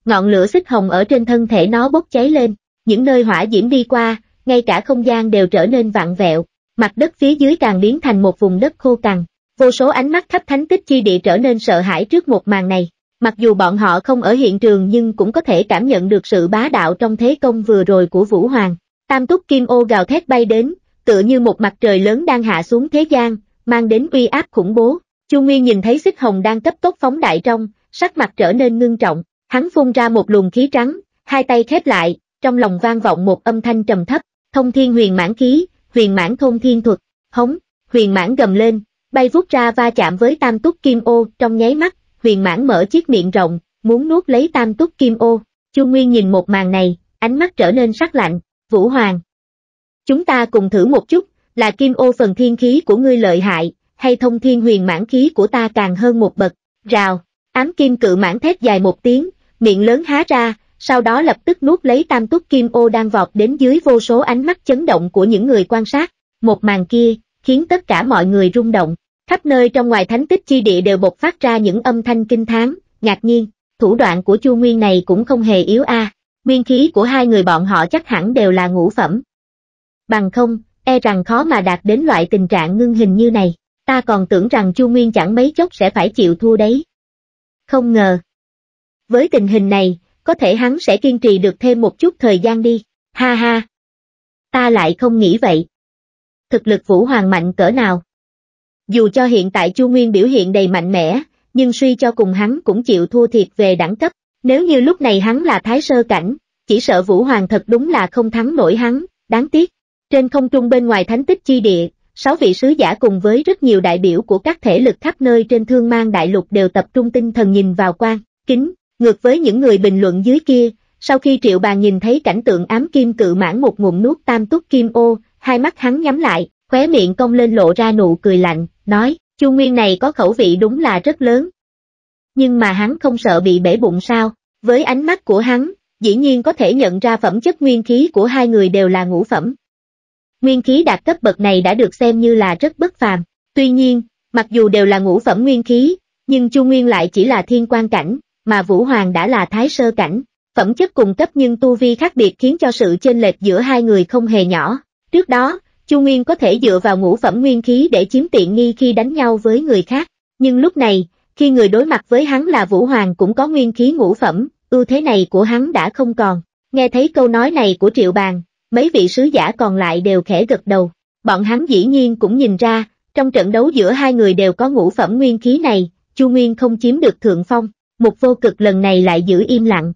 Ngọn lửa xích hồng ở trên thân thể nó bốc cháy lên, những nơi hỏa diễm đi qua, ngay cả không gian đều trở nên vặn vẹo, mặt đất phía dưới càng biến thành một vùng đất khô cằn. Vô số ánh mắt khắp thánh tích chi địa trở nên sợ hãi trước một màn này, mặc dù bọn họ không ở hiện trường nhưng cũng có thể cảm nhận được sự bá đạo trong thế công vừa rồi của Vũ Hoàng. Tam túc kim ô gào thét bay đến, tựa như một mặt trời lớn đang hạ xuống thế gian, mang đến uy áp khủng bố. Chu Nguyên nhìn thấy xích hồng đang cấp tốc phóng đại trong, sắc mặt trở nên ngưng trọng. Hắn phun ra một luồng khí trắng, hai tay khép lại, trong lòng vang vọng một âm thanh trầm thấp, thông thiên huyền mãn khí, huyền mãn thông thiên thuật, hống, huyền mãn gầm lên, bay vút ra va chạm với tam túc kim ô trong nháy mắt, huyền mãn mở chiếc miệng rộng, muốn nuốt lấy tam túc kim ô. Chu Nguyên nhìn một màn này, ánh mắt trở nên sắc lạnh, Vũ Hoàng. Chúng ta cùng thử một chút, là kim ô phần thiên khí của ngươi lợi hại, hay thông thiên huyền mãn khí của ta càng hơn một bậc, rào, ám kim cự mãn thét dài một tiếng. Miệng lớn há ra, sau đó lập tức nuốt lấy tam túc kim ô đang vọt đến dưới vô số ánh mắt chấn động của những người quan sát. Một màn kia, khiến tất cả mọi người rung động. Khắp nơi trong ngoài thánh tích chi địa đều bộc phát ra những âm thanh kinh thán, ngạc nhiên. Thủ đoạn của Chu Nguyên này cũng không hề yếu a. À. Nguyên khí của hai người bọn họ chắc hẳn đều là ngũ phẩm. Bằng không, e rằng khó mà đạt đến loại tình trạng ngưng hình như này. Ta còn tưởng rằng Chu Nguyên chẳng mấy chốc sẽ phải chịu thua đấy. Không ngờ. Với tình hình này, có thể hắn sẽ kiên trì được thêm một chút thời gian đi, ha ha. Ta lại không nghĩ vậy. Thực lực Vũ Hoàng mạnh cỡ nào? Dù cho hiện tại Chu Nguyên biểu hiện đầy mạnh mẽ, nhưng suy cho cùng hắn cũng chịu thua thiệt về đẳng cấp. Nếu như lúc này hắn là thái sơ cảnh, chỉ sợ Vũ Hoàng thật đúng là không thắng nổi hắn, đáng tiếc. Trên không trung bên ngoài thánh tích chi địa, sáu vị sứ giả cùng với rất nhiều đại biểu của các thể lực khắp nơi trên Thương Mang Đại Lục đều tập trung tinh thần nhìn vào quan, kính. Ngược với những người bình luận dưới kia, sau khi Triệu Bàn nhìn thấy cảnh tượng ám kim cự mãn một ngụm nuốt tam túc kim ô, hai mắt hắn nhắm lại, khóe miệng cong lên lộ ra nụ cười lạnh, nói, Chu Nguyên này có khẩu vị đúng là rất lớn. Nhưng mà hắn không sợ bị bể bụng sao, với ánh mắt của hắn, dĩ nhiên có thể nhận ra phẩm chất nguyên khí của hai người đều là ngũ phẩm. Nguyên khí đạt cấp bậc này đã được xem như là rất bất phàm, tuy nhiên, mặc dù đều là ngũ phẩm nguyên khí, nhưng Chu Nguyên lại chỉ là thiên quan cảnh. Mà Vũ Hoàng đã là thái sơ cảnh, phẩm chất cùng cấp nhưng tu vi khác biệt khiến cho sự chênh lệch giữa hai người không hề nhỏ. Trước đó, Chu Nguyên có thể dựa vào ngũ phẩm nguyên khí để chiếm tiện nghi khi đánh nhau với người khác, nhưng lúc này, khi người đối mặt với hắn là Vũ Hoàng cũng có nguyên khí ngũ phẩm, ưu thế này của hắn đã không còn. Nghe thấy câu nói này của Triệu Bàn, mấy vị sứ giả còn lại đều khẽ gật đầu, bọn hắn dĩ nhiên cũng nhìn ra, trong trận đấu giữa hai người đều có ngũ phẩm nguyên khí này, Chu Nguyên không chiếm được thượng phong. Mục Vô Cực lần này lại giữ im lặng.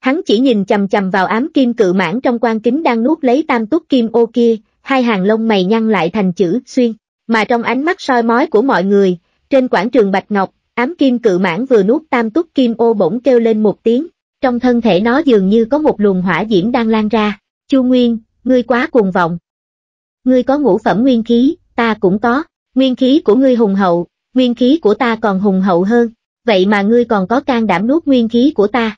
Hắn chỉ nhìn chằm chằm vào ám kim cự mãn trong quan kính đang nuốt lấy tam túc kim ô kia, hai hàng lông mày nhăn lại thành chữ xuyên, mà trong ánh mắt soi mói của mọi người, trên quảng trường Bạch Ngọc, Ám kim cự mãng vừa nuốt tam túc kim ô bỗng kêu lên một tiếng, trong thân thể nó dường như có một luồng hỏa diễm đang lan ra. Chu Nguyên, ngươi quá cuồng vọng. Ngươi có ngũ phẩm nguyên khí, ta cũng có, nguyên khí của ngươi hùng hậu, nguyên khí của ta còn hùng hậu hơn, vậy mà ngươi còn có can đảm nuốt nguyên khí của ta.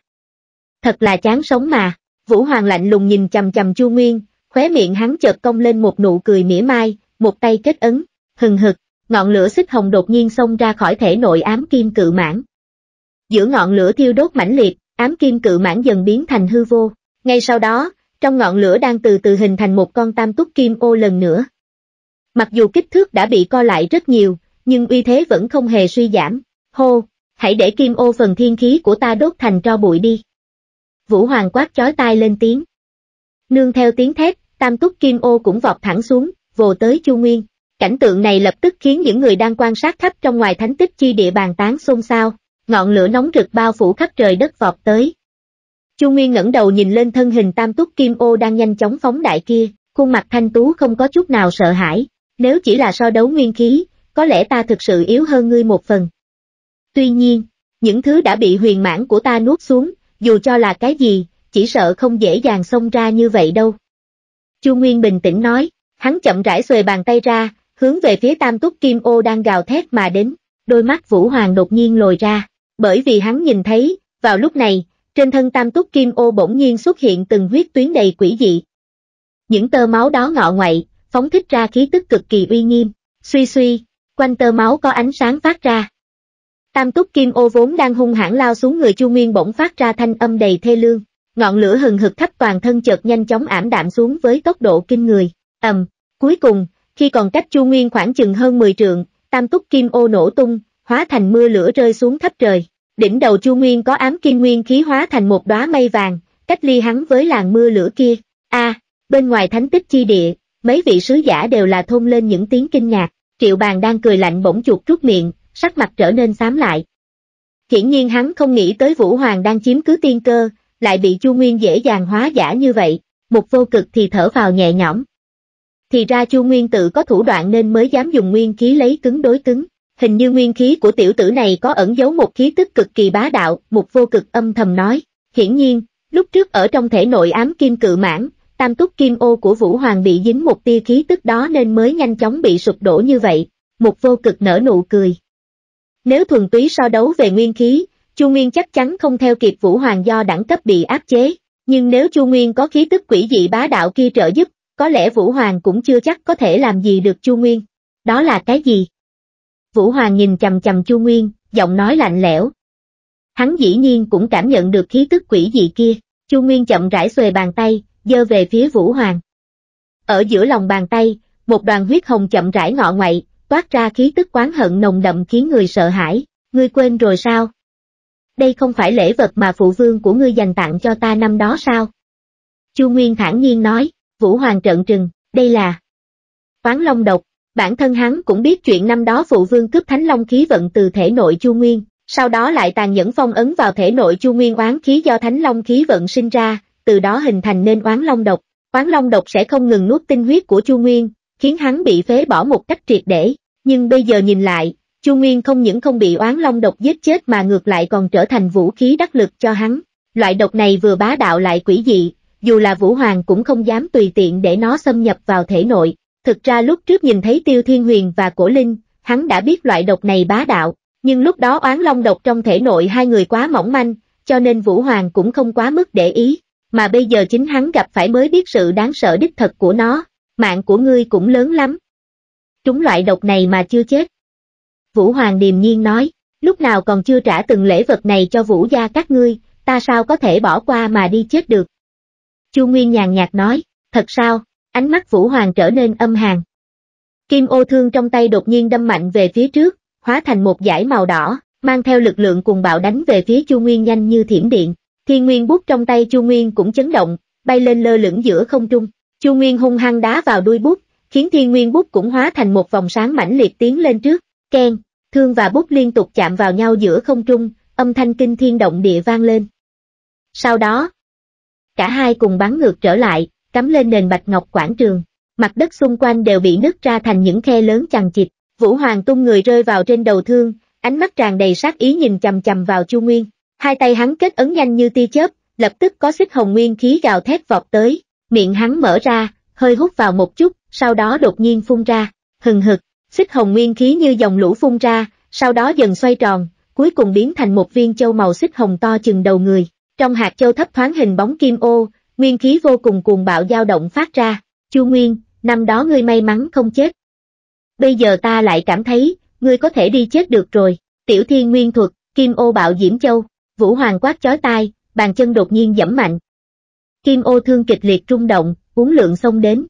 Thật là chán sống mà. Vũ Hoàng lạnh lùng nhìn chằm chằm Chu Nguyên, khóe miệng hắn chợt cong lên một nụ cười mỉa mai, một tay kết ấn, hừng hực, ngọn lửa xích hồng đột nhiên xông ra khỏi thể nội ám kim cự mãng. Giữa ngọn lửa thiêu đốt mãnh liệt, ám kim cự mãng dần biến thành hư vô, ngay sau đó, trong ngọn lửa đang từ từ hình thành một con tam túc kim ô lần nữa. Mặc dù kích thước đã bị co lại rất nhiều, nhưng uy thế vẫn không hề suy giảm. Hô, hãy để kim ô phần thiên khí của ta đốt thành tro bụi đi. Vũ Hoàng quát chói tai lên tiếng. Nương theo tiếng thét, tam túc kim ô cũng vọt thẳng xuống, vồ tới Chu Nguyên. Cảnh tượng này lập tức khiến những người đang quan sát khắp trong ngoài thánh tích chi địa bàn tán xôn xao, ngọn lửa nóng rực bao phủ khắp trời đất vọt tới. Chu Nguyên ngẩng đầu nhìn lên thân hình tam túc kim ô đang nhanh chóng phóng đại kia, khuôn mặt thanh tú không có chút nào sợ hãi. Nếu chỉ là so đấu nguyên khí, có lẽ ta thực sự yếu hơn ngươi một phần. Tuy nhiên, những thứ đã bị huyền mãn của ta nuốt xuống, dù cho là cái gì, chỉ sợ không dễ dàng xông ra như vậy đâu. Chu Nguyên bình tĩnh nói, hắn chậm rãi xuề bàn tay ra, hướng về phía tam túc kim ô đang gào thét mà đến. Đôi mắt Vũ Hoàng đột nhiên lồi ra, bởi vì hắn nhìn thấy, vào lúc này, trên thân tam túc kim ô bỗng nhiên xuất hiện từng huyết tuyến đầy quỷ dị. Những tơ máu đó ngọ ngoậy, phóng thích ra khí tức cực kỳ uy nghiêm, suy suy, quanh tơ máu có ánh sáng phát ra. Tam túc kim ô vốn đang hung hãn lao xuống người Chu Nguyên bỗng phát ra thanh âm đầy thê lương, ngọn lửa hừng hực khắp toàn thân chợt nhanh chóng ảm đạm xuống với tốc độ kinh người. Ầm, cuối cùng, khi còn cách Chu Nguyên khoảng chừng hơn mười trượng, tam túc kim ô nổ tung, hóa thành mưa lửa rơi xuống khắp trời. Đỉnh đầu Chu Nguyên có ám kim nguyên khí hóa thành một đóa mây vàng, cách ly hắn với làn mưa lửa kia. A, à, bên ngoài thánh tích chi địa, mấy vị sứ giả đều là thôn lên những tiếng kinh ngạc. Triệu Bàn đang cười lạnh bỗng chuột rút miệng, sắc mặt trở nên xám lại. Hiển nhiên hắn không nghĩ tới Vũ Hoàng đang chiếm cứ tiên cơ, lại bị Chu Nguyên dễ dàng hóa giả như vậy. Mục Vô Cực thì thở vào nhẹ nhõm. Thì ra Chu Nguyên tự có thủ đoạn nên mới dám dùng nguyên khí lấy cứng đối cứng. Hình như nguyên khí của tiểu tử này có ẩn giấu một khí tức cực kỳ bá đạo, Mục Vô Cực âm thầm nói. Hiển nhiên, lúc trước ở trong thể nội ám kim cự mãn, tam túc kim ô của Vũ Hoàng bị dính một tia khí tức đó nên mới nhanh chóng bị sụp đổ như vậy. Mục Vô Cực nở nụ cười. Nếu thuần túy so đấu về nguyên khí, Chu Nguyên chắc chắn không theo kịp Vũ Hoàng do đẳng cấp bị áp chế, nhưng nếu Chu Nguyên có khí tức quỷ dị bá đạo kia trợ giúp, có lẽ Vũ Hoàng cũng chưa chắc có thể làm gì được Chu Nguyên. Đó là cái gì? Vũ Hoàng nhìn chằm chằm Chu Nguyên, giọng nói lạnh lẽo. Hắn dĩ nhiên cũng cảm nhận được khí tức quỷ dị kia. Chu Nguyên chậm rãi xuề bàn tay, giơ về phía Vũ Hoàng. Ở giữa lòng bàn tay, một đoàn huyết hồng chậm rãi ngọ ngoậy, toát ra khí tức oán hận nồng đậm khiến người sợ hãi. Ngươi quên rồi sao? Đây không phải lễ vật mà phụ vương của ngươi dành tặng cho ta năm đó sao? Chu Nguyên thản nhiên nói. Vũ Hoàng trợn trừng, đây là Oán Long Độc. Bản thân hắn cũng biết chuyện năm đó phụ vương cướp thánh long khí vận từ thể nội Chu Nguyên, sau đó lại tàn nhẫn phong ấn vào thể nội Chu Nguyên oán khí do thánh long khí vận sinh ra, từ đó hình thành nên Oán Long Độc. Oán Long Độc sẽ không ngừng nuốt tinh huyết của Chu Nguyên, khiến hắn bị phế bỏ một cách triệt để. Nhưng bây giờ nhìn lại, Chu Nguyên không những không bị Oán Long Độc giết chết mà ngược lại còn trở thành vũ khí đắc lực cho hắn. Loại độc này vừa bá đạo lại quỷ dị, dù là Vũ Hoàng cũng không dám tùy tiện để nó xâm nhập vào thể nội. Thực ra lúc trước nhìn thấy Tiêu Thiên Huyền và Cổ Linh, hắn đã biết loại độc này bá đạo, nhưng lúc đó Oán Long Độc trong thể nội hai người quá mỏng manh, cho nên Vũ Hoàng cũng không quá mức để ý, mà bây giờ chính hắn gặp phải mới biết sự đáng sợ đích thật của nó. Mạng của ngươi cũng lớn lắm. Trúng loại độc này mà chưa chết. Vũ Hoàng điềm nhiên nói, lúc nào còn chưa trả từng lễ vật này cho Vũ gia các ngươi, ta sao có thể bỏ qua mà đi chết được. Chu Nguyên nhàn nhạt nói, thật sao? Ánh mắt Vũ Hoàng trở nên âm hàn. Kim ô thương trong tay đột nhiên đâm mạnh về phía trước, hóa thành một dải màu đỏ, mang theo lực lượng cùng bạo đánh về phía Chu Nguyên nhanh như thiểm điện. Thiên Nguyên bút trong tay Chu Nguyên cũng chấn động, bay lên lơ lửng giữa không trung. Chu Nguyên hung hăng đá vào đuôi bút, khiến Thiên Nguyên bút cũng hóa thành một vòng sáng mãnh liệt tiến lên trước. Keng, thương và bút liên tục chạm vào nhau giữa không trung, âm thanh kinh thiên động địa vang lên. Sau đó, cả hai cùng bắn ngược trở lại, cắm lên nền bạch ngọc quảng trường. Mặt đất xung quanh đều bị nứt ra thành những khe lớn chằng chịt. Vũ Hoàng tung người rơi vào trên đầu thương, ánh mắt tràn đầy sát ý nhìn chằm chằm vào Chu Nguyên. Hai tay hắn kết ấn nhanh như tia chớp, lập tức có xích hồng nguyên khí gào thét vọt tới, miệng hắn mở ra, hơi hút vào một chút, sau đó đột nhiên phun ra, hừng hực, xích hồng nguyên khí như dòng lũ phun ra, sau đó dần xoay tròn, cuối cùng biến thành một viên châu màu xích hồng to chừng đầu người. Trong hạt châu thấp thoáng hình bóng kim ô, nguyên khí vô cùng cuồng bạo dao động phát ra. Chu Nguyên, năm đó ngươi may mắn không chết. Bây giờ ta lại cảm thấy, ngươi có thể đi chết được rồi. Tiểu Thiên Nguyên Thuật, Kim Ô Bạo Diễm Châu, Vũ Hoàng quát chói tai, bàn chân đột nhiên giẫm mạnh. Kim Ô Thương kịch liệt rung động, uốn lượn xông đến.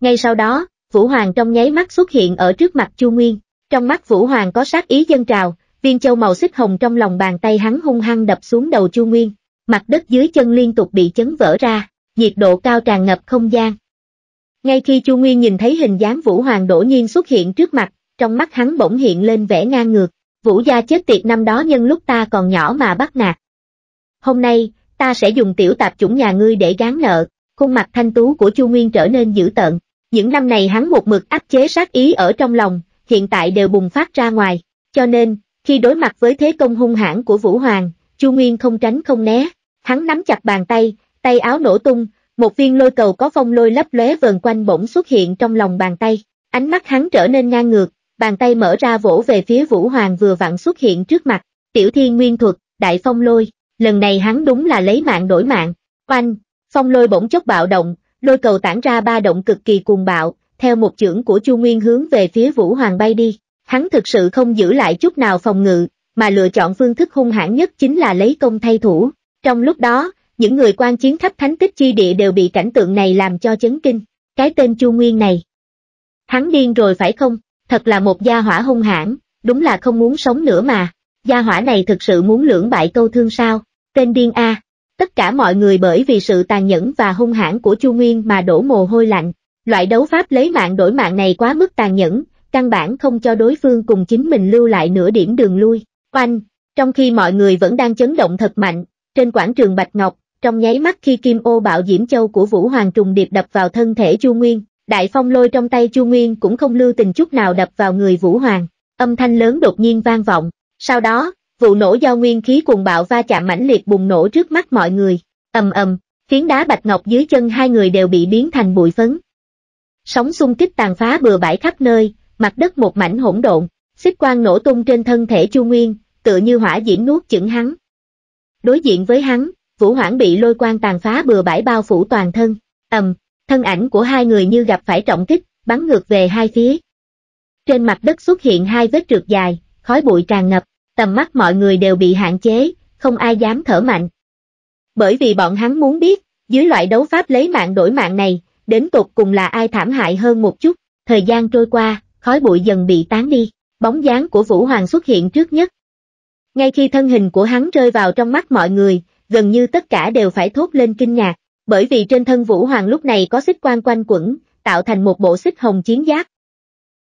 Ngay sau đó, Vũ Hoàng trong nháy mắt xuất hiện ở trước mặt Chu Nguyên. Trong mắt Vũ Hoàng có sát ý dâng trào, viên châu màu xích hồng trong lòng bàn tay hắn hung hăng đập xuống đầu Chu Nguyên. Mặt đất dưới chân liên tục bị chấn vỡ ra, nhiệt độ cao tràn ngập không gian. Ngay khi Chu Nguyên nhìn thấy hình dáng Vũ Hoàng đột nhiên xuất hiện trước mặt, trong mắt hắn bỗng hiện lên vẻ ngang ngược. Vũ gia chết tiệt năm đó nhân lúc ta còn nhỏ mà bắt nạt. Hôm nay, ta sẽ dùng tiểu tạp chủng nhà ngươi để gán nợ. Khuôn mặt thanh tú của Chu Nguyên trở nên dữ tợn. Những năm này hắn một mực áp chế sát ý ở trong lòng, hiện tại đều bùng phát ra ngoài. Cho nên, khi đối mặt với thế công hung hãn của Vũ Hoàng, Chu Nguyên không tránh không né. Hắn nắm chặt bàn tay, tay áo nổ tung, một viên lôi cầu có phong lôi lấp lóe vờn quanh bỗng xuất hiện trong lòng bàn tay. Ánh mắt hắn trở nên ngang ngược, bàn tay mở ra vỗ về phía Vũ Hoàng vừa vặn xuất hiện trước mặt. Tiểu Thiên Nguyên Thuật, Đại Phong Lôi, lần này hắn đúng là lấy mạng đổi mạng. Oanh, phong lôi bỗng chốc bạo động, lôi cầu tản ra ba động cực kỳ cuồng bạo, theo một chưởng của Chu Nguyên hướng về phía Vũ Hoàng bay đi. Hắn thực sự không giữ lại chút nào phòng ngự, mà lựa chọn phương thức hung hãn nhất chính là lấy công thay thủ. Trong lúc đó, những người quan chiến khắp Thánh Tích Chi Địa đều bị cảnh tượng này làm cho chấn kinh. Cái tên Chu Nguyên này, hắn điên rồi phải không? Thật là một gia hỏa hung hãn, đúng là không muốn sống nữa mà. Gia hỏa này thực sự muốn lưỡng bại câu thương sao? Tên điên a! Tất cả mọi người bởi vì sự tàn nhẫn và hung hãn của Chu Nguyên mà đổ mồ hôi lạnh. Loại đấu pháp lấy mạng đổi mạng này quá mức tàn nhẫn, căn bản không cho đối phương cùng chính mình lưu lại nửa điểm đường lui. Oanh! Trong khi mọi người vẫn đang chấn động thật mạnh, trên quảng trường Bạch Ngọc, trong nháy mắt khi Kim Ô Bạo Diễm Châu của Vũ Hoàng trùng điệp đập vào thân thể Chu Nguyên, đại phong lôi trong tay Chu Nguyên cũng không lưu tình chút nào đập vào người Vũ Hoàng. Âm thanh lớn đột nhiên vang vọng. Sau đó, vụ nổ do nguyên khí cuồng bạo va chạm mãnh liệt bùng nổ trước mắt mọi người. Ầm ầm, phiến đá bạch ngọc dưới chân hai người đều bị biến thành bụi phấn. Sóng xung kích tàn phá bừa bãi khắp nơi, mặt đất một mảnh hỗn độn. Xích quang nổ tung trên thân thể Chu Nguyên, tựa như hỏa diễm nuốt chửng hắn. Đối diện với hắn, Vũ Hoàng bị lôi quang tàn phá bừa bãi bao phủ toàn thân. Ầm, thân ảnh của hai người như gặp phải trọng kích, bắn ngược về hai phía. Trên mặt đất xuất hiện hai vết trượt dài, khói bụi tràn ngập, tầm mắt mọi người đều bị hạn chế, không ai dám thở mạnh. Bởi vì bọn hắn muốn biết, dưới loại đấu pháp lấy mạng đổi mạng này, đến tột cùng là ai thảm hại hơn một chút. Thời gian trôi qua, khói bụi dần bị tán đi, bóng dáng của Vũ Hoàng xuất hiện trước nhất. Ngay khi thân hình của hắn rơi vào trong mắt mọi người, gần như tất cả đều phải thốt lên kinh ngạc, bởi vì trên thân Vũ Hoàng lúc này có xích quang quanh quẩn, tạo thành một bộ xích hồng chiến giáp.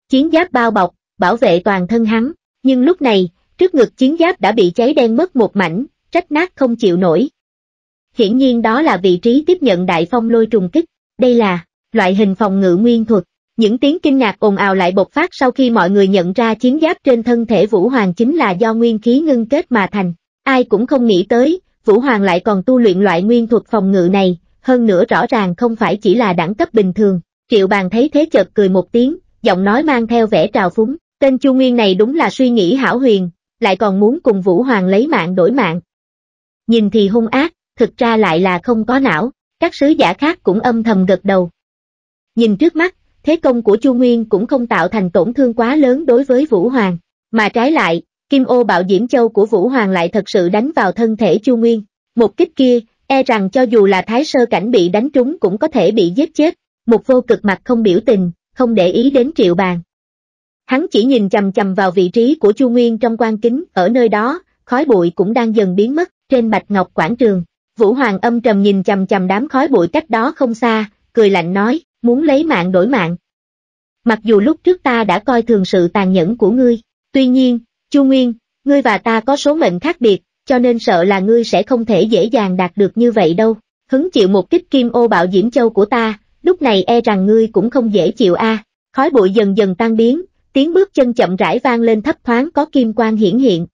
Chiến giáp bao bọc, bảo vệ toàn thân hắn, nhưng lúc này, trước ngực chiến giáp đã bị cháy đen mất một mảnh, rách nát không chịu nổi. Hiển nhiên đó là vị trí tiếp nhận đại phong lôi trùng kích, đây là loại hình phòng ngự nguyên thuật. Những tiếng kinh ngạc ồn ào lại bộc phát sau khi mọi người nhận ra chiến giáp trên thân thể Vũ Hoàng chính là do nguyên khí ngưng kết mà thành. Ai cũng không nghĩ tới, Vũ Hoàng lại còn tu luyện loại nguyên thuật phòng ngự này, hơn nữa rõ ràng không phải chỉ là đẳng cấp bình thường. Triệu Bàn thấy thế chợt cười một tiếng, giọng nói mang theo vẻ trào phúng, tên Chu Nguyên này đúng là suy nghĩ hão huyền, lại còn muốn cùng Vũ Hoàng lấy mạng đổi mạng. Nhìn thì hung ác, thực ra lại là không có não, các sứ giả khác cũng âm thầm gật đầu. Nhìn trước mắt, thế công của Chu Nguyên cũng không tạo thành tổn thương quá lớn đối với Vũ Hoàng, mà trái lại, Kim Ô Bạo Diễm Châu của Vũ Hoàng lại thật sự đánh vào thân thể Chu Nguyên, một kích kia, e rằng cho dù là Thái Sơ Cảnh bị đánh trúng cũng có thể bị giết chết. Mục Vô Cực mặt không biểu tình, không để ý đến Triệu Bàn. Hắn chỉ nhìn chằm chằm vào vị trí của Chu Nguyên trong quan kính, ở nơi đó, khói bụi cũng đang dần biến mất, trên bạch ngọc quảng trường. Vũ Hoàng âm trầm nhìn chằm chằm đám khói bụi cách đó không xa, cười lạnh nói, muốn lấy mạng đổi mạng. Mặc dù lúc trước ta đã coi thường sự tàn nhẫn của ngươi, tuy nhiên, Chu Nguyên, ngươi và ta có số mệnh khác biệt, cho nên sợ là ngươi sẽ không thể dễ dàng đạt được như vậy đâu. Hứng chịu một kích Kim Ô Bạo Diễm Châu của ta, lúc này e rằng ngươi cũng không dễ chịu a. À. Khói bụi dần dần tan biến, tiếng bước chân chậm rãi vang lên thấp thoáng có kim quang hiển hiện.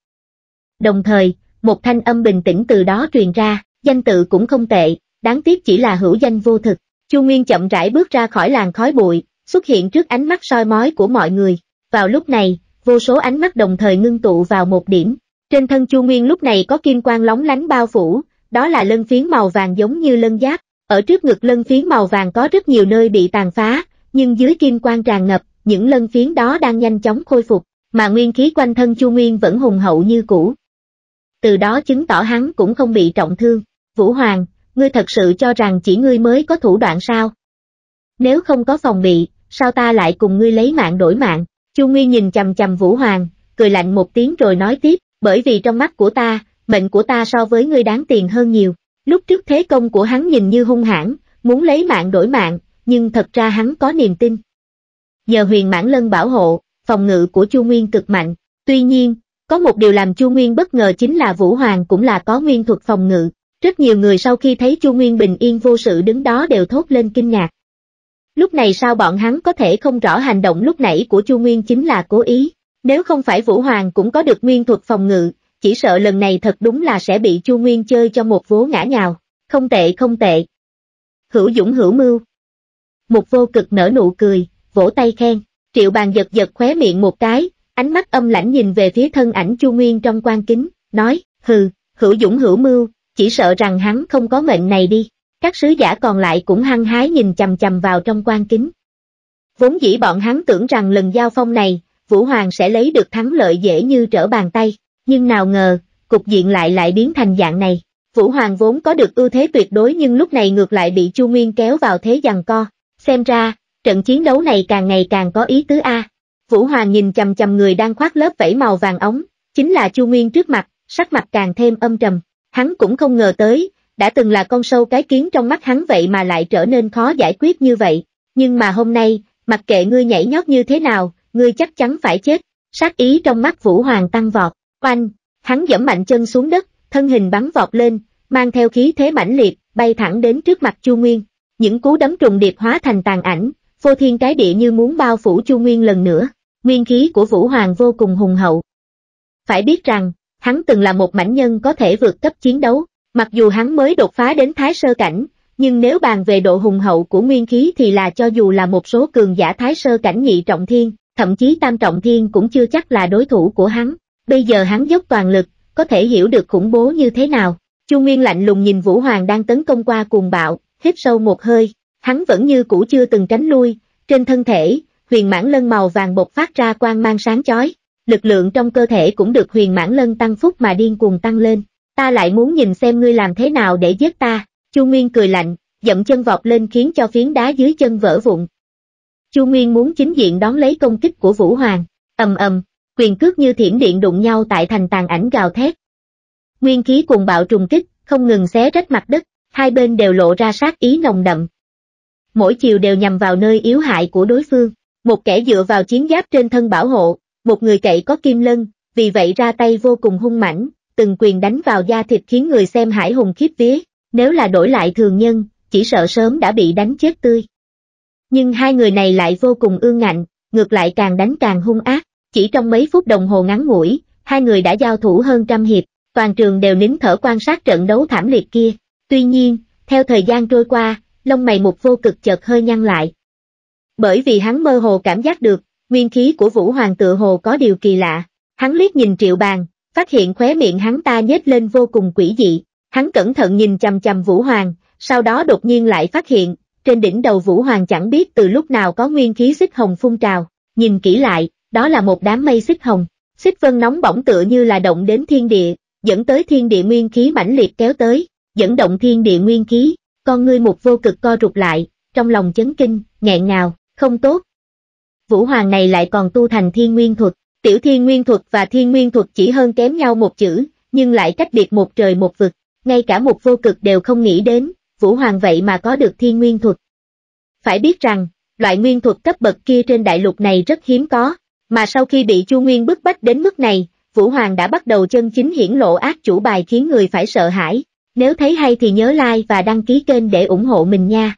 Đồng thời, một thanh âm bình tĩnh từ đó truyền ra, danh tự cũng không tệ, đáng tiếc chỉ là hữu danh vô thực. Chu Nguyên chậm rãi bước ra khỏi làn khói bụi, xuất hiện trước ánh mắt soi mói của mọi người. Vào lúc này, vô số ánh mắt đồng thời ngưng tụ vào một điểm. Trên thân Chu Nguyên lúc này có kim quang lóng lánh bao phủ, đó là lân phiến màu vàng giống như lân giáp. Ở trước ngực lân phiến màu vàng có rất nhiều nơi bị tàn phá, nhưng dưới kim quang tràn ngập, những lân phiến đó đang nhanh chóng khôi phục, mà nguyên khí quanh thân Chu Nguyên vẫn hùng hậu như cũ. Từ đó chứng tỏ hắn cũng không bị trọng thương. Vũ Hoàng, ngươi thật sự cho rằng chỉ ngươi mới có thủ đoạn sao? Nếu không có phòng bị, sao ta lại cùng ngươi lấy mạng đổi mạng? Chu Nguyên nhìn chằm chằm Vũ Hoàng, cười lạnh một tiếng rồi nói tiếp, bởi vì trong mắt của ta, mệnh của ta so với ngươi đáng tiền hơn nhiều. Lúc trước thế công của hắn nhìn như hung hãn, muốn lấy mạng đổi mạng, nhưng thật ra hắn có niềm tin. Nhờ Huyền Mãn Lân bảo hộ, phòng ngự của Chu Nguyên cực mạnh. Tuy nhiên, có một điều làm Chu Nguyên bất ngờ chính là Vũ Hoàng cũng là có nguyên thuật phòng ngự. Rất nhiều người sau khi thấy Chu Nguyên bình yên vô sự đứng đó đều thốt lên kinh ngạc. Lúc này sao bọn hắn có thể không rõ hành động lúc nãy của Chu Nguyên chính là cố ý. Nếu không phải Vũ Hoàng cũng có được nguyên thuật phòng ngự, chỉ sợ lần này thật đúng là sẽ bị Chu Nguyên chơi cho một vố ngã nhào. Không tệ không tệ. Hữu dũng hữu mưu. Mục Vô Cực nở nụ cười, vỗ tay khen. Triệu Bàn giật giật khóe miệng một cái, ánh mắt âm lãnh nhìn về phía thân ảnh Chu Nguyên trong quan kính, nói, hừ, hữu dũng hữu mưu, chỉ sợ rằng hắn không có mệnh này đi. Các sứ giả còn lại cũng hăng hái nhìn chằm chằm vào trong quan kính. Vốn dĩ bọn hắn tưởng rằng lần giao phong này, Vũ Hoàng sẽ lấy được thắng lợi dễ như trở bàn tay, nhưng nào ngờ, cục diện lại lại biến thành dạng này. Vũ Hoàng vốn có được ưu thế tuyệt đối nhưng lúc này ngược lại bị Chu Nguyên kéo vào thế giằng co. Xem ra, trận chiến đấu này càng ngày càng có ý tứ a. Vũ Hoàng nhìn chằm chằm người đang khoác lớp vảy màu vàng ống, chính là Chu Nguyên trước mặt, sắc mặt càng thêm âm trầm. Hắn cũng không ngờ tới, đã từng là con sâu cái kiến trong mắt hắn vậy mà lại trở nên khó giải quyết như vậy. Nhưng mà hôm nay, mặc kệ ngươi nhảy nhót như thế nào, ngươi chắc chắn phải chết. Sát ý trong mắt Vũ Hoàng tăng vọt. Oanh, hắn giẫm mạnh chân xuống đất, thân hình bắn vọt lên, mang theo khí thế mãnh liệt, bay thẳng đến trước mặt Chu Nguyên. Những cú đấm trùng điệp hóa thành tàn ảnh, phô thiên cái địa như muốn bao phủ Chu Nguyên lần nữa. Nguyên khí của Vũ Hoàng vô cùng hùng hậu. Phải biết rằng, hắn từng là một mãnh nhân có thể vượt cấp chiến đấu. Mặc dù hắn mới đột phá đến Thái Sơ Cảnh, nhưng nếu bàn về độ hùng hậu của nguyên khí thì là cho dù là một số cường giả Thái Sơ Cảnh nhị trọng thiên, thậm chí tam trọng thiên cũng chưa chắc là đối thủ của hắn. Bây giờ hắn dốc toàn lực, có thể hiểu được khủng bố như thế nào. Chu Nguyên lạnh lùng nhìn Vũ Hoàng đang tấn công qua cuồng bạo, hít sâu một hơi, hắn vẫn như cũ chưa từng tránh lui, trên thân thể, Huyền Mãn Lân màu vàng bộc phát ra quang mang sáng chói, lực lượng trong cơ thể cũng được Huyền Mãn Lân tăng phúc mà điên cuồng tăng lên. Ta lại muốn nhìn xem ngươi làm thế nào để giết ta. Chu Nguyên cười lạnh, dậm chân vọt lên khiến cho phiến đá dưới chân vỡ vụn. Chu Nguyên muốn chính diện đón lấy công kích của Vũ Hoàng. Ầm ầm, quyền cước như thiểm điện đụng nhau tại thành tàn ảnh gào thét. Nguyên khí cuồng bạo trùng kích, không ngừng xé rách mặt đất, hai bên đều lộ ra sát ý nồng đậm. Mỗi chiều đều nhằm vào nơi yếu hại của đối phương, một kẻ dựa vào chiến giáp trên thân bảo hộ, một người cậy có kim lân, vì vậy ra tay vô cùng hung mãnh. Từng quyền đánh vào da thịt khiến người xem hãi hùng khiếp vía, nếu là đổi lại thường nhân, chỉ sợ sớm đã bị đánh chết tươi. Nhưng hai người này lại vô cùng ương ngạnh, ngược lại càng đánh càng hung ác, chỉ trong mấy phút đồng hồ ngắn ngủi, hai người đã giao thủ hơn trăm hiệp, toàn trường đều nín thở quan sát trận đấu thảm liệt kia. Tuy nhiên, theo thời gian trôi qua, lông mày Mục Vô Cực chợt hơi nhăn lại. Bởi vì hắn mơ hồ cảm giác được, nguyên khí của Vũ Hoàng tựa hồ có điều kỳ lạ, hắn liếc nhìn Triệu Bàn, phát hiện khóe miệng hắn ta nhếch lên vô cùng quỷ dị, hắn cẩn thận nhìn chằm chằm Vũ Hoàng, sau đó đột nhiên lại phát hiện, trên đỉnh đầu Vũ Hoàng chẳng biết từ lúc nào có nguyên khí xích hồng phun trào, nhìn kỹ lại, đó là một đám mây xích hồng, xích vân nóng bỏng tựa như là động đến thiên địa, dẫn tới thiên địa nguyên khí mãnh liệt kéo tới, dẫn động thiên địa nguyên khí, con ngươi Mục Vô Cực co rụt lại, trong lòng chấn kinh, nghẹn ngào, không tốt. Vũ Hoàng này lại còn tu thành Thiên Nguyên Thuật. Tiểu Thiên Nguyên Thuật và Thiên Nguyên Thuật chỉ hơn kém nhau một chữ, nhưng lại cách biệt một trời một vực, ngay cả Mục Vô Cực đều không nghĩ đến, Vũ Hoàng vậy mà có được Thiên Nguyên Thuật. Phải biết rằng, loại nguyên thuật cấp bậc kia trên đại lục này rất hiếm có, mà sau khi bị Chu Nguyên bức bách đến mức này, Vũ Hoàng đã bắt đầu chân chính hiển lộ ác chủ bài khiến người phải sợ hãi. Nếu thấy hay thì nhớ like và đăng ký kênh để ủng hộ mình nha.